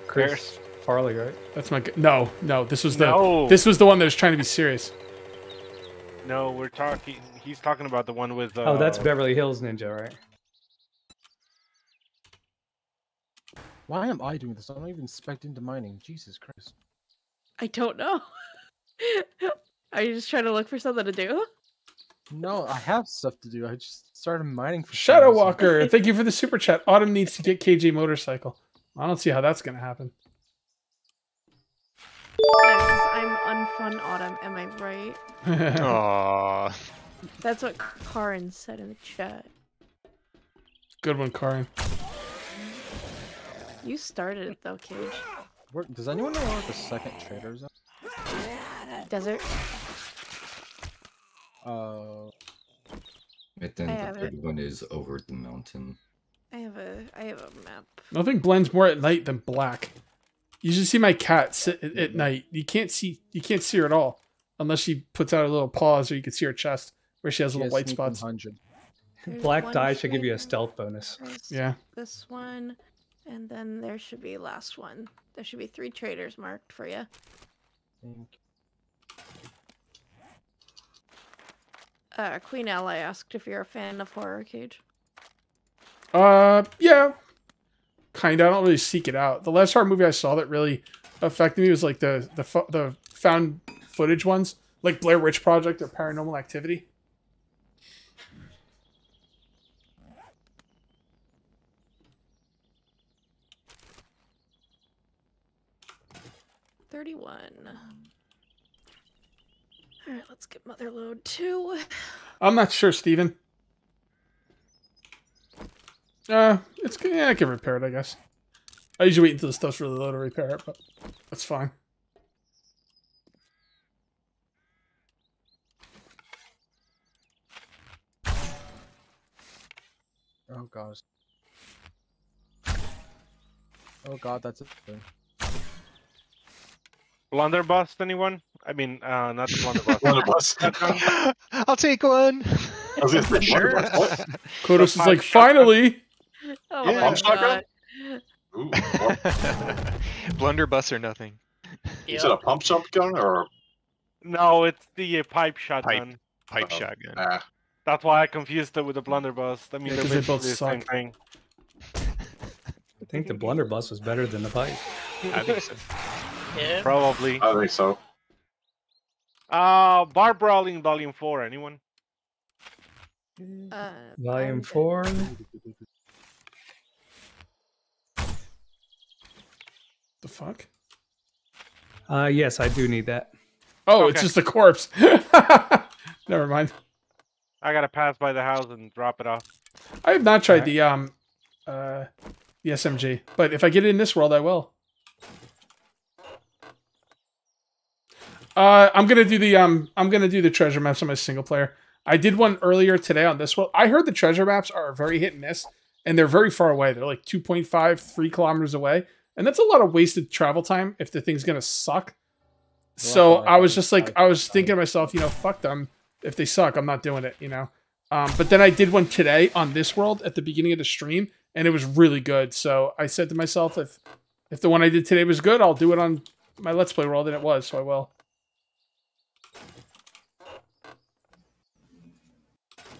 Chris Farley, right? That's my. No. This was the one that was trying to be serious. No, we're talking. He's talking about the one with. Oh, that's Beverly Hills Ninja, right? Why am I doing this? I'm not even spec'd into mining. Jesus Christ. I don't know. Are you just trying to look for something to do? No, I have stuff to do. I just started mining for Shadow Walker. Thank you for the super chat. Autumn needs to get KJ motorcycle. I don't see how that's going to happen. Yeah, I'm unfun Autumn. Am I right? Aww. That's what Karin said in the chat. Good one, Karin. You started it though, Cage. Does anyone know where the second trader is at? Desert. But then the third one is over the mountain. I have a map. Nothing blends more at night than black. You should see my cat sit at night. You can't see her at all unless she puts out her little paws or you can see her chest. where she has little white spots. Black dye should give you a stealth bonus. Yeah. This one, and then there should be last one. There should be 3 traders marked for you. Queen Ally asked if you're a fan of horror, Cage. Yeah. Kinda. I don't really seek it out. The last horror movie I saw that really affected me was like the found footage ones, like Blair Witch Project or Paranormal Activity. All right, let's get Motherlode 2. I'm not sure, Steven. It's good. Yeah, I can repair it, I guess. I usually wait until the stuff's really low to repair it, but that's fine. Oh, gosh. Oh, God, that's a thing. Blunderbuss, anyone? I mean, not Blunderbuss. Blunderbuss. I'll take one. I was for sure. Kodos is like, finally. Oh, yeah. Pump shotgun? Ooh, Blunderbuss or nothing. Is it a pump shotgun or? No, it's the pipe shotgun. Pipe shotgun. Nah. That's why I confused it with the Blunderbuss. I mean, yeah, they're both the same thing. I think the Blunderbuss was better than the pipe. I think so. Yeah. Probably. I think so. Bar Brawling Volume 4, anyone? Volume 4? The fuck? Yes, I do need that. Oh, okay. It's just a corpse. Never mind. I gotta pass by the house and drop it off. I have not tried the SMG, but if I get it in this world, I will. I'm gonna do the treasure maps on my single player. I did one earlier today on this one. I heard the treasure maps are very hit and miss, and they're very far away. They're like 2.5, 3 kilometers away, and that's a lot of wasted travel time if the thing's gonna suck. So I was just like, I was thinking to myself, you know, fuck them. If they suck, I'm not doing it, you know. But then I did one today on this world at the beginning of the stream, and it was really good. So I said to myself, if the one I did today was good, I'll do it on my Let's Play world, and it was. So I will.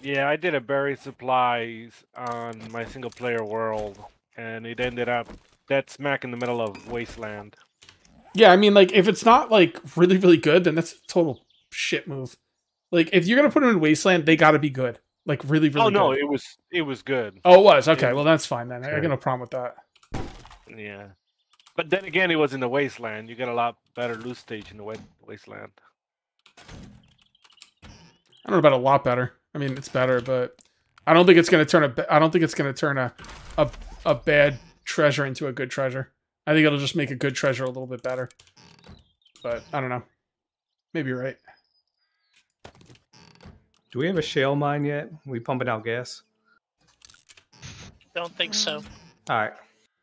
Yeah, I did a Berry Supplies on my single-player world, and it ended up dead smack in the middle of Wasteland. Yeah, I mean, like, if it's not, like, really, really good, then that's a total shit move. Like, if you're going to put them in Wasteland, they got to be good. Like, really, really good. Oh, no, it was good. Oh, it was? Okay, well, that's fine, then. I got no problem with that. Yeah. But then again, it was in the Wasteland. You get a lot better loot stage in the Wasteland. I don't know about a lot better. I mean, it's better, but I don't think it's going to turn a bad treasure into a good treasure. I think it'll just make a good treasure a little bit better. But I don't know. Maybe you're right. Do we have a shale mine yet? Are we pumping out gas? Don't think so. All right.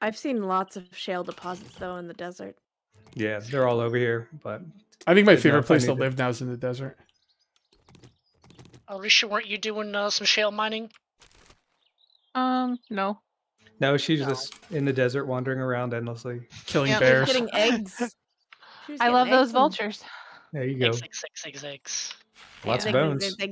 I've seen lots of shale deposits though in the desert. Yeah, they're all over here, but I think my favorite place to live now is in the desert. Alicia, weren't you doing some shale mining? No. No, she's just in the desert wandering around endlessly, killing bears. Getting eggs. I love those vultures. There you go. Eggs, eggs, eggs, eggs, eggs. Lots of bones. This is the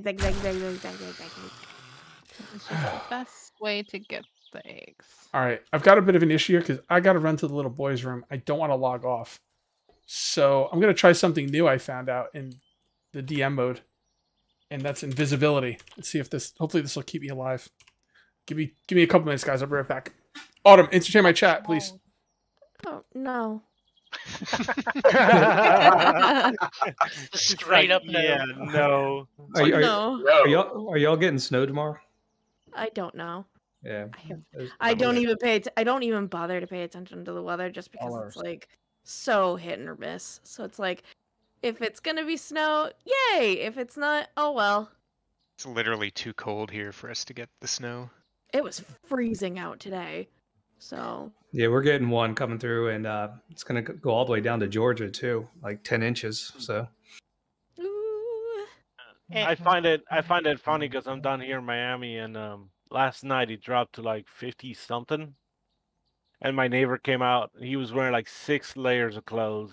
best way to get the eggs. All right, I've got a bit of an issue here because I got to run to the little boy's room. I don't want to log off, so I'm gonna try something new I found out in the DM mode. And that's invisibility. Let's see if this... Hopefully this will keep me alive. Give me a couple minutes, guys. I'll be right back. Autumn, entertain my chat, please. Oh, no. Straight up no. Yeah, no. Are y'all getting snow tomorrow? I don't know. Yeah. I don't even I don't even bother to pay attention to the weather just because it's like so hit and miss. So it's like... If it's gonna be snow, yay! If it's not, oh well. It's literally too cold here for us to get the snow. It was freezing out today, so. Yeah, we're getting one coming through, and it's gonna go all the way down to Georgia too, like 10 inches. So. Ooh. I find it funny because I'm down here in Miami, and last night it dropped to like 50 something, and my neighbor came out. He was wearing like 6 layers of clothes.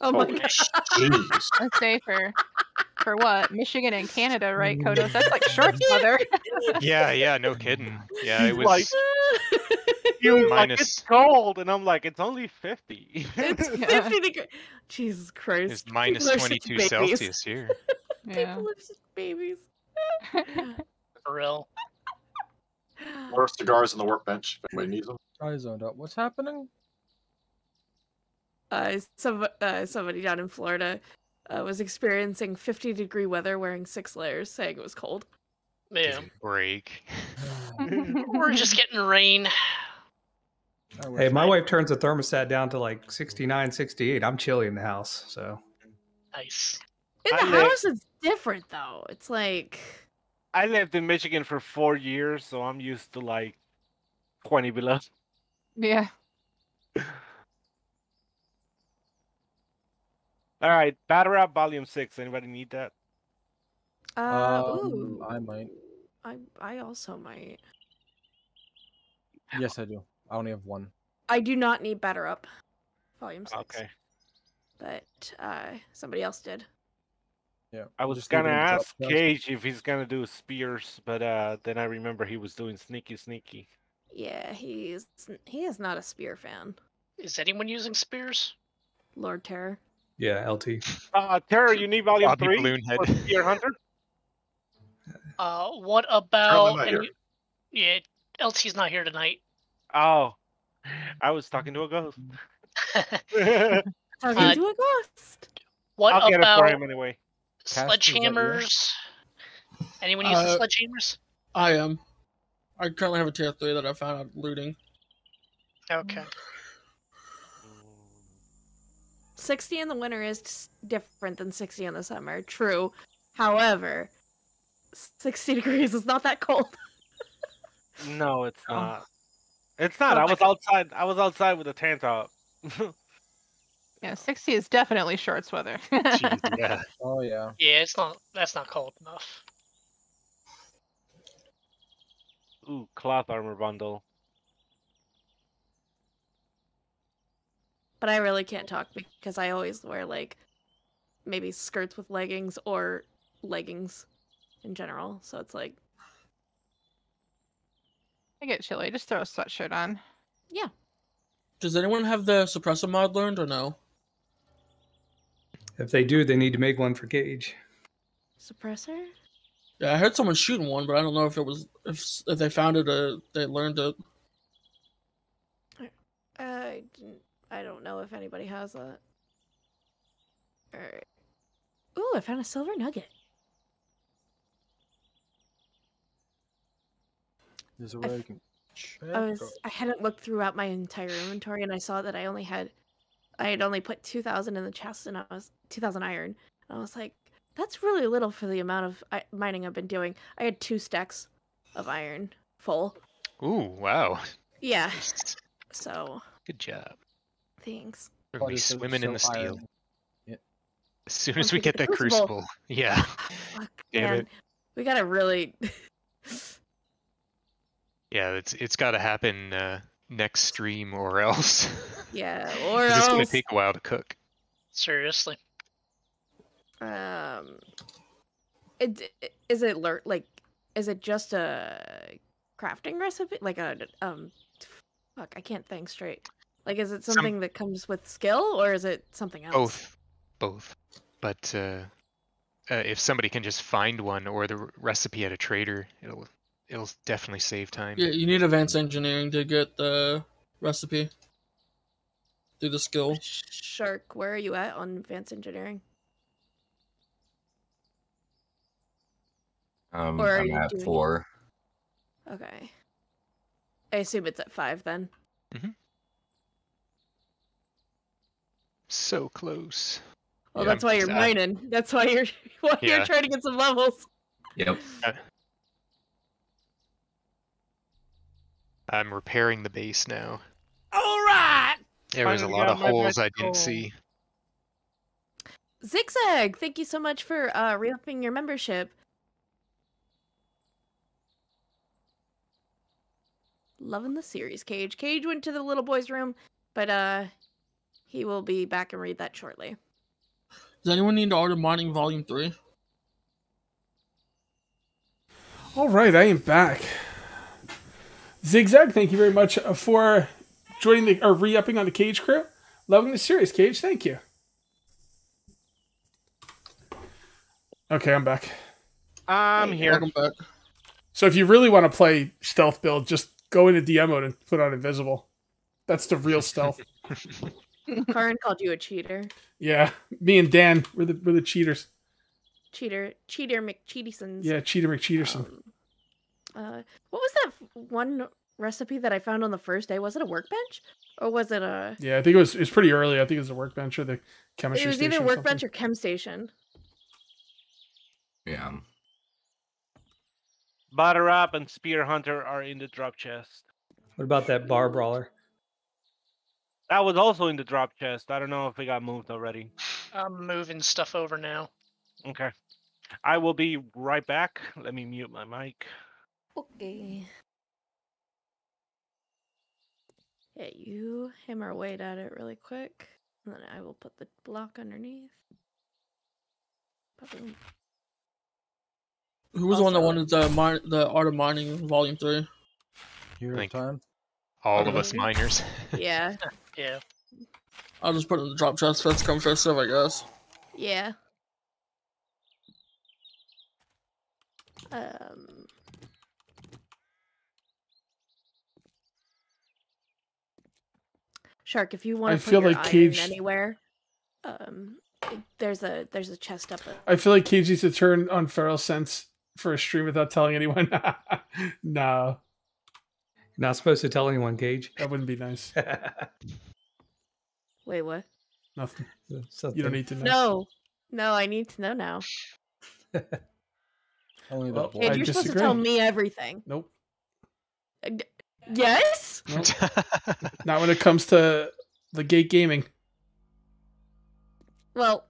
Oh my gosh! That's safer. For what? Michigan and Canada, right, Kodos? That's like shorts, mother. Yeah, yeah, no kidding. Yeah, it was like, minus... like it's cold, and I'm like, it's only 50. It's 50 degrees. Jesus Christ. It's minus 22 Celsius here. Yeah. People are just babies. For real. More cigars on the workbench if anybody needs them. I zoned out. What's happening? Somebody down in Florida was experiencing 50-degree weather wearing 6 layers, saying it was cold. Yeah. Break. We're just getting rain. Hey, my wife turns the thermostat down to like 69, 68. I'm chilly in the house, so. Nice. In the house, it's different, though. It's like... I lived in Michigan for 4 years, so I'm used to like 20 below. Yeah. All right, Battle Rap Volume 6. Anybody need that? Ooh. I might. I also might. Yes, I do. I only have 1. I do not need Battle Rap Volume 6. Okay. But somebody else did. Yeah. I was gonna ask Cage if he's gonna do spears, but then I remember he was doing sneaky. Yeah, he is not a spear fan. Is anyone using spears? Lord Terror. Yeah, LT. Terror, you need volume 3 for Spear Hunter? What about... yeah, LT's not here tonight. Oh. I was talking to a ghost. Talking to a ghost. What I'll get about it for him anyway. Sledgehammers? Anyone using sledgehammers? I am. I currently have a tier 3 that I found out looting. Okay. 60 in the winter is different than 60 in the summer. True. However, 60 degrees is not that cold. No, it's not. It's not. Oh, I was outside with a tank top. Yeah, 60 is definitely shorts weather. Jeez, yeah. Oh yeah. Yeah, it's not. That's not cold enough. Ooh, cloth armor bundle. But I really can't talk because I always wear, like, maybe skirts with leggings or leggings in general. So it's like... I get chilly. Just throw a sweatshirt on. Yeah. Does anyone have the suppressor mod learned or no? If they do, they need to make one for Cage. Suppressor? Yeah, I heard someone shooting one, but I don't know if it was... If they found it or they learned it. I didn't... I don't know if anybody has that. Alright. Ooh, I found a silver nugget. There's a way you can check. I hadn't looked throughout my entire inventory, and I saw that I had only put 2,000 in the chest, and 2,000 iron. And I was like, that's really little for the amount of mining I've been doing. I had 2 stacks of iron full. Ooh, wow. Yeah. So. Good job. Things. We're swimming in the steel. Yeah. As soon as we get that crucible. Yeah. Fuck, damn it. We gotta really... Yeah, it's gotta happen next stream or else. Yeah, or else. It's gonna take a while to cook. Seriously. Is it just a crafting recipe? Like a fuck, I can't think straight. Like, is it something that comes with skill, or is it something else? Both. But if somebody can just find one or the recipe at a trader, it'll definitely save time. Yeah, you need advanced engineering to get the recipe through the skill. Shark, where are you at on advanced engineering? I'm at 4. Okay. I assume it's at 5 then. Mm-hmm. So close. Well, yeah, that's why you're mining. That's why you're trying to get some levels. Yep. I'm repairing the base now. All right. There was a lot of holes I didn't see. Zigzag, thank you so much for re-upping your membership. loving the series, Cage. Cage went to the little boy's room, but he will be back and read that shortly. Does anyone need to order modding volume 3? Alright, I am back. Zigzag, thank you very much for joining the or re-upping on the Cage crew. Loving the series, Cage, thank you. Okay, I'm back. I'm here. Welcome back. So if you really want to play stealth build, just go into DM mode and put on invisible. That's the real stealth. Karin called you a cheater. Yeah, me and Dan were the cheaters. Cheater McCheatersons. Yeah, Cheater McCheaterson. What was that one recipe that I found on the first day? Was it a workbench or was it a? Yeah, I think it was pretty early. I think it was a workbench or the chemistry. It was either workbench or chem station. Yeah. Butterop and Spear Hunter are in the drop chest. What about that bar brawler? That was also in the drop chest. I don't know if it got moved already. I'm moving stuff over now. Okay. I will be right back. Let me mute my mic. Okay. Yeah, you hammer away at it really quick. And then I will put the block underneath. Boom. Who was the one that wanted the Art of Mining Volume 3? Here in time. All of us miners. Yeah. Yeah. I'll just put it in the drop chest. First come, first serve, I guess. Yeah. Shark, if you want to put your iron anywhere, there's a chest up. I feel like Cage needs to turn on Feral Sense for a stream without telling anyone. No. Not supposed to tell anyone, Cage. That wouldn't be nice. Wait, what? Nothing. Something. You don't need to know. No, I need to know now. Only about Cage, you're supposed to tell me everything. Nope. Yes? Nope. Not when it comes to Legate Gaming. Well,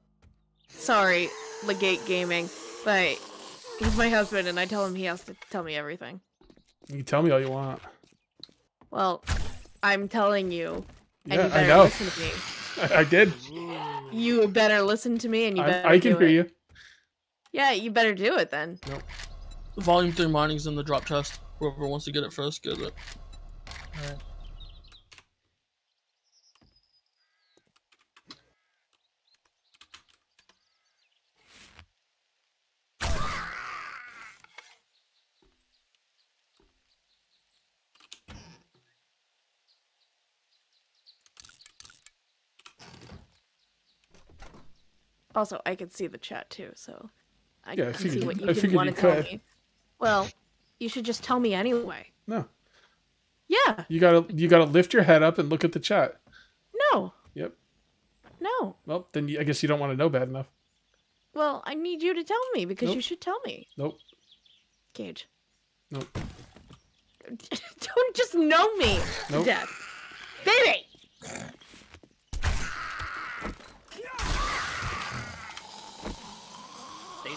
sorry, Legate Gaming, but he's my husband, and I tell him he has to tell me everything. You can tell me all you want. Well, I'm telling you, and you better listen to me. I did. You better listen to me, and you better I can hear you. Yeah, you better do it then. Nope. Volume 3 mining's in the drop chest. Whoever wants to get it first, get it. All right. Also, I can see the chat too, so I can see what you want to tell me. Well, you should just tell me anyway. No. Yeah. You gotta lift your head up and look at the chat. No. Yep. No. Well, then I guess you don't want to know bad enough. Well, I need you to tell me because you should tell me. Nope. Cage. Nope. Don't just know me to death, baby.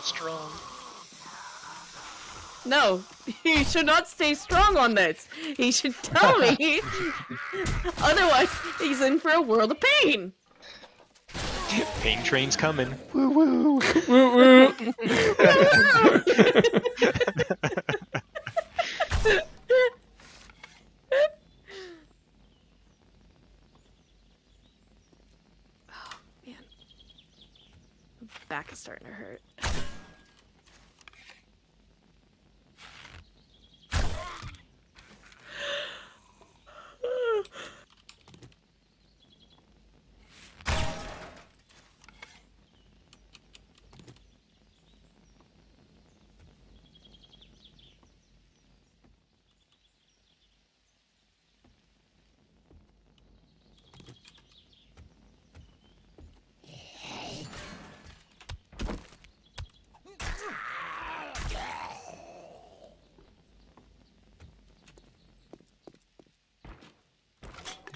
Strong. No, he should not stay strong on this. He should tell me. Otherwise, he's in for a world of pain. Pain train's coming. Woo woo. Woo woo. Oh man, my back is starting to hurt.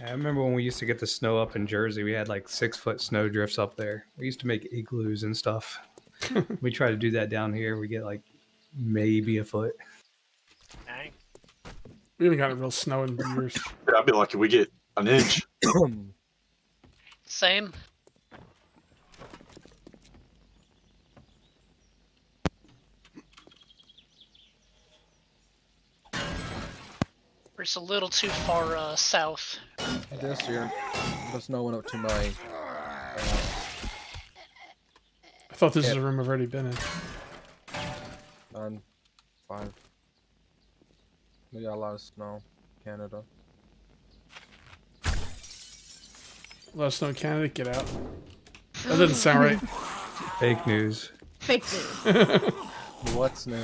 I remember when we used to get the snow up in Jersey, we had like 6-foot snow drifts up there. We used to make igloos and stuff. We try to do that down here. We get like maybe a foot. Dang. We haven't gotten real snow in years. Yeah, I'd be lucky we get an inch. Same. We're just a little too far south. This year, the snow went up to my... I thought this is a room I've already been in. 9, 5. We got a lot of snow, Canada. A lot of snow, Canada. Get out. That doesn't sound right. Fake news. Fake news. What's new?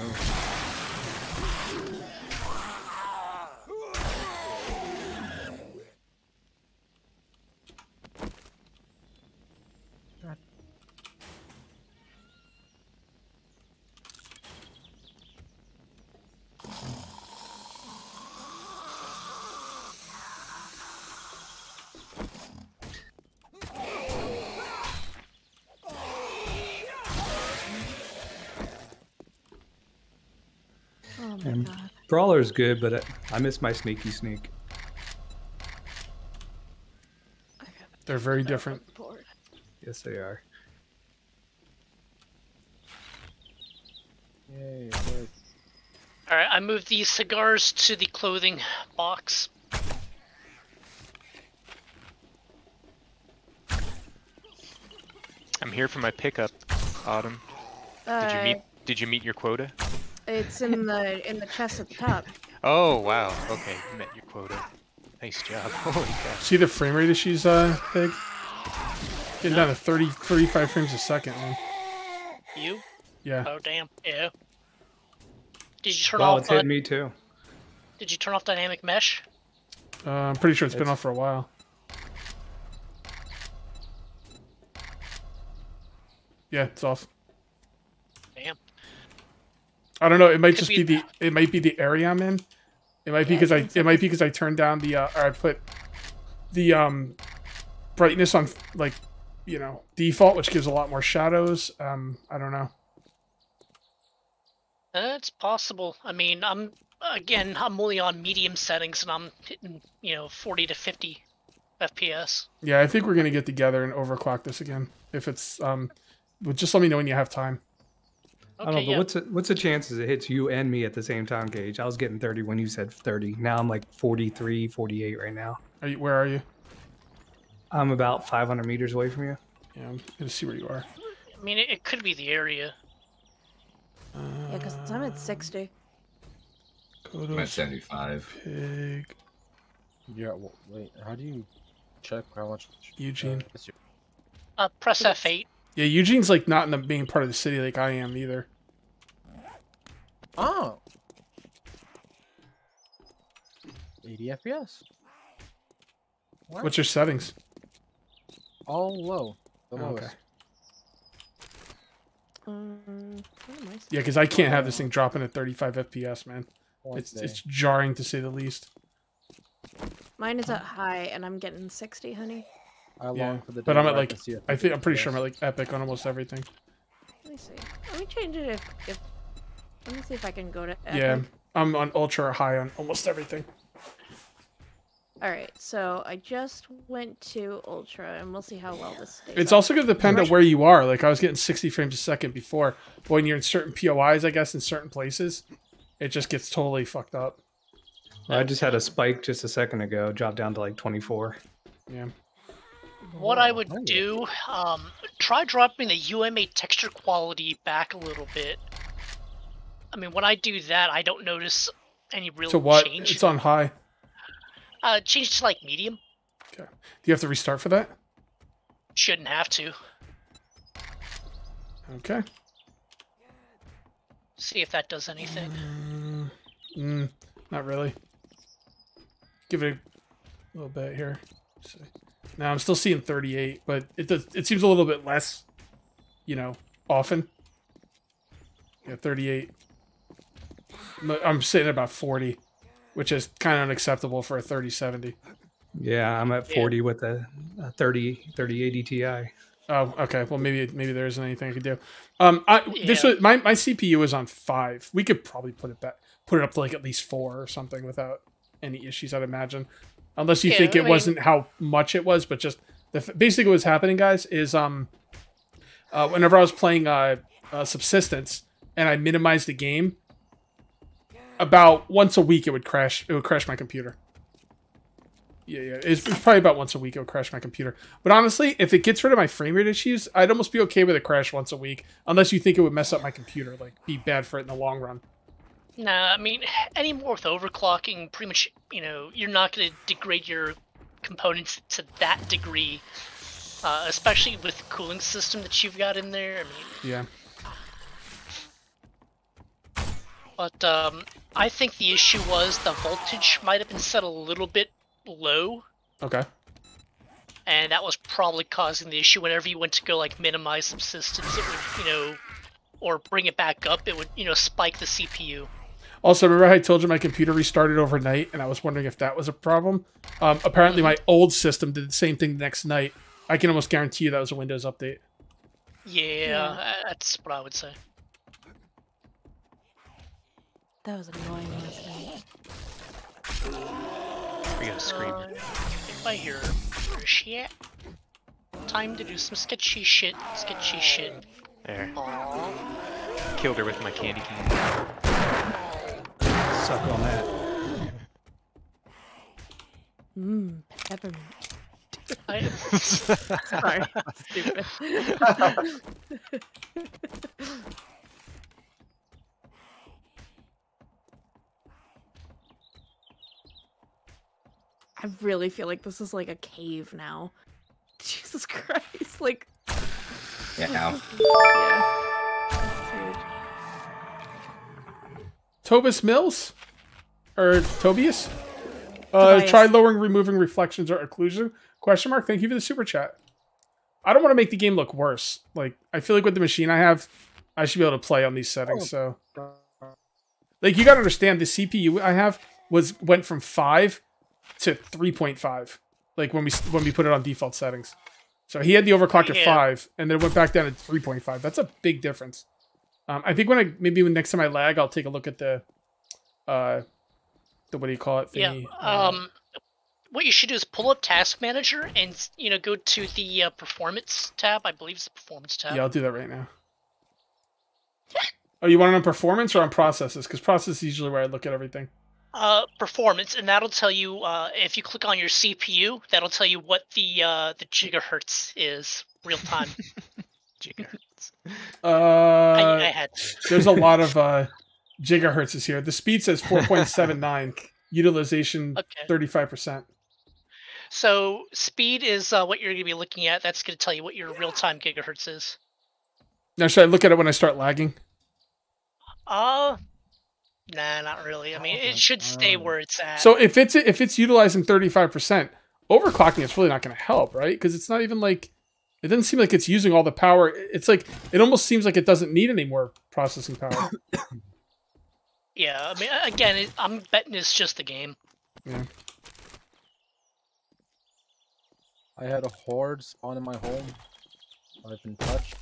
Brawler's good, but I miss my sneaky sneak. They're very different. Yes, they are. Yay, all right, I moved these cigars to the clothing box. I'm here for my pickup, Autumn. Did you meet your quota? It's in the chest at the top. Oh wow! Okay, you met your quota. Nice job. Holy cow! See the frame rate issues, Pig? Getting down to 30, 35 frames a second, man. You? Yeah. Oh damn! Yeah. Did you turn off? Well, it's hit me too. Did you turn off dynamic mesh? I'm pretty sure it's been off for a while. Yeah, it's off. Damn. I don't know. It might just be the. It might be the area I'm in. It might be because It might be because I turned down the. Or I put the brightness on like, you know, default, which gives a lot more shadows. I don't know. It's possible. I mean, I'm only on medium settings, and I'm hitting, you know, 40 to 50 FPS. Yeah, I think we're gonna get together and overclock this again. If it's just let me know when you have time. Okay, I don't know, but what's the chances it hits you and me at the same time, Cage? I was getting 30 when you said 30. Now I'm like 43, 48 right now. Where are you? I'm about 500 meters away from you. Yeah, I'm gonna see where you are. I mean, it could be the area. Yeah, because I'm at 60. I'm at 75. Pig. Yeah, well, wait, how do you check how much? Eugene. Press F8. Yeah, Eugene's like not in the being part of the city like I am either. Oh. 80 FPS. What? What's your settings? All low. Okay. Yeah, because I can't have this thing dropping at 35 FPS, man. It's jarring to say the least. Mine is at high, and I'm getting 60, honey. Yeah, but I'm at like, I think I'm pretty sure I'm at like epic on almost everything. Let me see. Let me change it if let me see if I can go to epic. Yeah, I'm on ultra or high on almost everything. All right, so I just went to ultra, and we'll see how well this stays. It's also going to depend on where you are. Like I was getting 60 frames a second before, but when you're in certain POIs, I guess in certain places, it just gets totally fucked up. Well, I just had a spike just a second ago, dropped down to like 24. Yeah. What I would do, try dropping the UMA texture quality back a little bit. I mean, when I do that, I don't notice any real change. So what? It's on high. Change to, like, medium. Okay. Do you have to restart for that? Shouldn't have to. Okay. See if that does anything. Not really. Give it a little bit here. Let's see. Now I'm still seeing 38, but it seems a little bit less, you know, often. Yeah, 38. I'm sitting at about 40, which is kind of unacceptable for a 3070. Yeah, I'm at 40 with a 3080 Ti. Oh, okay. Well, maybe there isn't anything I could do. My CPU is on 5. We could probably put it up to like at least 4 or something without any issues, I'd imagine. Unless you think it wasn't how much it was, but just basically what's happening, guys, is whenever I was playing Subsistence and I minimized the game, about once a week it would crash. It would crash my computer. Yeah, it's probably about once a week it would crash my computer. But honestly, if it gets rid of my frame rate issues, I'd almost be okay with a crash once a week, unless you think it would mess up my computer, like be bad for it in the long run. Nah, I mean, anymore with overclocking, pretty much, you know, you're not going to degrade your components to that degree, especially with the cooling system that you've got in there. I mean, yeah. But I think the issue was the voltage might have been set a little bit low. Okay. And that was probably causing the issue. Whenever you went to go, like, minimize Subsistence, it would, you know, or bring it back up, it would, you know, spike the CPU. Also, remember how I told you my computer restarted overnight, and I was wondering if that was a problem? Apparently my old system did the same thing the next night. I can almost guarantee you that was a Windows update. Yeah, that's what I would say. That was annoying last night. We're gonna scream. If I hear her, where is she at? Time to do some sketchy shit, sketchy shit. There. Aww. Killed her with my candy cane. Suck on that. Mmm, peppermint. Sorry, stupid. I really feel like this is like a cave now. Jesus Christ, like... Yeah. Tobias Mills? Or Tobias? Try lowering, removing reflections or occlusion? Question mark. Thank you for the super chat. I don't want to make the game look worse. Like, I feel like with the machine I have, I should be able to play on these settings, so... Like, you gotta understand, the CPU I have went from 5 to 3.5. Like, when we put it on default settings. So he had the overclock at 5, and then it went back down to 3.5. That's a big difference. I think maybe next time I lag, I'll take a look at the what do you call it? Thingy. Yeah. What you should do is pull up Task Manager and, you know, go to the Performance tab. I believe it's the Performance tab. Yeah, I'll do that right now. Oh, you want it on Performance or on Processes? Because Process is usually where I look at everything. Performance, and that'll tell you, if you click on your CPU, that'll tell you what the gigahertz is, real time. Gigahertz. I had. There's a lot of, gigahertzes here. The speed says 4.79, utilization 35%. So, speed is, what you're gonna be looking at. That's gonna tell you what your real-time gigahertz is. Now, should I look at it when I start lagging? Nah, not really. I mean, it should stay where it's at. So if it's utilizing 35%, overclocking is really not going to help, right? Because it's not even like, it doesn't seem like it's using all the power. It's like, it almost seems like it doesn't need any more processing power. Yeah, I mean, again, I'm betting it's just the game. Yeah. I had a horde spawn in my home. I've been touched.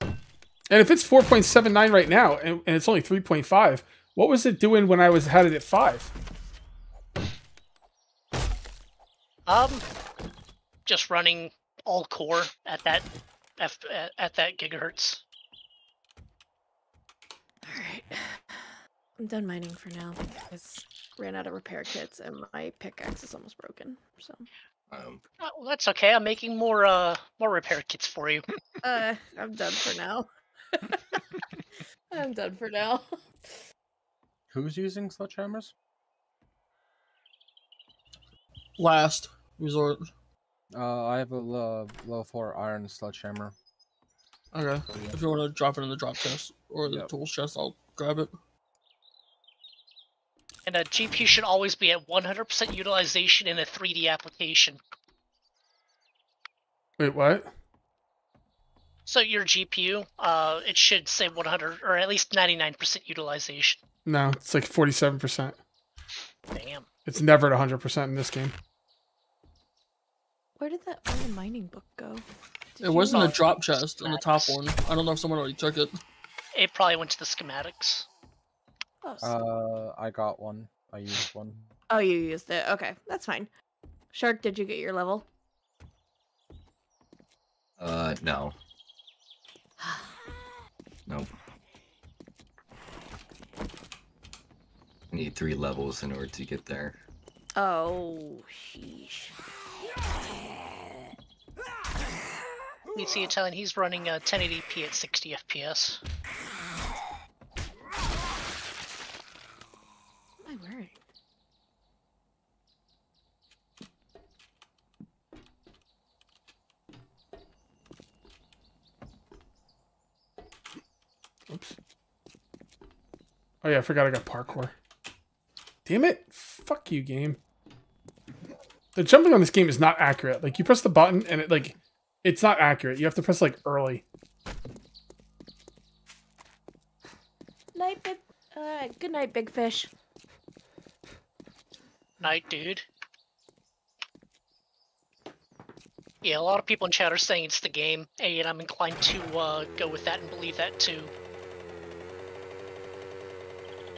And if it's 4.79 right now, and it's only 3.5, what was it doing when I had it at 5? Just running all core at that gigahertz. All right, I'm done mining for now because I ran out of repair kits and my pickaxe is almost broken. So. Oh, well, that's okay. I'm making more repair kits for you. I'm done for now. I'm done for now. Who's using sledgehammers? Last resort. I have a level 4 iron sledgehammer. Okay. So, yeah. If you want to drop it in the drop chest or the tools chest, I'll grab it. And a GPU should always be at 100% utilization in a 3D application. Wait, what? So your GPU, it should say 100 or at least 99% utilization. No, it's like 47%. Damn. It's never at 100% in this game. Where did that other mining book go? It was in the drop chest on the top one. I don't know if someone already took it. It probably went to the schematics. I got one. I used one. Oh, you used it. Okay, that's fine. Shark, did you get your level? No. Nope. I need 3 levels in order to get there. Oh, sheesh. You see, Italian, he's running 1080p at 60 FPS. What am I wearing? Oops. Oh yeah, I forgot I got parkour. Damn it! Fuck you, game. The jumping on this game is not accurate. Like, you press the button and it, like, it's not accurate. You have to press, like, early. Night, big... good night, big fish. Night, dude. Yeah, a lot of people in chat are saying it's the game, and I'm inclined to go with that and believe that, too.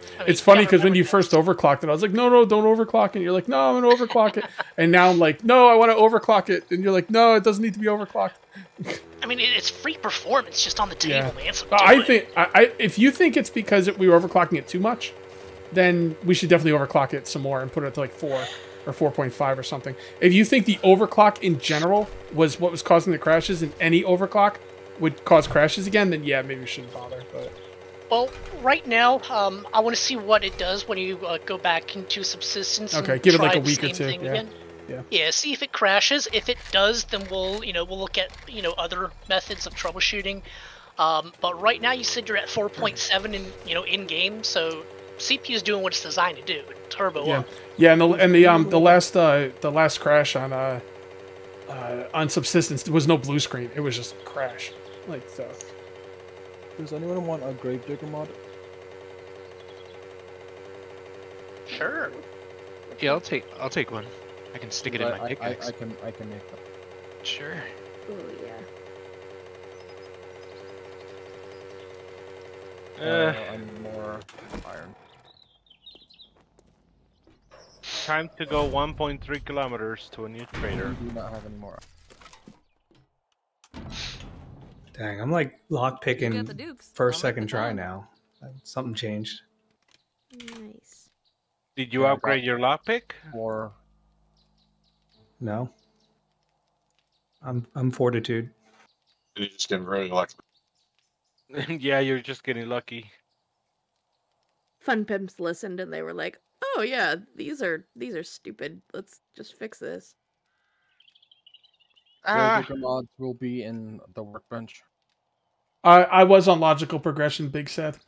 I mean, it's funny because when you first overclocked it, I was like, no, don't overclock it. And you're like, no, I'm going to overclock it. And now I'm like, no, I want to overclock it. And you're like, no, it doesn't need to be overclocked. I mean, it's free performance just on the table, man. So I think, if you think it's because we were overclocking it too much, then we should definitely overclock it some more and put it to like 4 or 4.5 or something. If you think the overclock in general was what was causing the crashes and any overclock would cause crashes again, then yeah, maybe we shouldn't bother, but... Well, right now, I want to see what it does when you go back into Subsistence. Okay, give it like a week or two. Yeah. Yeah, see if it crashes. If it does, then we'll, you know, we'll look at, you know, other methods of troubleshooting. But right now, you said you're at 4.7 in, you know, in game, so CPU is doing what it's designed to do. Turbo up. Yeah, and the last crash on Subsistence, there was no blue screen. It was just a crash, like so. Does anyone want a Gravedigger mod? Sure. Yeah, I'll take one. I can stick it in my pickaxe. I can make that. Sure. Oh yeah. I'm more iron. Time to go 1.3 kilometers to a new trader. We do not have any more. Dang, I'm like lockpicking first, second try now. Something changed. Nice. Did you upgrade your lockpick? Or no? I'm fortitude. You're just getting really lucky. Yeah, you're just getting lucky. Fun Pimps listened and they were like, "Oh yeah, these are stupid. Let's just fix this." Gravedigger mods will be in the workbench. I was on logical progression, Big Seth.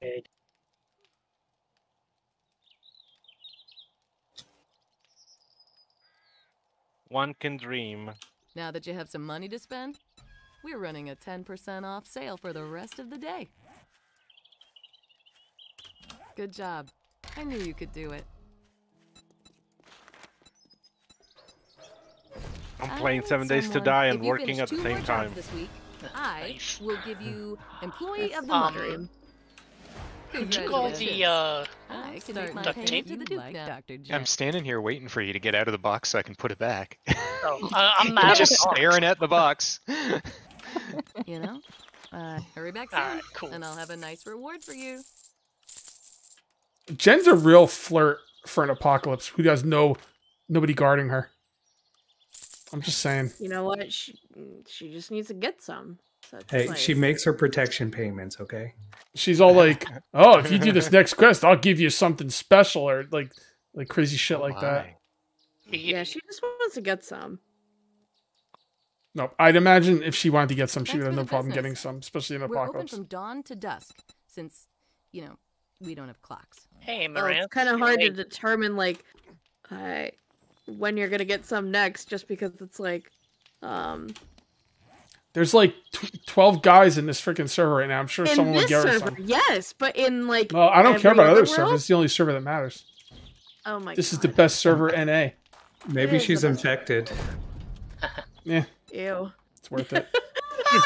Good. One can dream. Now that you have some money to spend, we're running a 10% off sale for the rest of the day. Good job. I knew you could do it. I'm playing 7 Days to Die and working at the same time. This week, I will give you Employee of the Month. Could you call the duct tape? I'm standing here waiting for you to get out of the box so I can put it back. Oh, I'm not just staring at the box. You know, hurry back soon, cool. And I'll have a nice reward for you. Jen's a real flirt for an apocalypse who has nobody guarding her. I'm just saying. You know what? She just needs to get some. So hey, like... she makes her protection payments, okay? She's all like, "Oh, if you do this next quest, I'll give you something special," or like crazy shit like that. Yeah, she just wants to get some. No, I'd imagine if she wanted to get some, she would have no problem getting some, especially in apocalypse. We're open from dawn to dusk, since you know we don't have clocks. Hey, Maria. It's kind of hard to determine, like, when you're gonna get some next, just because it's like, there's like 12 guys in this freaking server right now. I'm sure someone would get some. Yes, but in like, well, I don't care about other servers. It's the only server that matters. Oh my! This is the best server NA. Maybe she's infected. Yeah. Ew. It's worth it. My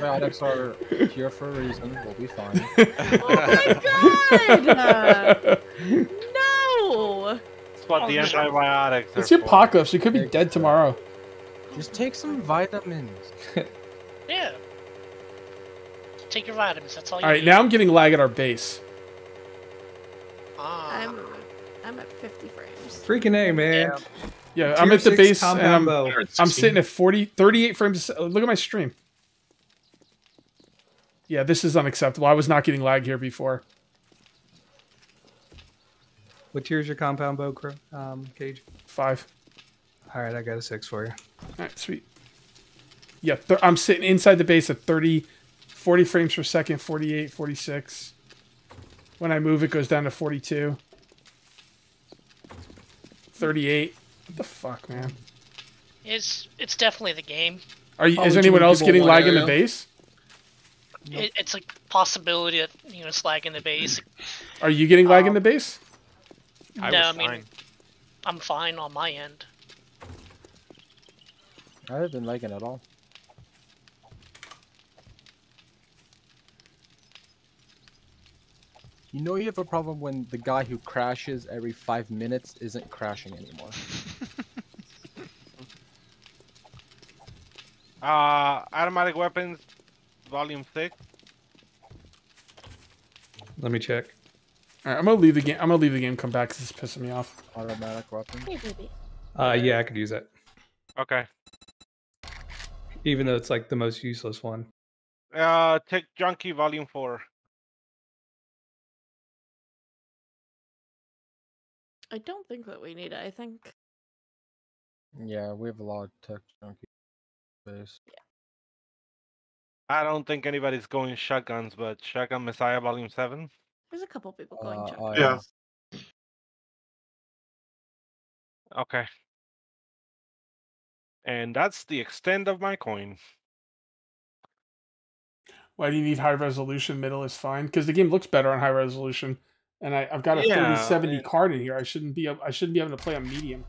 biotics are here for a reason. We'll be fine. Oh my god! No! That's what the antibiotics are. It's the apocalypse. She could be dead tomorrow. Just take some vitamins. Yeah. Take your vitamins. That's all you need. Alright, now I'm getting lag at our base. I'm at 50 frames. Freaking A, man. Yeah. Yeah, I'm at the base, and I'm sitting at 38 frames. Look at my stream. Yeah, this is unacceptable. I was not getting lag here before. What tier is your compound bow, Cage? 5. All right, I got a 6 for you. All right, sweet. Yeah, I'm sitting inside the base at 30, 40 frames per second, 48, 46. When I move, it goes down to 42. 38. What the fuck, man? It's definitely the game. Are you, is anyone else getting lag in the base? Nope. It's like possibility that it's lag in the base. Are you getting lag in the base? No, I mean, I'm fine on my end. I haven't been lagging at all. You know you have a problem when the guy who crashes every 5 minutes isn't crashing anymore. Automatic weapons, volume 6. Let me check. All right, I'm gonna leave the game. I'm gonna leave the game. Come back, cause it's pissing me off. Automatic weapons. Yeah, I could use that. Okay. Even though it's like the most useless one. Tech Junkie, volume 4. I don't think that we need it, I think. Yeah, we have a lot of tech junkie space. Yeah. I don't think anybody's going shotguns, but Shotgun Messiah Volume 7. There's a couple people going shotguns. Yeah. Okay. And that's the extent of my coin. Why do you need high resolution? Middle is fine because the game looks better on high resolution. And I've got a 3070 card in here. I shouldn't be having to play on medium.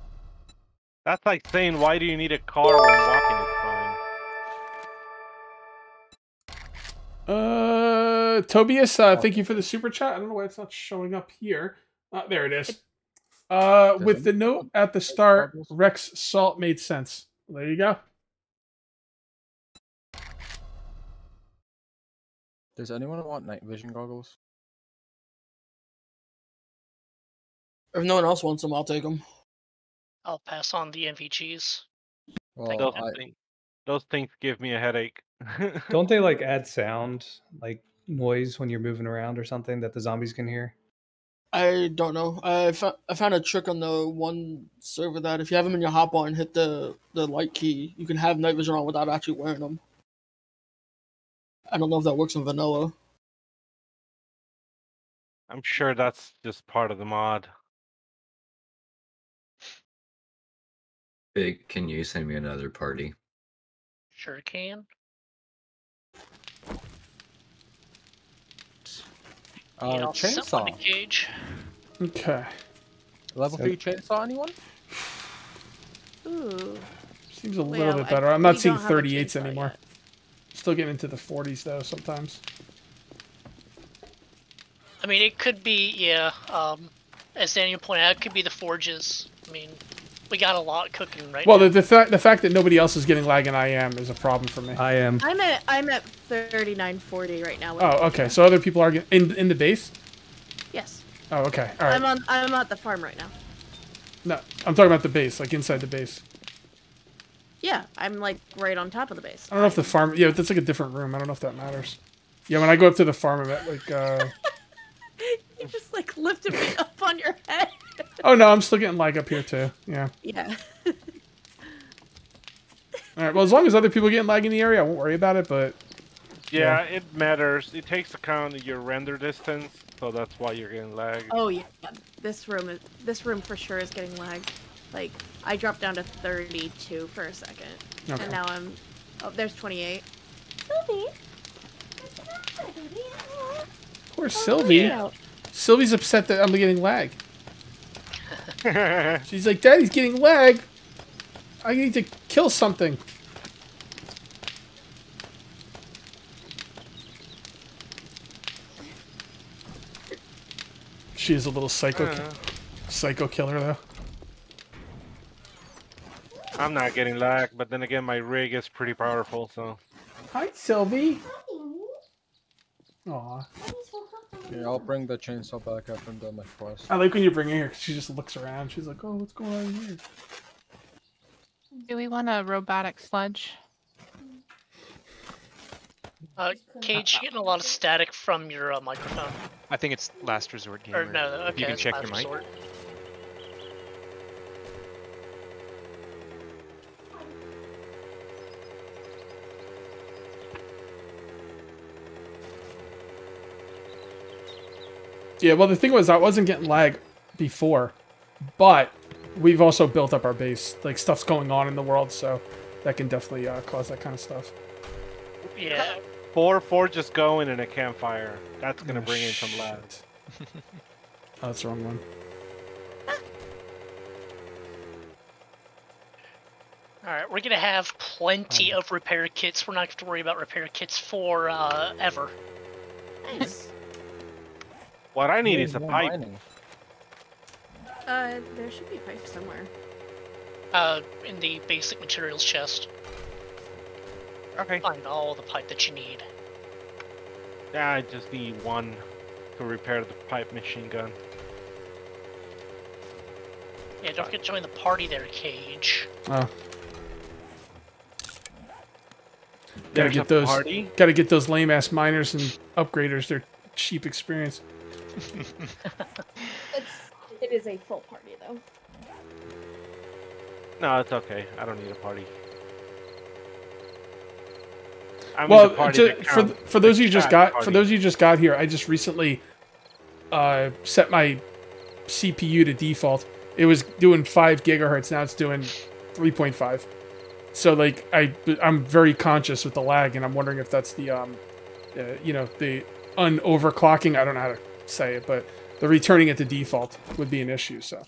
That's like saying, why do you need a car when walking is fine? Tobias, thank you for the super chat. I don't know why it's not showing up here. There it is. With the note at the start, Rex Salt made sense. There you go. Does anyone want night vision goggles? If no one else wants them, I'll take them. I'll pass on the NVGs. Well, those things give me a headache. Don't they like add sound, like noise when you're moving around or something that the zombies can hear? I don't know. I found a trick on the one server that if you have them in your hotbar and hit the light key, you can have night vision on without actually wearing them. I don't know if that works in vanilla. I'm sure that's just part of the mod. Big, can you send me another party? Sure can. Chainsaw. In the cage. Okay. Level 3 chainsaw, anyone? Ooh. Seems a little bit better. I'm not seeing 38s anymore. Still getting into the 40s though sometimes. I mean, it could be, yeah, as Daniel pointed out, it could be the forges. I mean, we got a lot cooking right now. Well, the fact that nobody else is getting lag and I am is a problem for me. I am. I'm at 3940 right now. Oh, okay. So other people are in the base? Yes. Oh, okay. All right. I'm at the farm right now. No, I'm talking about the base, like inside the base. Yeah, I'm like right on top of the base. I don't know if the farm. Yeah, that's like a different room. I don't know if that matters. Yeah, when I go up to the farm, I'm at like. You just like lifted me up on your head. Oh no, I'm still getting lag up here too. Yeah. Yeah. All right. Well, as long as other people are getting lag in the area, I won't worry about it. But yeah, it matters. It takes account of your render distance, so that's why you're getting lag. Oh yeah, this room for sure is getting lag. Like I dropped down to 32 for a second, and now I'm there's 28. Sylvie. Poor Sylvie. Sylvie's upset that I'm getting lag. She's like, Daddy's getting lag. I need to Kill something. She is a little psycho killer, though. I'm not getting lag, but then again, my rig is pretty powerful, so... Hi, Sylvie! Aw. Yeah, I'll bring the chainsaw back after I'm done my quest. I like when you bring her here, because she just looks around. She's like, oh, what's going on here? Do we want a robotic sledge? Cage, you're getting a lot of static from your microphone. I think it's last resort game. Or no, okay, you can check your mic. Resort. Yeah, well, the thing was, I wasn't getting lag before, but we've also built up our base. Like, stuff's going on in the world, so that can definitely cause that kind of stuff. Yeah. 4-4 just going in a campfire. That's going to bring in some lag. Oh, that's the wrong one. Alright, we're going to have plenty of repair kits. We're not going to have to worry about repair kits for, ever. Nice. What I need is a pipe. Mining. There should be pipes somewhere. In the basic materials chest. Okay. Find all the pipe that you need. Yeah, I just need one to repair the pipe machine gun. Yeah, don't forget to join the party there, Cage. Oh. Gotta get those lame-ass miners and upgraders their cheap experience. It is a full party, though. No, it's okay. I don't need a party. I well, need a party to, for those you just got party. For those you just got here, I just recently set my CPU to default. It was doing 5 GHz. Now it's doing 3.5. So like I'm very conscious with the lag, and I'm wondering if that's the you know, the un-overclocking. I don't know how to say it, but the returning it to default would be an issue. So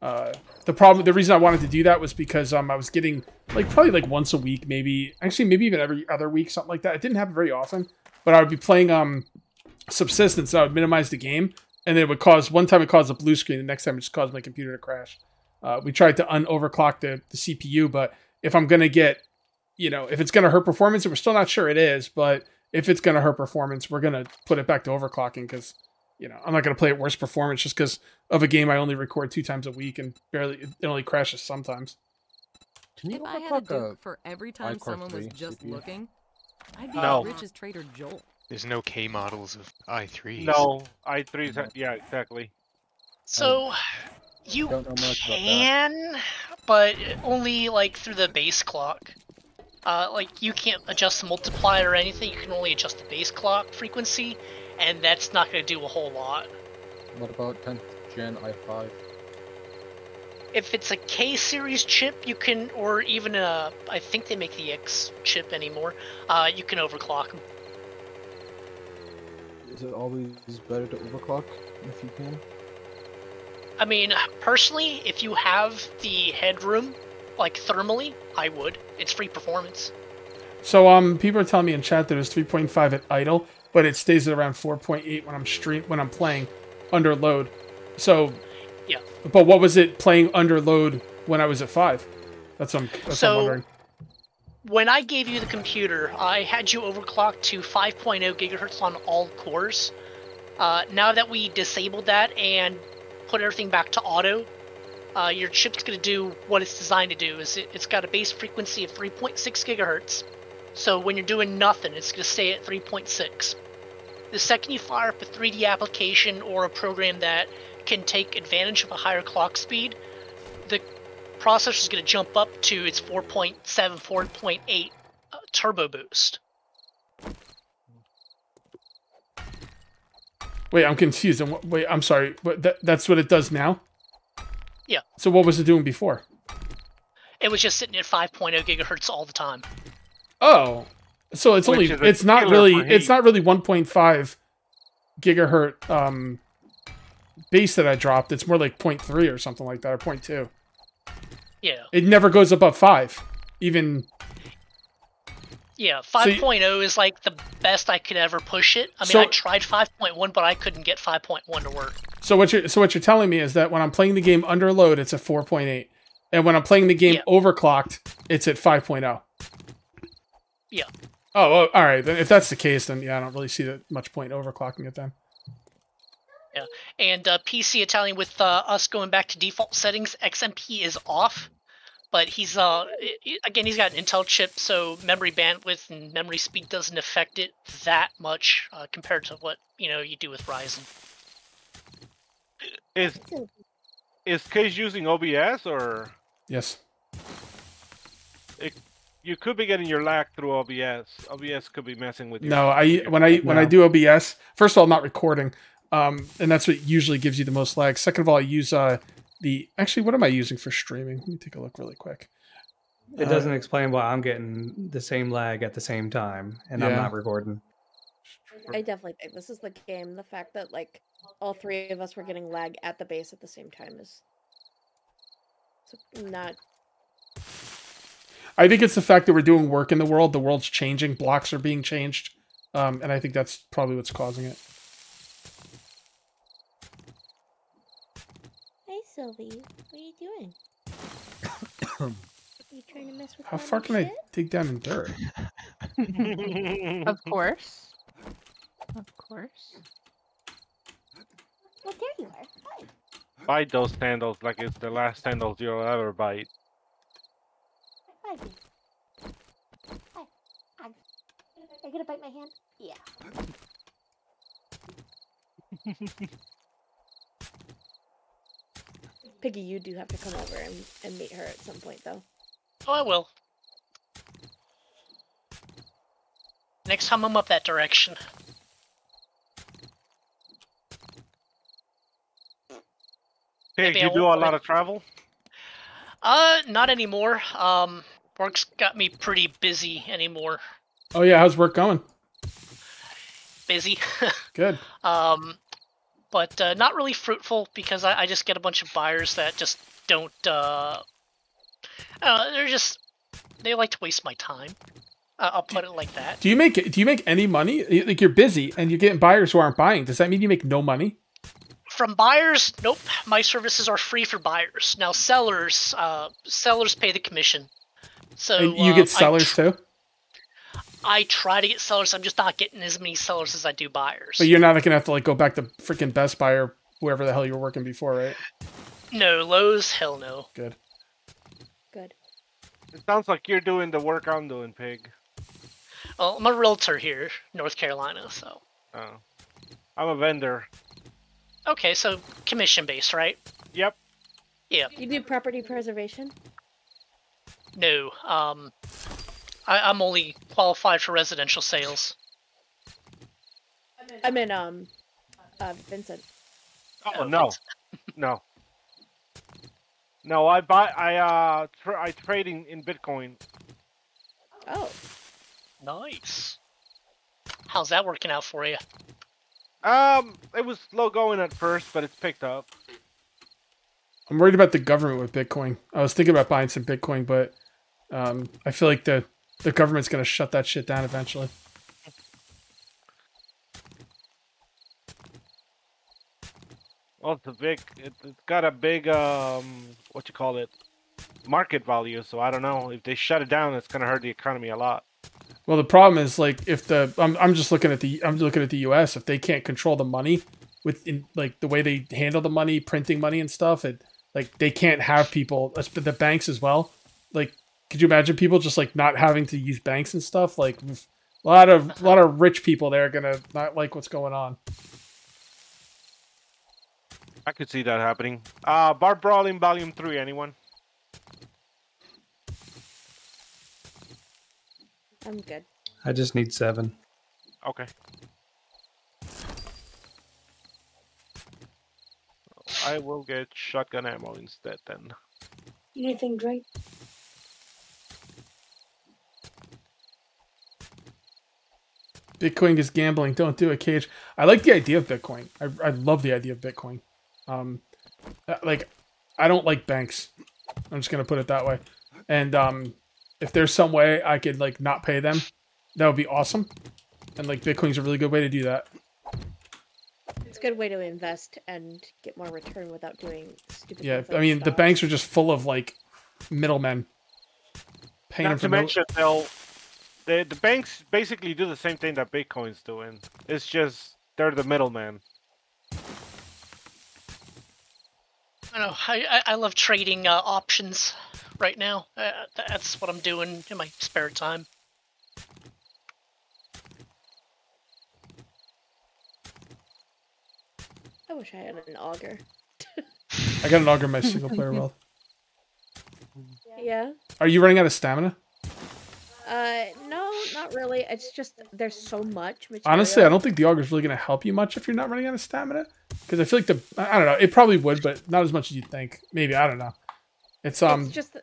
the reason I wanted to do that was because I was getting probably once a week, maybe even every other week, something like that. It didn't happen very often, but I would be playing Subsistence, and I would minimize the game, and then it would cause, one time it caused a blue screen, the next time it just caused my computer to crash. We tried to un-overclock the CPU, but if I'm gonna get, you know, if it's gonna hurt performance, and we're still not sure it is, but if it's gonna hurt performance, we're gonna put it back to overclocking, because you know, I'm not going to play at worse performance just because of a game I only record 2 times a week and it only crashes sometimes. Can you overclock a for every time someone was just looking? I'd be as rich as Trader Joel. There's no K models of i3s. No, i3s, yeah, exactly. So, you can, but only like through the base clock. Like, you can't adjust the multiplier or anything, you can only adjust the base clock frequency. And that's not going to do a whole lot. What about 10th Gen i5? If it's a K-series chip, you can, or even a, I think they make the X chip anymore, you can overclock them. Is it always better to overclock if you can? I mean, personally, if you have the headroom, like thermally, I would. It's free performance. So, people are telling me in chat that it's 3.5 at idle. But it stays at around 4.8 when I'm playing under load. So, yeah. But what was it playing under load when I was at 5? That's what I'm wondering. When I gave you the computer, I had you overclocked to 5.0 gigahertz on all cores. Now that we disabled that and put everything back to auto, your chip's going to do what it's designed to do. Is it's got a base frequency of 3.6 gigahertz. So when you're doing nothing, it's going to stay at 3.6. The second you fire up a 3D application or a program that can take advantage of a higher clock speed, the processor is going to jump up to its 4.7, 4.8 turbo boost. Wait, I'm confused. Wait, I'm sorry. That's what it does now? Yeah. So what was it doing before? It was just sitting at 5.0 gigahertz all the time. Oh, so it's only, it's not really 1.5 gigahertz base that I dropped. It's more like 0.3 or something like that, or 0.2. Yeah. It never goes above 5. even... Yeah, 5.0 is like the best I could ever push it. I mean, I tried 5.1, but I couldn't get 5.1 to work. So what you're telling me is that when I'm playing the game under load, it's at 4.8, and when I'm playing the game overclocked, it's at 5.0. Yeah. Oh, well, all right. Then if that's the case, then yeah, I don't really see that much point overclocking it then. Yeah, and PC Italian, with us going back to default settings, XMP is off. But he's, again, he's got an Intel chip, so memory bandwidth and memory speed doesn't affect it that much compared to what, you know, you do with Ryzen. Is Cage using OBS, or...? Yes. You could be getting your lag through OBS. OBS could be messing with you. No, when I do OBS, first of all, I'm not recording, and that's what usually gives you the most lag. Second of all, I use... Actually, what am I using for streaming? Let me take a look really quick. It doesn't explain why I'm getting the same lag at the same time, and I'm not recording. I definitely think this is the game. The fact that, like, all three of us were getting lag at the base at the same time is not... I think it's the fact that we're doing work in the world. The world's changing. Blocks are being changed. And I think that's probably what's causing it. Sylvie, what are you doing? Are you trying to mess with How far can shit? I dig down in dirt? Of course. Of course. Well, there you are. Hi. Bite those sandals like it's the last sandals you'll ever bite. Hi. Hi. Are you gonna bite my hand? Yeah. Piggy, you do have to come over and meet her at some point, though. Oh, I will. Next time I'm up that direction. Pig, do you do a lot of travel? Not anymore. Work's got me pretty busy anymore. Oh, yeah, how's work going? Busy. Good. But not really fruitful, because I just get a bunch of buyers that just don't, they like to waste my time. I'll put it like that. Do you make any money? Like, you're busy, and you're getting buyers who aren't buying. Does that mean you make no money? From buyers, nope. My services are free for buyers. Now, sellers, sellers pay the commission. So and you get sellers, too? I try to get sellers. I'm just not getting as many sellers as I do buyers. But you're not going to have to, like, go back to freaking Best Buy or wherever the hell you were working before, right? No, Lowe's, hell no. Good. Good. It sounds like you're doing the work I'm doing, Pig. Well, I'm a realtor here, North Carolina, so. Oh. I'm a vendor. Okay, so commission-based, right? Yep. Yeah. You do property preservation? No, I'm only qualified for residential sales. I'm in, Vincent. Oh, no. No. No, I trade in Bitcoin. Oh. Nice. How's that working out for you? It was slow going at first, but it's picked up. I'm worried about the government with Bitcoin. I was thinking about buying some Bitcoin, but, I feel like the government's going to shut that shit down eventually. Well, it's got a big, what you call it, market value, so I don't know. If they shut it down, it's going to hurt the economy a lot. Well, the problem is, like, if the, I'm looking at the U.S., if they can't control the money, like, the way they handle the money, printing money and stuff, like, they can't have people, the banks as well, like, could you imagine people just, like, not having to use banks and stuff? Like, a lot of rich people there are gonna not like what's going on. I could see that happening. Bar Brawling Volume 3, anyone? I'm good. I just need 7. Okay. I will get shotgun ammo instead, then. Anything great? Bitcoin is gambling. Don't do it, Cage. I like the idea of Bitcoin. I love the idea of Bitcoin. Like, I don't like banks. I'm just going to put it that way. And If there's some way I could like not pay them, that would be awesome. And like Bitcoin's a really good way to do that. It's a good way to invest and get more return without doing stupid. Yeah, I mean the banks are just full of like middlemen. Not to mention the banks basically do the same thing that Bitcoin's doing. It's just they're the middleman. I know. I love trading options right now. That's what I'm doing in my spare time. I wish I had an auger. I got an auger in my single player world. Yeah. Are you running out of stamina? No, not really. It's just there's so much material. Honestly, I don't think the auger is really going to help you much if you're not running out of stamina. Because I feel like I don't know. It probably would, but not as much as you'd think. Maybe, I don't know. It's just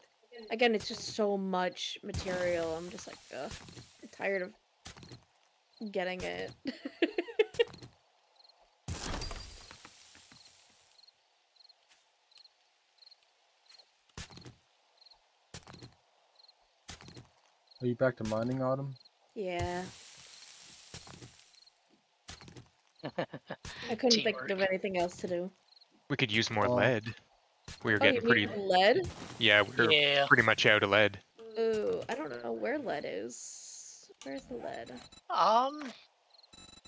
again, it's just so much material. I'm just like, ugh, I'm tired of getting it. Are you back to mining, Autumn? Yeah. I couldn't think of anything else to do. We could use more lead. We were getting pretty lead. Yeah, we were pretty much out of lead. Ooh, I don't know where lead is. Where's the lead?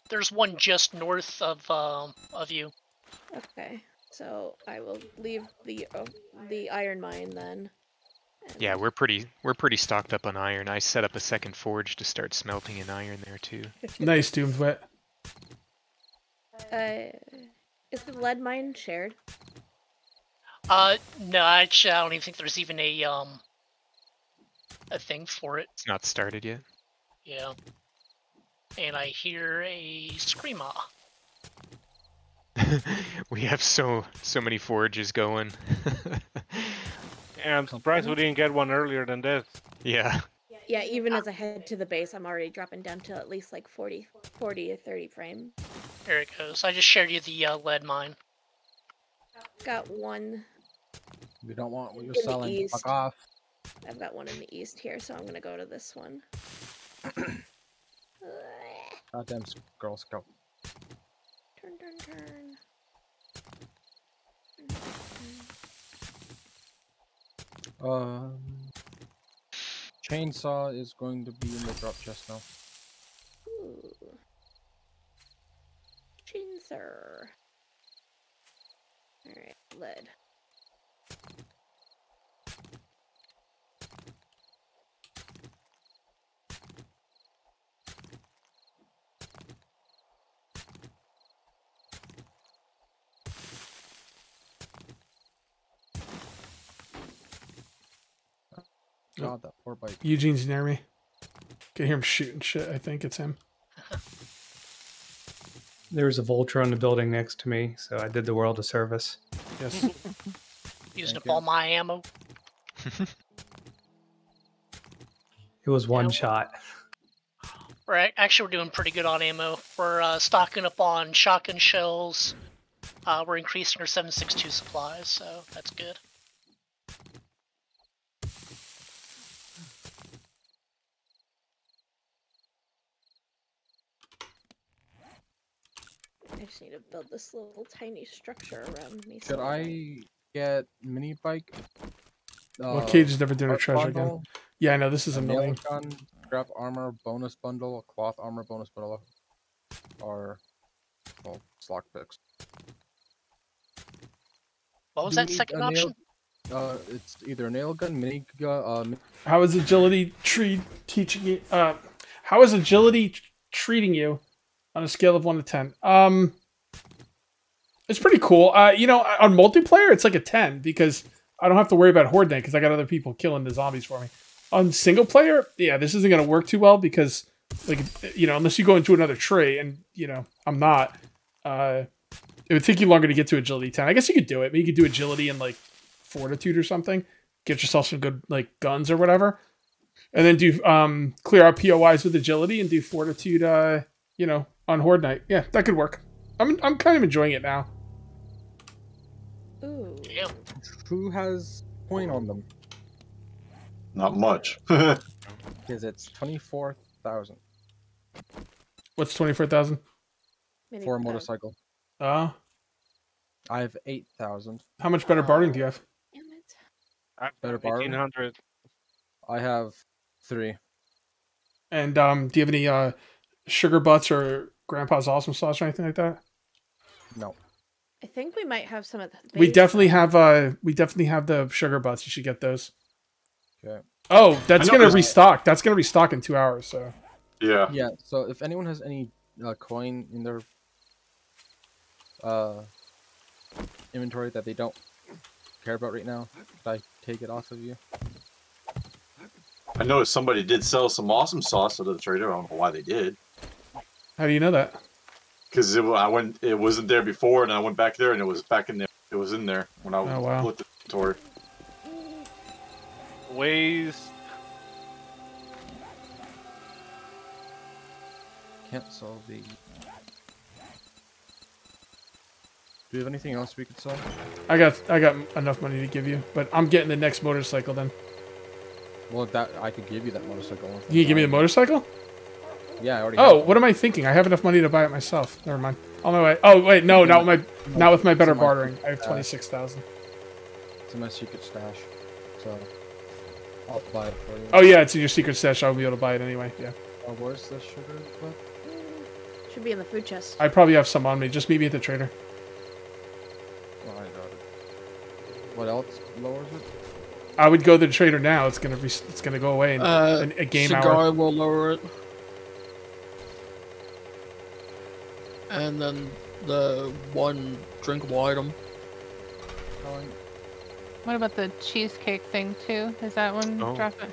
There's one just north of you. Okay, so I will leave the iron mine then. Yeah, we're pretty stocked up on iron. I set up a second forge to start smelting an iron there too. Nice, Doomswet. Is the lead mine shared? No, actually, I don't even think there's even a thing for it. It's not started yet. Yeah. And I hear a screamer. We have so many forges going. Yeah, I'm surprised we didn't get one earlier than this. Yeah. Yeah, even as I head to the base, I'm already dropping down to at least like 40 or 30 frames. There it goes. I just shared you the lead mine. Got one. You don't want what you're selling. Fuck off. I've got one in the east here, so I'm going to go to this one. Goddamn Girl Scout. Turn, turn, turn. Chainsaw is going to be in the drop chest now. Ooh. Chainsaw. Alright, lead. God, that poor bike. Eugene's near me. Can hear him shooting shit. I think it's him. There was a vulture on the building next to me, so I did the world a service. Yes. Using up all my ammo. It was one shot. Right. Actually, we're doing pretty good on ammo. We're stocking up on shotgun shells. We're increasing our 7.62 supplies, so that's good. I just need to build this little tiny structure around me. Could I get mini bike? Well, Cage is never doing a treasure again. Yeah, I know. This is a million. Grab armor bonus bundle, a cloth armor bonus bundle, or well, slot picks. What was that second option? It's either a nail gun, mini gun. How is agility teaching you? How is agility treating you? On a scale of 1 to 10, it's pretty cool. You know, on multiplayer, it's like a 10 because I don't have to worry about horde night because I got other people killing the zombies for me. On single player, yeah, this isn't going to work too well because, like, you know, unless you go into another tree, and you know, I'm not. It would take you longer to get to agility 10. I guess you could do it. Maybe you could do agility and like fortitude or something. Get yourself some good like guns or whatever, and then do clear out POIs with agility and do fortitude. You know. On Horde Night. Yeah, that could work. I'm kind of enjoying it now. Ooh. Damn. Who has coin on them? Not much. Because it's 24,000. What's 24,000? For a motorcycle. I have 8,000. How much better bartering do you have? Damn it. I have better 1,800. I have 3. And do you have any sugar butts or Grandpa's awesome sauce or anything like that? No. I think we might have some of that. We definitely have the sugar butts. You should get those. Okay. Oh, that's gonna restock. That's gonna restock in 2 hours. So. Yeah. Yeah. So if anyone has any coin in their inventory that they don't care about right now, could I take it off of you? I noticed somebody did sell some awesome sauce at the trader. I don't know why they did. How do you know that? Because it wasn't there before, and I went back there, and it was back in there. It was in there when I looked at the inventory. Waste. Can't solve the. Do you have anything else we could solve? I got enough money to give you, but I'm getting the next motorcycle then. Well, that I could give you that motorcycle. You can give me the motorcycle? Yeah, I already. Oh, what am I thinking? I have enough money to buy it myself. Never mind. On my way. Oh wait, no, not with my better bartering. I have 26,000. It's in my secret stash, so I'll buy it for you. Oh yeah, it's in your secret stash. I'll be able to buy it anyway. Yeah. Oh, where's the sugar? What? Should be in the food chest. I probably have some on me. Just meet me at the trader. Oh, I got it. What else lowers it? I would go to the trader now. It's gonna go away in a game cigar hour. Cigar will lower it. And then the one drinkable item. What about the cheesecake thing too? Is that one dropping?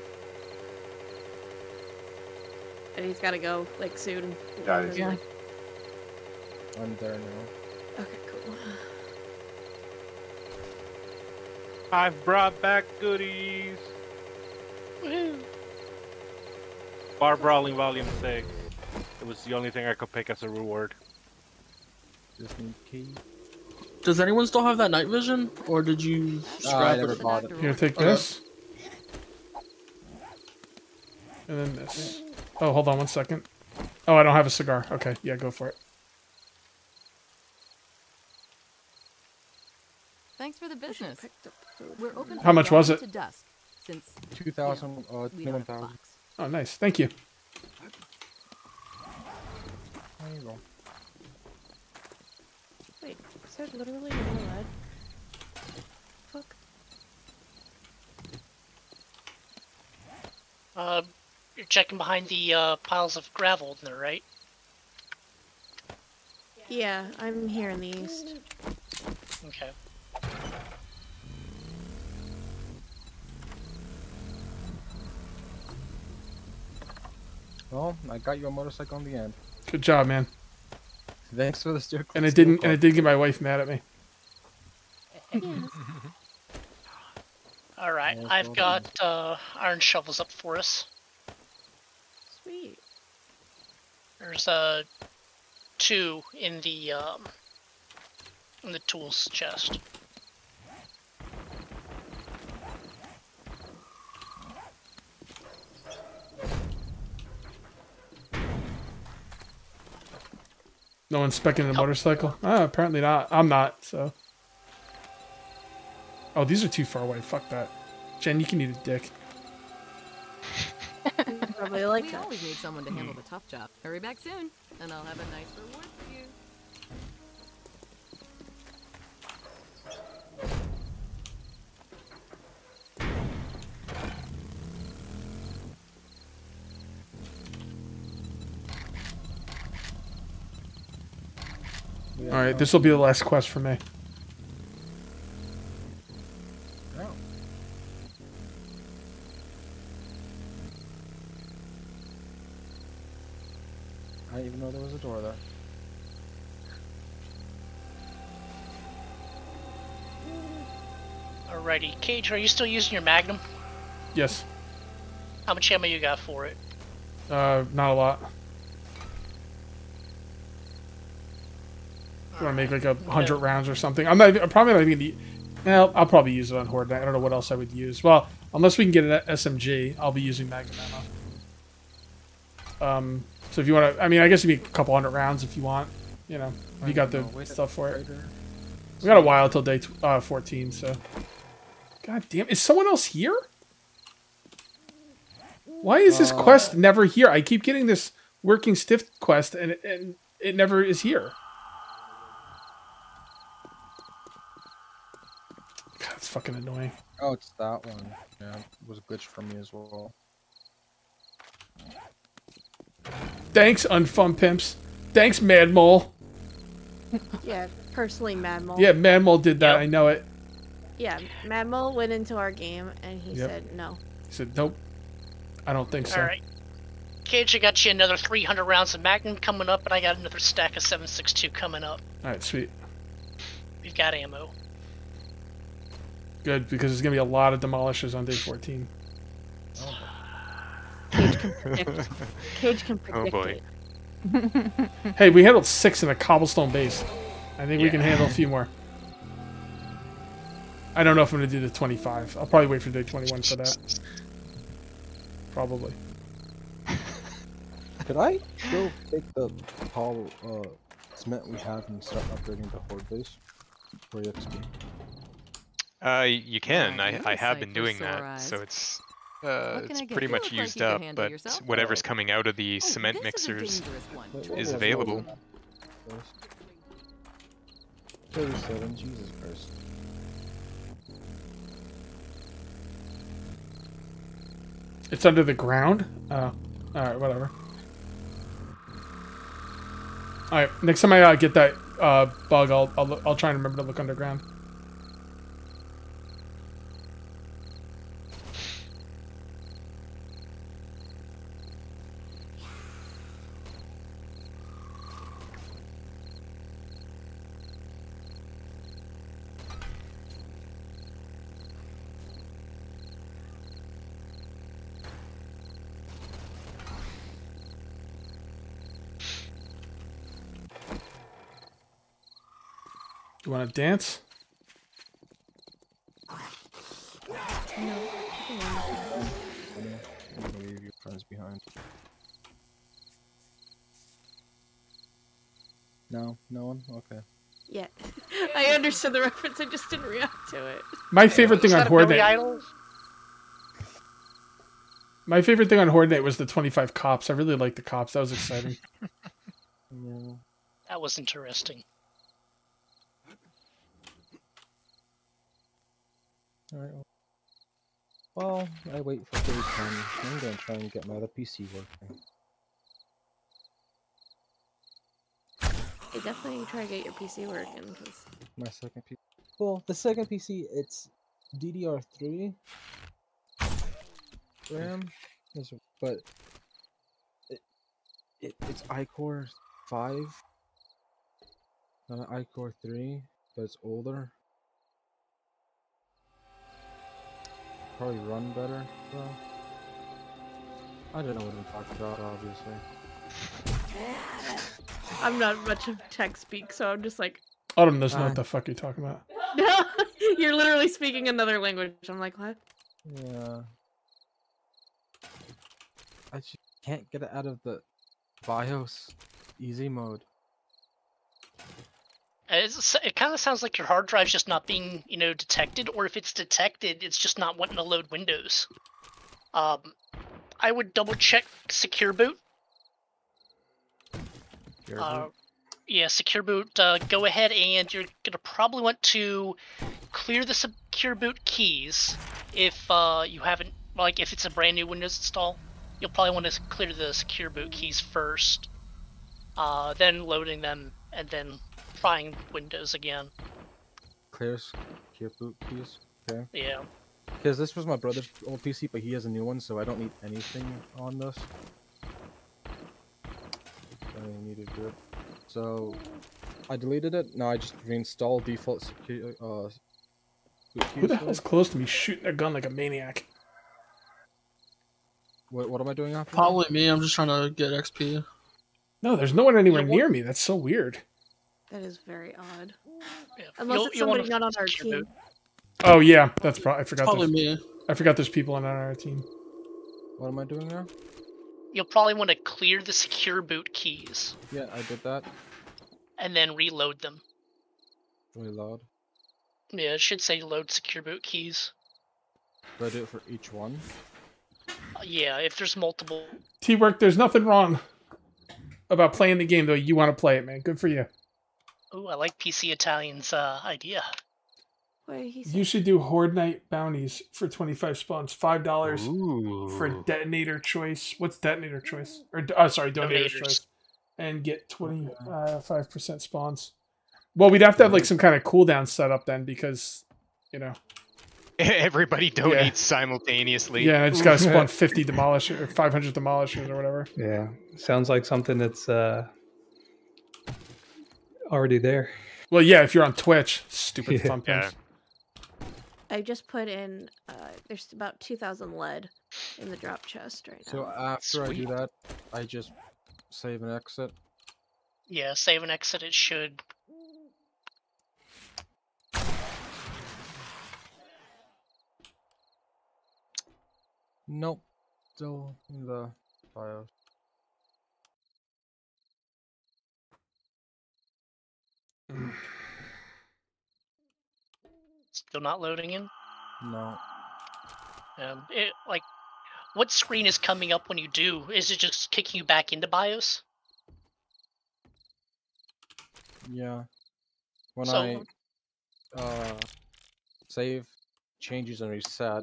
And he's gotta go like soon. Yeah. I'm there now. Okay, cool. I've brought back goodies. Woo. Bar Brawling Volume 6. It was the only thing I could pick as a reward. Does anyone still have that night vision, or did you scrap it? Here, take this, and then this. Oh, hold on one second. Oh, I don't have a cigar. Okay, yeah, go for it. Thanks for the business. We're open. How much was it? Since 2000 or 21,000. Oh, nice. Thank you. There you go. Wait, is there literally no lead? Fuck. You're checking behind the piles of gravel in there, right? Yeah, I'm here in the east. Okay. Well, I got you a motorcycle in the end. Good job, man. Thanks for the staircase. And it did get my wife mad at me. All right, I've got iron shovels up for us. Sweet. There's 2 in the tools chest. No one's specking the motorcycle? Ah, apparently not. I'm not, so. Oh, these are too far away. Fuck that. Jen, you can eat a dick. Probably like that. We always need someone to handle the tough job. Hurry back soon, and I'll have a nice reward for you. Alright, this will be the last quest for me. Oh. I didn't even know there was a door there. Alrighty, Cage, are you still using your Magnum? Yes. How much ammo you got for it? Not a lot. You want to make like 100 rounds or something? I'm probably not even gonna Well, I'll probably use it on Horde. I don't know what else I would use. Well, unless we can get an SMG, I'll be using Magnum ammo. So if you want to... I mean, I guess it'd be a couple hundred rounds if you want. You know, if you got the stuff for it. We got a while till day 14, so... God damn, is someone else here? Why is this quest never here? I keep getting this working stiff quest, and it never is here. God, it's fucking annoying. Oh, it's that one. Yeah, it was a glitch for me as well. Thanks, Unfun Pimps. Thanks, Mad Mole. Yeah, personally, Mad Mole. Yeah, Mad Mole did that. Yep. I know it. Yeah, Mad Mole went into our game, and he said no. He said, nope. I don't think so. Alright. Cage, I got you another 300 rounds of Magnum coming up, and I got another stack of 7.62 coming up. Alright, sweet. We've got ammo. Good, because there's going to be a lot of demolishers on day 14. Oh. Cage can predict. Cage can predict. Oh boy. It. Hey, we handled 6 in a cobblestone base. I think we can handle a few more. I don't know if I'm going to do the 25. I'll probably wait for day 21 for that. Probably. Could I go take the tall cement we have and start upgrading the horde base for XP? You can. I have been doing that, so it's pretty much used up. But whatever's coming out of the cement mixers is available. 37. Jesus Christ. It's under the ground? Oh. Alright, whatever. Alright, next time I get that bug, I'll try and remember to look underground. You want to dance? No. I'm gonna leave your friends behind. No, no one? Okay. Yeah. I understood the reference, I just didn't react to it. My favorite thing on Horde Night... My favorite thing on Horde Night was the 25 cops. I really liked the cops. That was exciting. Yeah. That was interesting. Alright, well, I wait for day 10. I'm gonna try and get my other PC working. You definitely try to get your PC working. Cause... My second PC. Well, the second PC, it's DDR3 RAM, but it's iCore 5, not an iCore 3, but it's older. Probably run better, though. I don't know what I'm talking about, obviously. I'm not much of tech speak, so I'm just like... Autumn doesn't know what the fuck you're talking about. You're literally speaking another language. I'm like, what? Yeah. I just can't get it out of the BIOS easy mode. It kind of sounds like your hard drive's just not being, you know, detected, or if it's detected, it's just not wanting to load Windows. I would double check Secure Boot. Secure Boot? Yeah, Secure Boot. Go ahead and you're gonna probably want to clear the Secure Boot keys if you haven't, like, if it's a brand new Windows install. You'll probably want to clear the Secure Boot keys first, then loading them, and then trying Windows again. Clear Secure Boot keys. Okay. Yeah. Because this was my brother's old PC, but he has a new one, so I don't need anything on this. I need to do it. So I deleted it. No, I just reinstalled default secure boot keys. Who the hell is close to me shooting a gun like a maniac? What am I doing after? Probably me. I'm just trying to get XP. No, there's no one anywhere near me. That's so weird. That is very odd. Yeah. Unless it's somebody not on our team. Oh yeah, that's probably. I forgot. Probably me. I forgot there's people on our team. What am I doing now? You'll probably want to clear the secure boot keys. Yeah, I did that. And then reload them. Reload. Yeah, it should say load secure boot keys. Do I do it for each one? Yeah, if there's multiple. T-Work, there's nothing wrong about playing the game, though. You want to play it, man. Good for you. Oh, I like PC Italian's idea. What did he say? You should do Horde Night bounties for 25 spawns. $5 for detonator choice. What's detonator choice? Or sorry, donator choice. And get 25% spawns. Well, we'd have to have like some kind of cooldown set up then, because, you know. Everybody donates simultaneously. Yeah, I just gotta spawn 50 demolishers or 500 demolishers or whatever. Yeah, sounds like something that's already there. Well, yeah, if you're on Twitch, stupid thumpings. Yeah. I just put in. There's about 2,000 lead in the drop chest right now. So after I do that, I just save and exit. Yeah, save and exit. It should. Nope, still in the BIOS. Still not loading in? No. Like, what screen is coming up when you do? Is it just kicking you back into BIOS? Yeah. When I save, changes, and reset,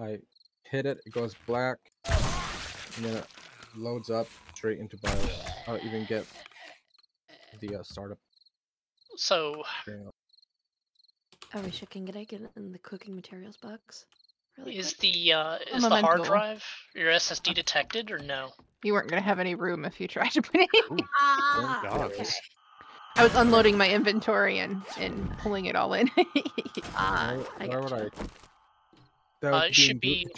I hit it, it goes black, and then it loads up straight into BIOS. I don't even get the startup. So... I wish I can get it in the cooking materials box. Really is the hard drive, your SSD detected, or no? You weren't going to have any room if you tried to put it in. Okay. I was unloading my inventory and pulling it all in. It should be,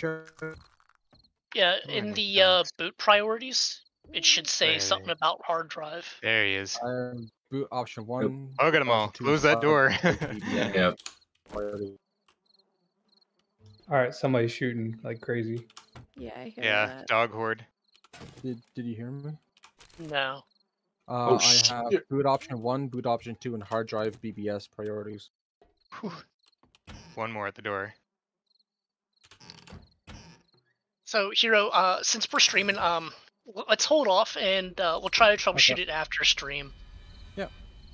in the boot priorities, it should say something about hard drive. There he is. Boot option 1. Oh, get them all. Close that door. Yeah. Alright, somebody's shooting like crazy. Yeah, I hear that. Dog horde. Did you hear me? No. I have boot option 1, boot option 2, and hard drive BBS priorities. Whew. One more at the door. So, Hero, since we're streaming, let's hold off and we'll try to troubleshoot it after stream. Yeah.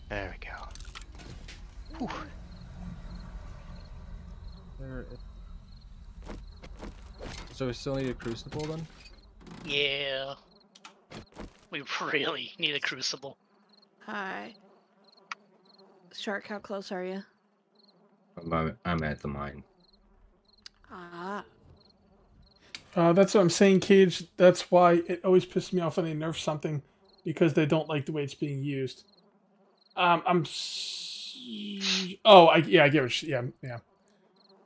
There we go. Whew. There it... So we still need a crucible then? Yeah. We really need a crucible. Hi. Shark, how close are you? I'm at the mine. Ah. That's what I'm saying, Cage. That's why it always pisses me off when they nerf something, because they don't like the way it's being used. I get it. Yeah.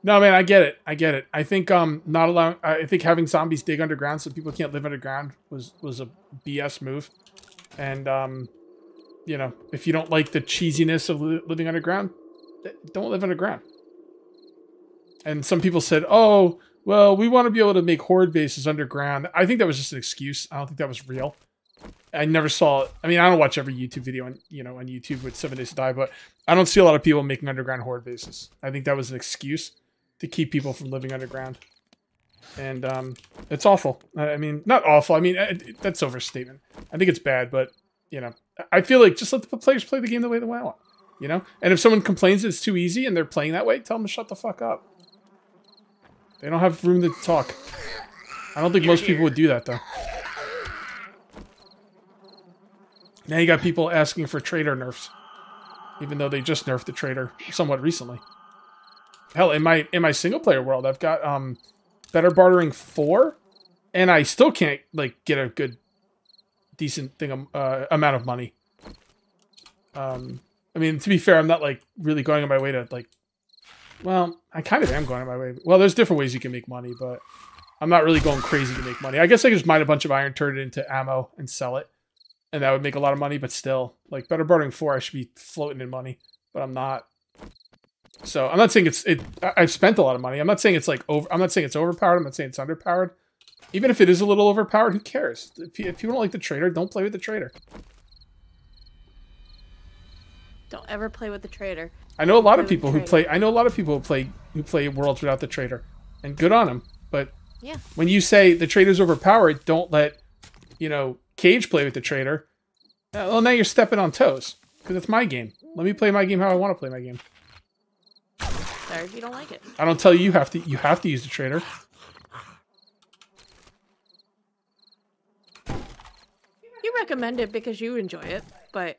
No, man, I get it. I think not allowing. I think having zombies dig underground so people can't live underground was a BS move, and you know, if you don't like the cheesiness of living underground, don't live underground. And some people said, oh. Well, we want to be able to make horde bases underground. I think that was just an excuse. I don't think that was real. I never saw it. I mean, I don't watch every YouTube video on YouTube with 7 Days to Die, but I don't see a lot of people making underground horde bases. I think that was an excuse to keep people from living underground. And it's awful. I mean, not awful. I mean, that's overstatement. I think it's bad, but, you know, I feel like just let the players play the game the way they want, you know? And if someone complains it's too easy and they're playing that way, tell them to shut the fuck up. They don't have room to talk. I don't think most people would do that, though. Now you got people asking for trader nerfs, even though they just nerfed the trader somewhat recently. Hell, in my single player world, I've got Better Bartering 4, and I still can't like get a good, decent amount of money. I mean, to be fair, I'm not like really going on my way to like. Well, I kind of am going on my way. Well, there's different ways you can make money, but I'm not really going crazy to make money. I guess I could just mine a bunch of iron, turn it into ammo, and sell it. And that would make a lot of money, but still. Like, Better Bartering 4, I should be floating in money, but I'm not. So I'm not saying it's I've spent a lot of money. I'm not saying it's like over. I'm not saying it's overpowered. I'm not saying it's underpowered. Even if it is a little overpowered, who cares? If you don't like the trader, don't play with the trader. Don't ever play with the trader. I know a lot of people who play. I know a lot of people who play Worlds without the trader, and good on them. But yeah, when you say the trader's overpowered, don't let Cage play with the trader. Well, now you're stepping on toes because it's my game. Let me play my game how I want to play my game. Sorry if you don't like it. I don't tell you you have to use the trader. You recommend it because you enjoy it, but...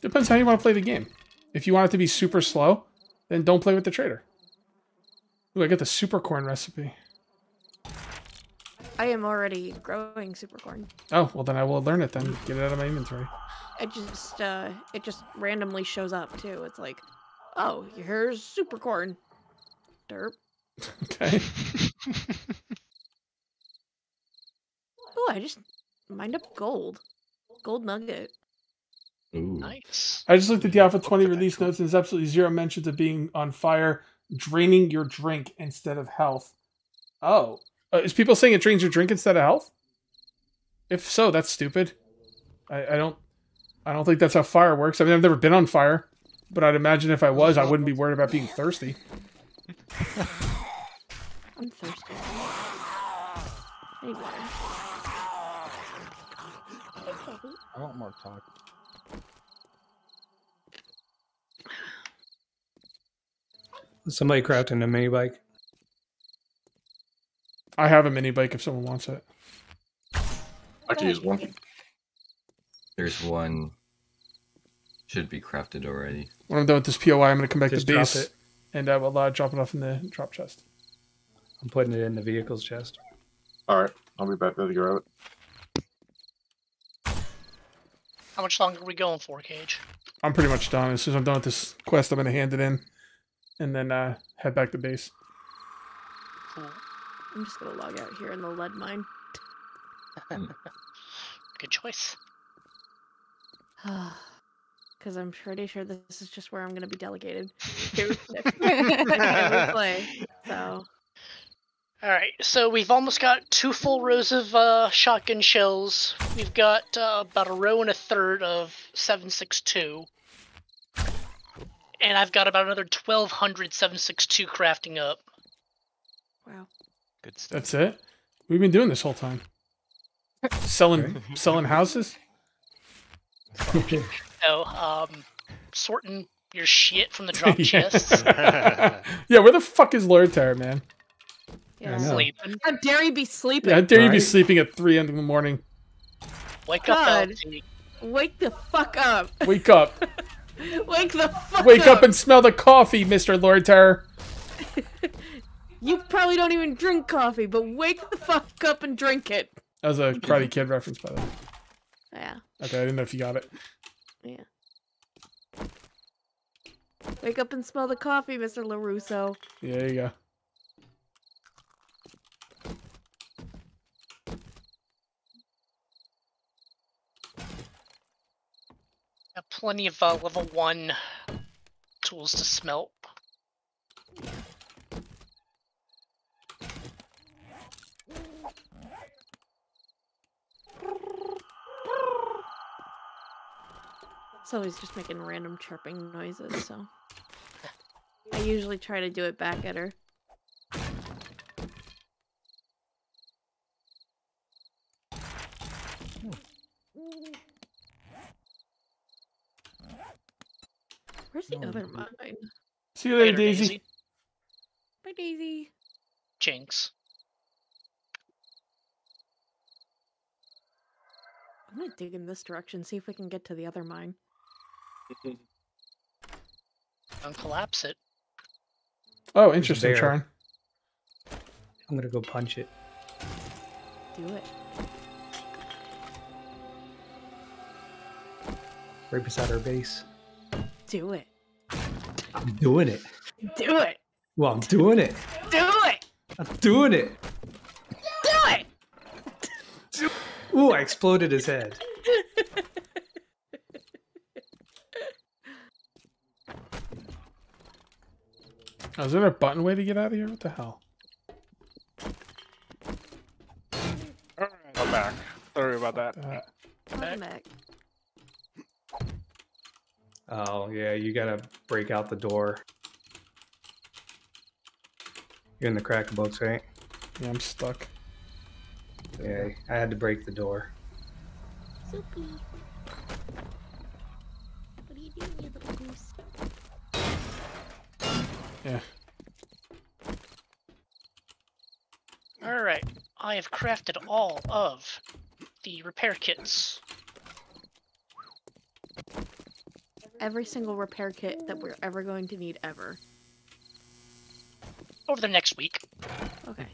Depends how you want to play the game. If you want it to be super slow, then don't play with the trader. Ooh, I got the super corn recipe. I am already growing super corn. Oh, well then I will learn it then. Get it out of my inventory. It just randomly shows up too. It's like... Oh, here's super corn. Derp. Okay. Oh, I just mined up gold. Gold nugget. Ooh. Nice. I just looked at the Alpha 20 release notes and there's absolutely zero mentions of being on fire, draining your drink instead of health. Oh. Is people saying it drains your drink instead of health? If so, that's stupid. I don't think that's how fire works. I mean, I've never been on fire. But I'd imagine if I was, I wouldn't be worried about being thirsty. I'm thirsty. Anyway. I want more talk. Somebody crafting a mini bike. I have a mini bike if someone wants it. I can use one. There's one. Should be crafted already. When I'm done with this POI, I'm going to come back to base and I will drop it off in the drop chest. I'm putting it in the vehicle's chest. All right, I'll be back there to grab it. How much longer are we going for, Cage? I'm pretty much done. As soon as I'm done with this quest, I'm going to hand it in and then head back to base. Cool. I'm just going to log out here in the lead mine. Good choice. Because I'm pretty sure this is just where I'm going to be delegated. So. Alright, so we've almost got 2 full rows of shotgun shells. We've got about a row and a third of 7.62. And I've got about another 1,200 7.62 crafting up. Wow. Good stuff. That's it? We've been doing this whole time. Selling houses? So, sorting your shit from the drop chests. Yeah, where the fuck is Lord Terror, man? Yeah. Sleeping. How dare you be sleeping? Yeah, how dare you be sleeping at 3 in the morning? Wake up, LT. Wake the fuck up. Wake up. Wake the fuck up. Wake up and smell the coffee, Mr. Lord Terror. You probably don't even drink coffee, but wake the fuck up and drink it. That was a Karate Kid reference, by the way. Yeah. Okay, I didn't know if you got it. Yeah. Wake up and smell the coffee, Mr. LaRusso. Yeah, there you go. Got plenty of level 1 tools to smelt. Yeah. So he's just making random chirping noises, so... I usually try to do it back at her. Where's the other mine? See you later, Daisy. Bye, Daisy. Jinx. I'm gonna dig in this direction, see if we can get to the other mine. Don't collapse it. Oh, interesting, Charn. I'm gonna go punch it. Do it. Right beside our base. Do it. I'm doing it. Do it. Well, I'm doing it. Do it. I'm doing it. Do it. Do it. Ooh, I exploded his head. Oh, is there a button way to get out of here? What the hell? Alright, I'm back. Sorry about that. I'm back. Oh, yeah, you gotta break out the door. You're in the crack books, right? Yeah, I'm stuck. Yeah, I had to break the door. Soupy. What are you doing, you little goose? Yeah. Alright, I have crafted all of the repair kits. Every single repair kit that we're ever going to need, ever. Over the next week. Okay.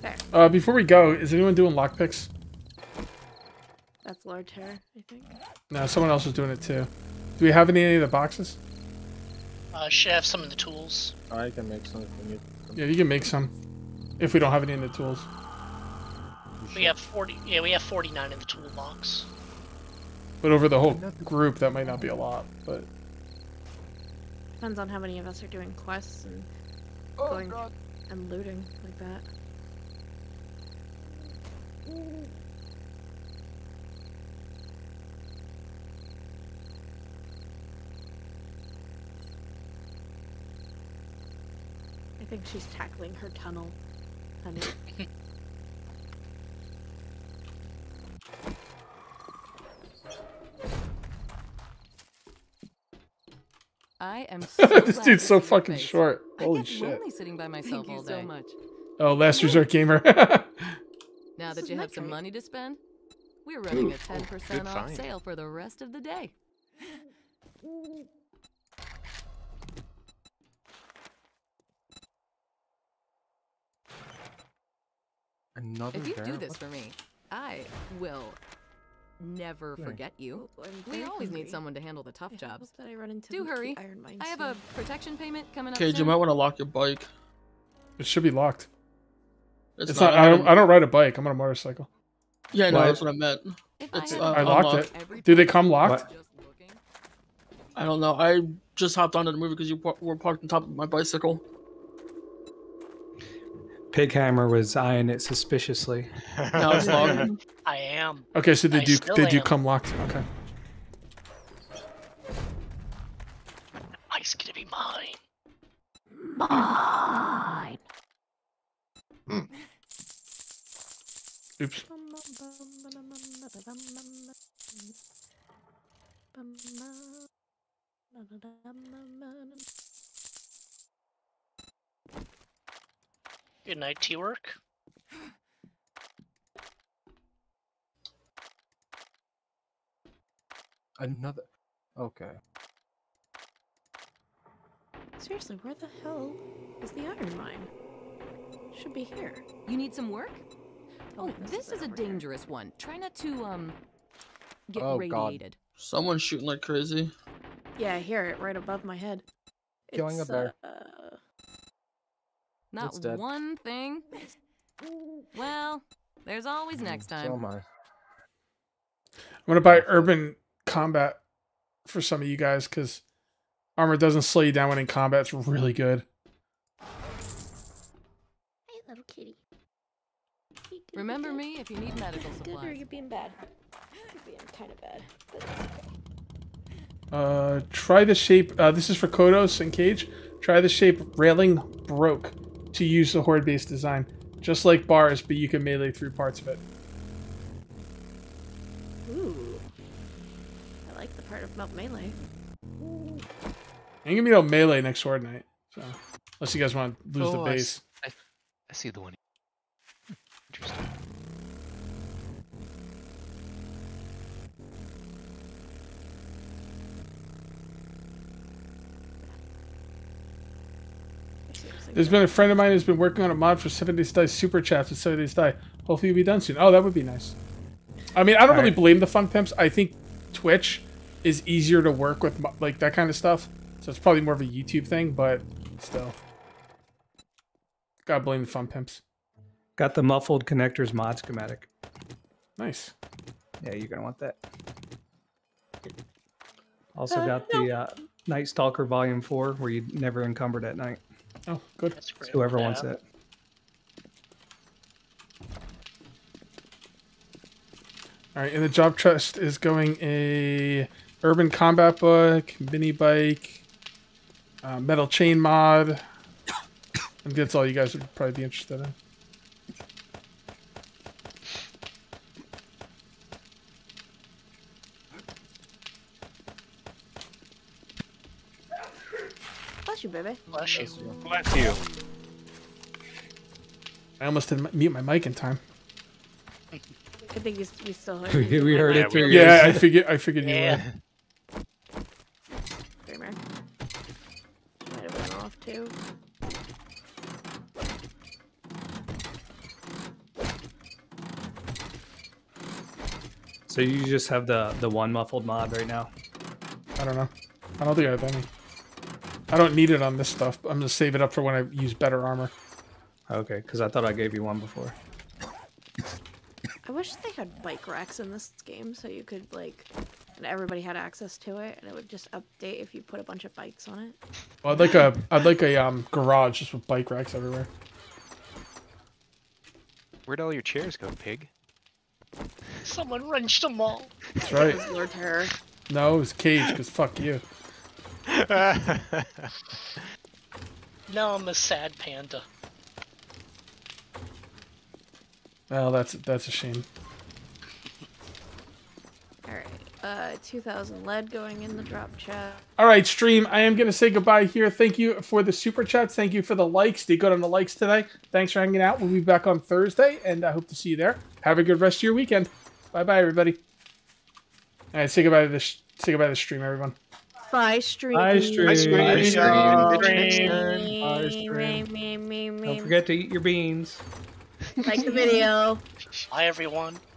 There. Before we go, is anyone doing lockpicks? That's large hair, I think. No, someone else is doing it too. Do we have any of the boxes? Should I have some of the tools? I can make some. Yeah, you can make some. If we don't have any in the tools. We have 40. Yeah, we have 49 in the toolbox. But over the whole group, that might not be a lot, but... Depends on how many of us are doing quests and going and looting like that. I think she's tackling her tunnel, honey. I am so this dude's so fucking short. Holy shit. I'm only sitting by myself all day. Thank you so much. Oh, last resort gamer. Now that you have some money to spend, we're running a 10% off sale for the rest of the day. If you do this for me, I will never forget you. We always need someone to handle the tough jobs. Do hurry. I have a protection payment coming up. Cage, you might want to lock your bike. It should be locked. It's not. I don't ride a bike. I'm on a motorcycle. Yeah, no, that's what I meant. It's, I locked it. Do they come locked? I don't know. I just hopped onto the movie because you were parked on top of my bicycle. Pighammer was eyeing it suspiciously. No, it's locked. I am. Okay, so they do come locked. Okay. The bike's gonna be mine. Mine. Mm. Oops. Good night, T-Work. Another... Okay. Seriously, where the hell is the iron mine? Should be here. You need some work? Oh, this is a dangerous one. Try not to, get radiated. God. Someone's shooting like crazy. Yeah, I hear it right above my head. It's going up there. Not one thing. Well, there's always next time. So am I. I'm going to buy Urban Combat for some of you guys, because armor doesn't slow you down when in combat. It's really good. Little kitty. Remember me if you need medical supplies. Good or you're being bad. You're being kind of bad. But okay. Try the shape. This is for Kodos and Cage. Try the shape railing broke to use the horde-based design, just like bars, but you can melee through parts of it. Ooh, I like the part about melee. Ooh. Ain't gonna be no melee next horde night, so unless you guys want to lose the base. I see the one. Interesting. There's been a friend of mine who's been working on a mod for 7 Days to Die Super Chats and 7 Days to Die. Hopefully you'll be done soon. Oh, that would be nice. I mean, I don't really blame the Fun Pimps. I think Twitch is easier to work with, like, that kind of stuff. So it's probably more of a YouTube thing, but still. Gotta blame the Fun Pimps. Got the muffled connectors mod schematic. Nice. Yeah, you're gonna want that. Also got the Night Stalker Volume 4, where you never encumbered at night. Oh, good. It's whoever wants it. All right, in the job chest is going a urban combat book, mini bike, metal chain mod. I think that's all you guys would probably be interested in. Bless you, baby. Bless you. Bless you. I almost didn't mute my mic in time. I think we still heard it. We heard it through. Yeah, I figured you were. Dreamer. Might have went off too. So you just have the one muffled mod right now? I don't know. I don't think I have any. I don't need it on this stuff. I'm going to save it up for when I use better armor. Okay, because I thought I gave you one before. I wish they had bike racks in this game so you could, like, and everybody had access to it, and it would just update if you put a bunch of bikes on it. Well, I'd like a garage just with bike racks everywhere. Where'd all your chairs go, Pig? Someone wrenched them all. That's right. It was Lord Terror. No, it was Cage, because fuck you. Now I'm a sad panda. Well, that's a shame. Alright, 2,000 lead going in the drop chat. Alright, stream, I am going to say goodbye here. Thank you for the super chats. Thank you for the likes. Did good on the likes today. Thanks for hanging out. We'll be back on Thursday, and I hope to see you there. Have a good rest of your weekend. Bye-bye, everybody. Alright, say goodbye to the stream, everyone. Bye, stream. Bye, stream. Bye, stream. Bye, stream. Bye, stream. Bye, stream. Don't forget to eat your beans. Like the video. Bye, everyone.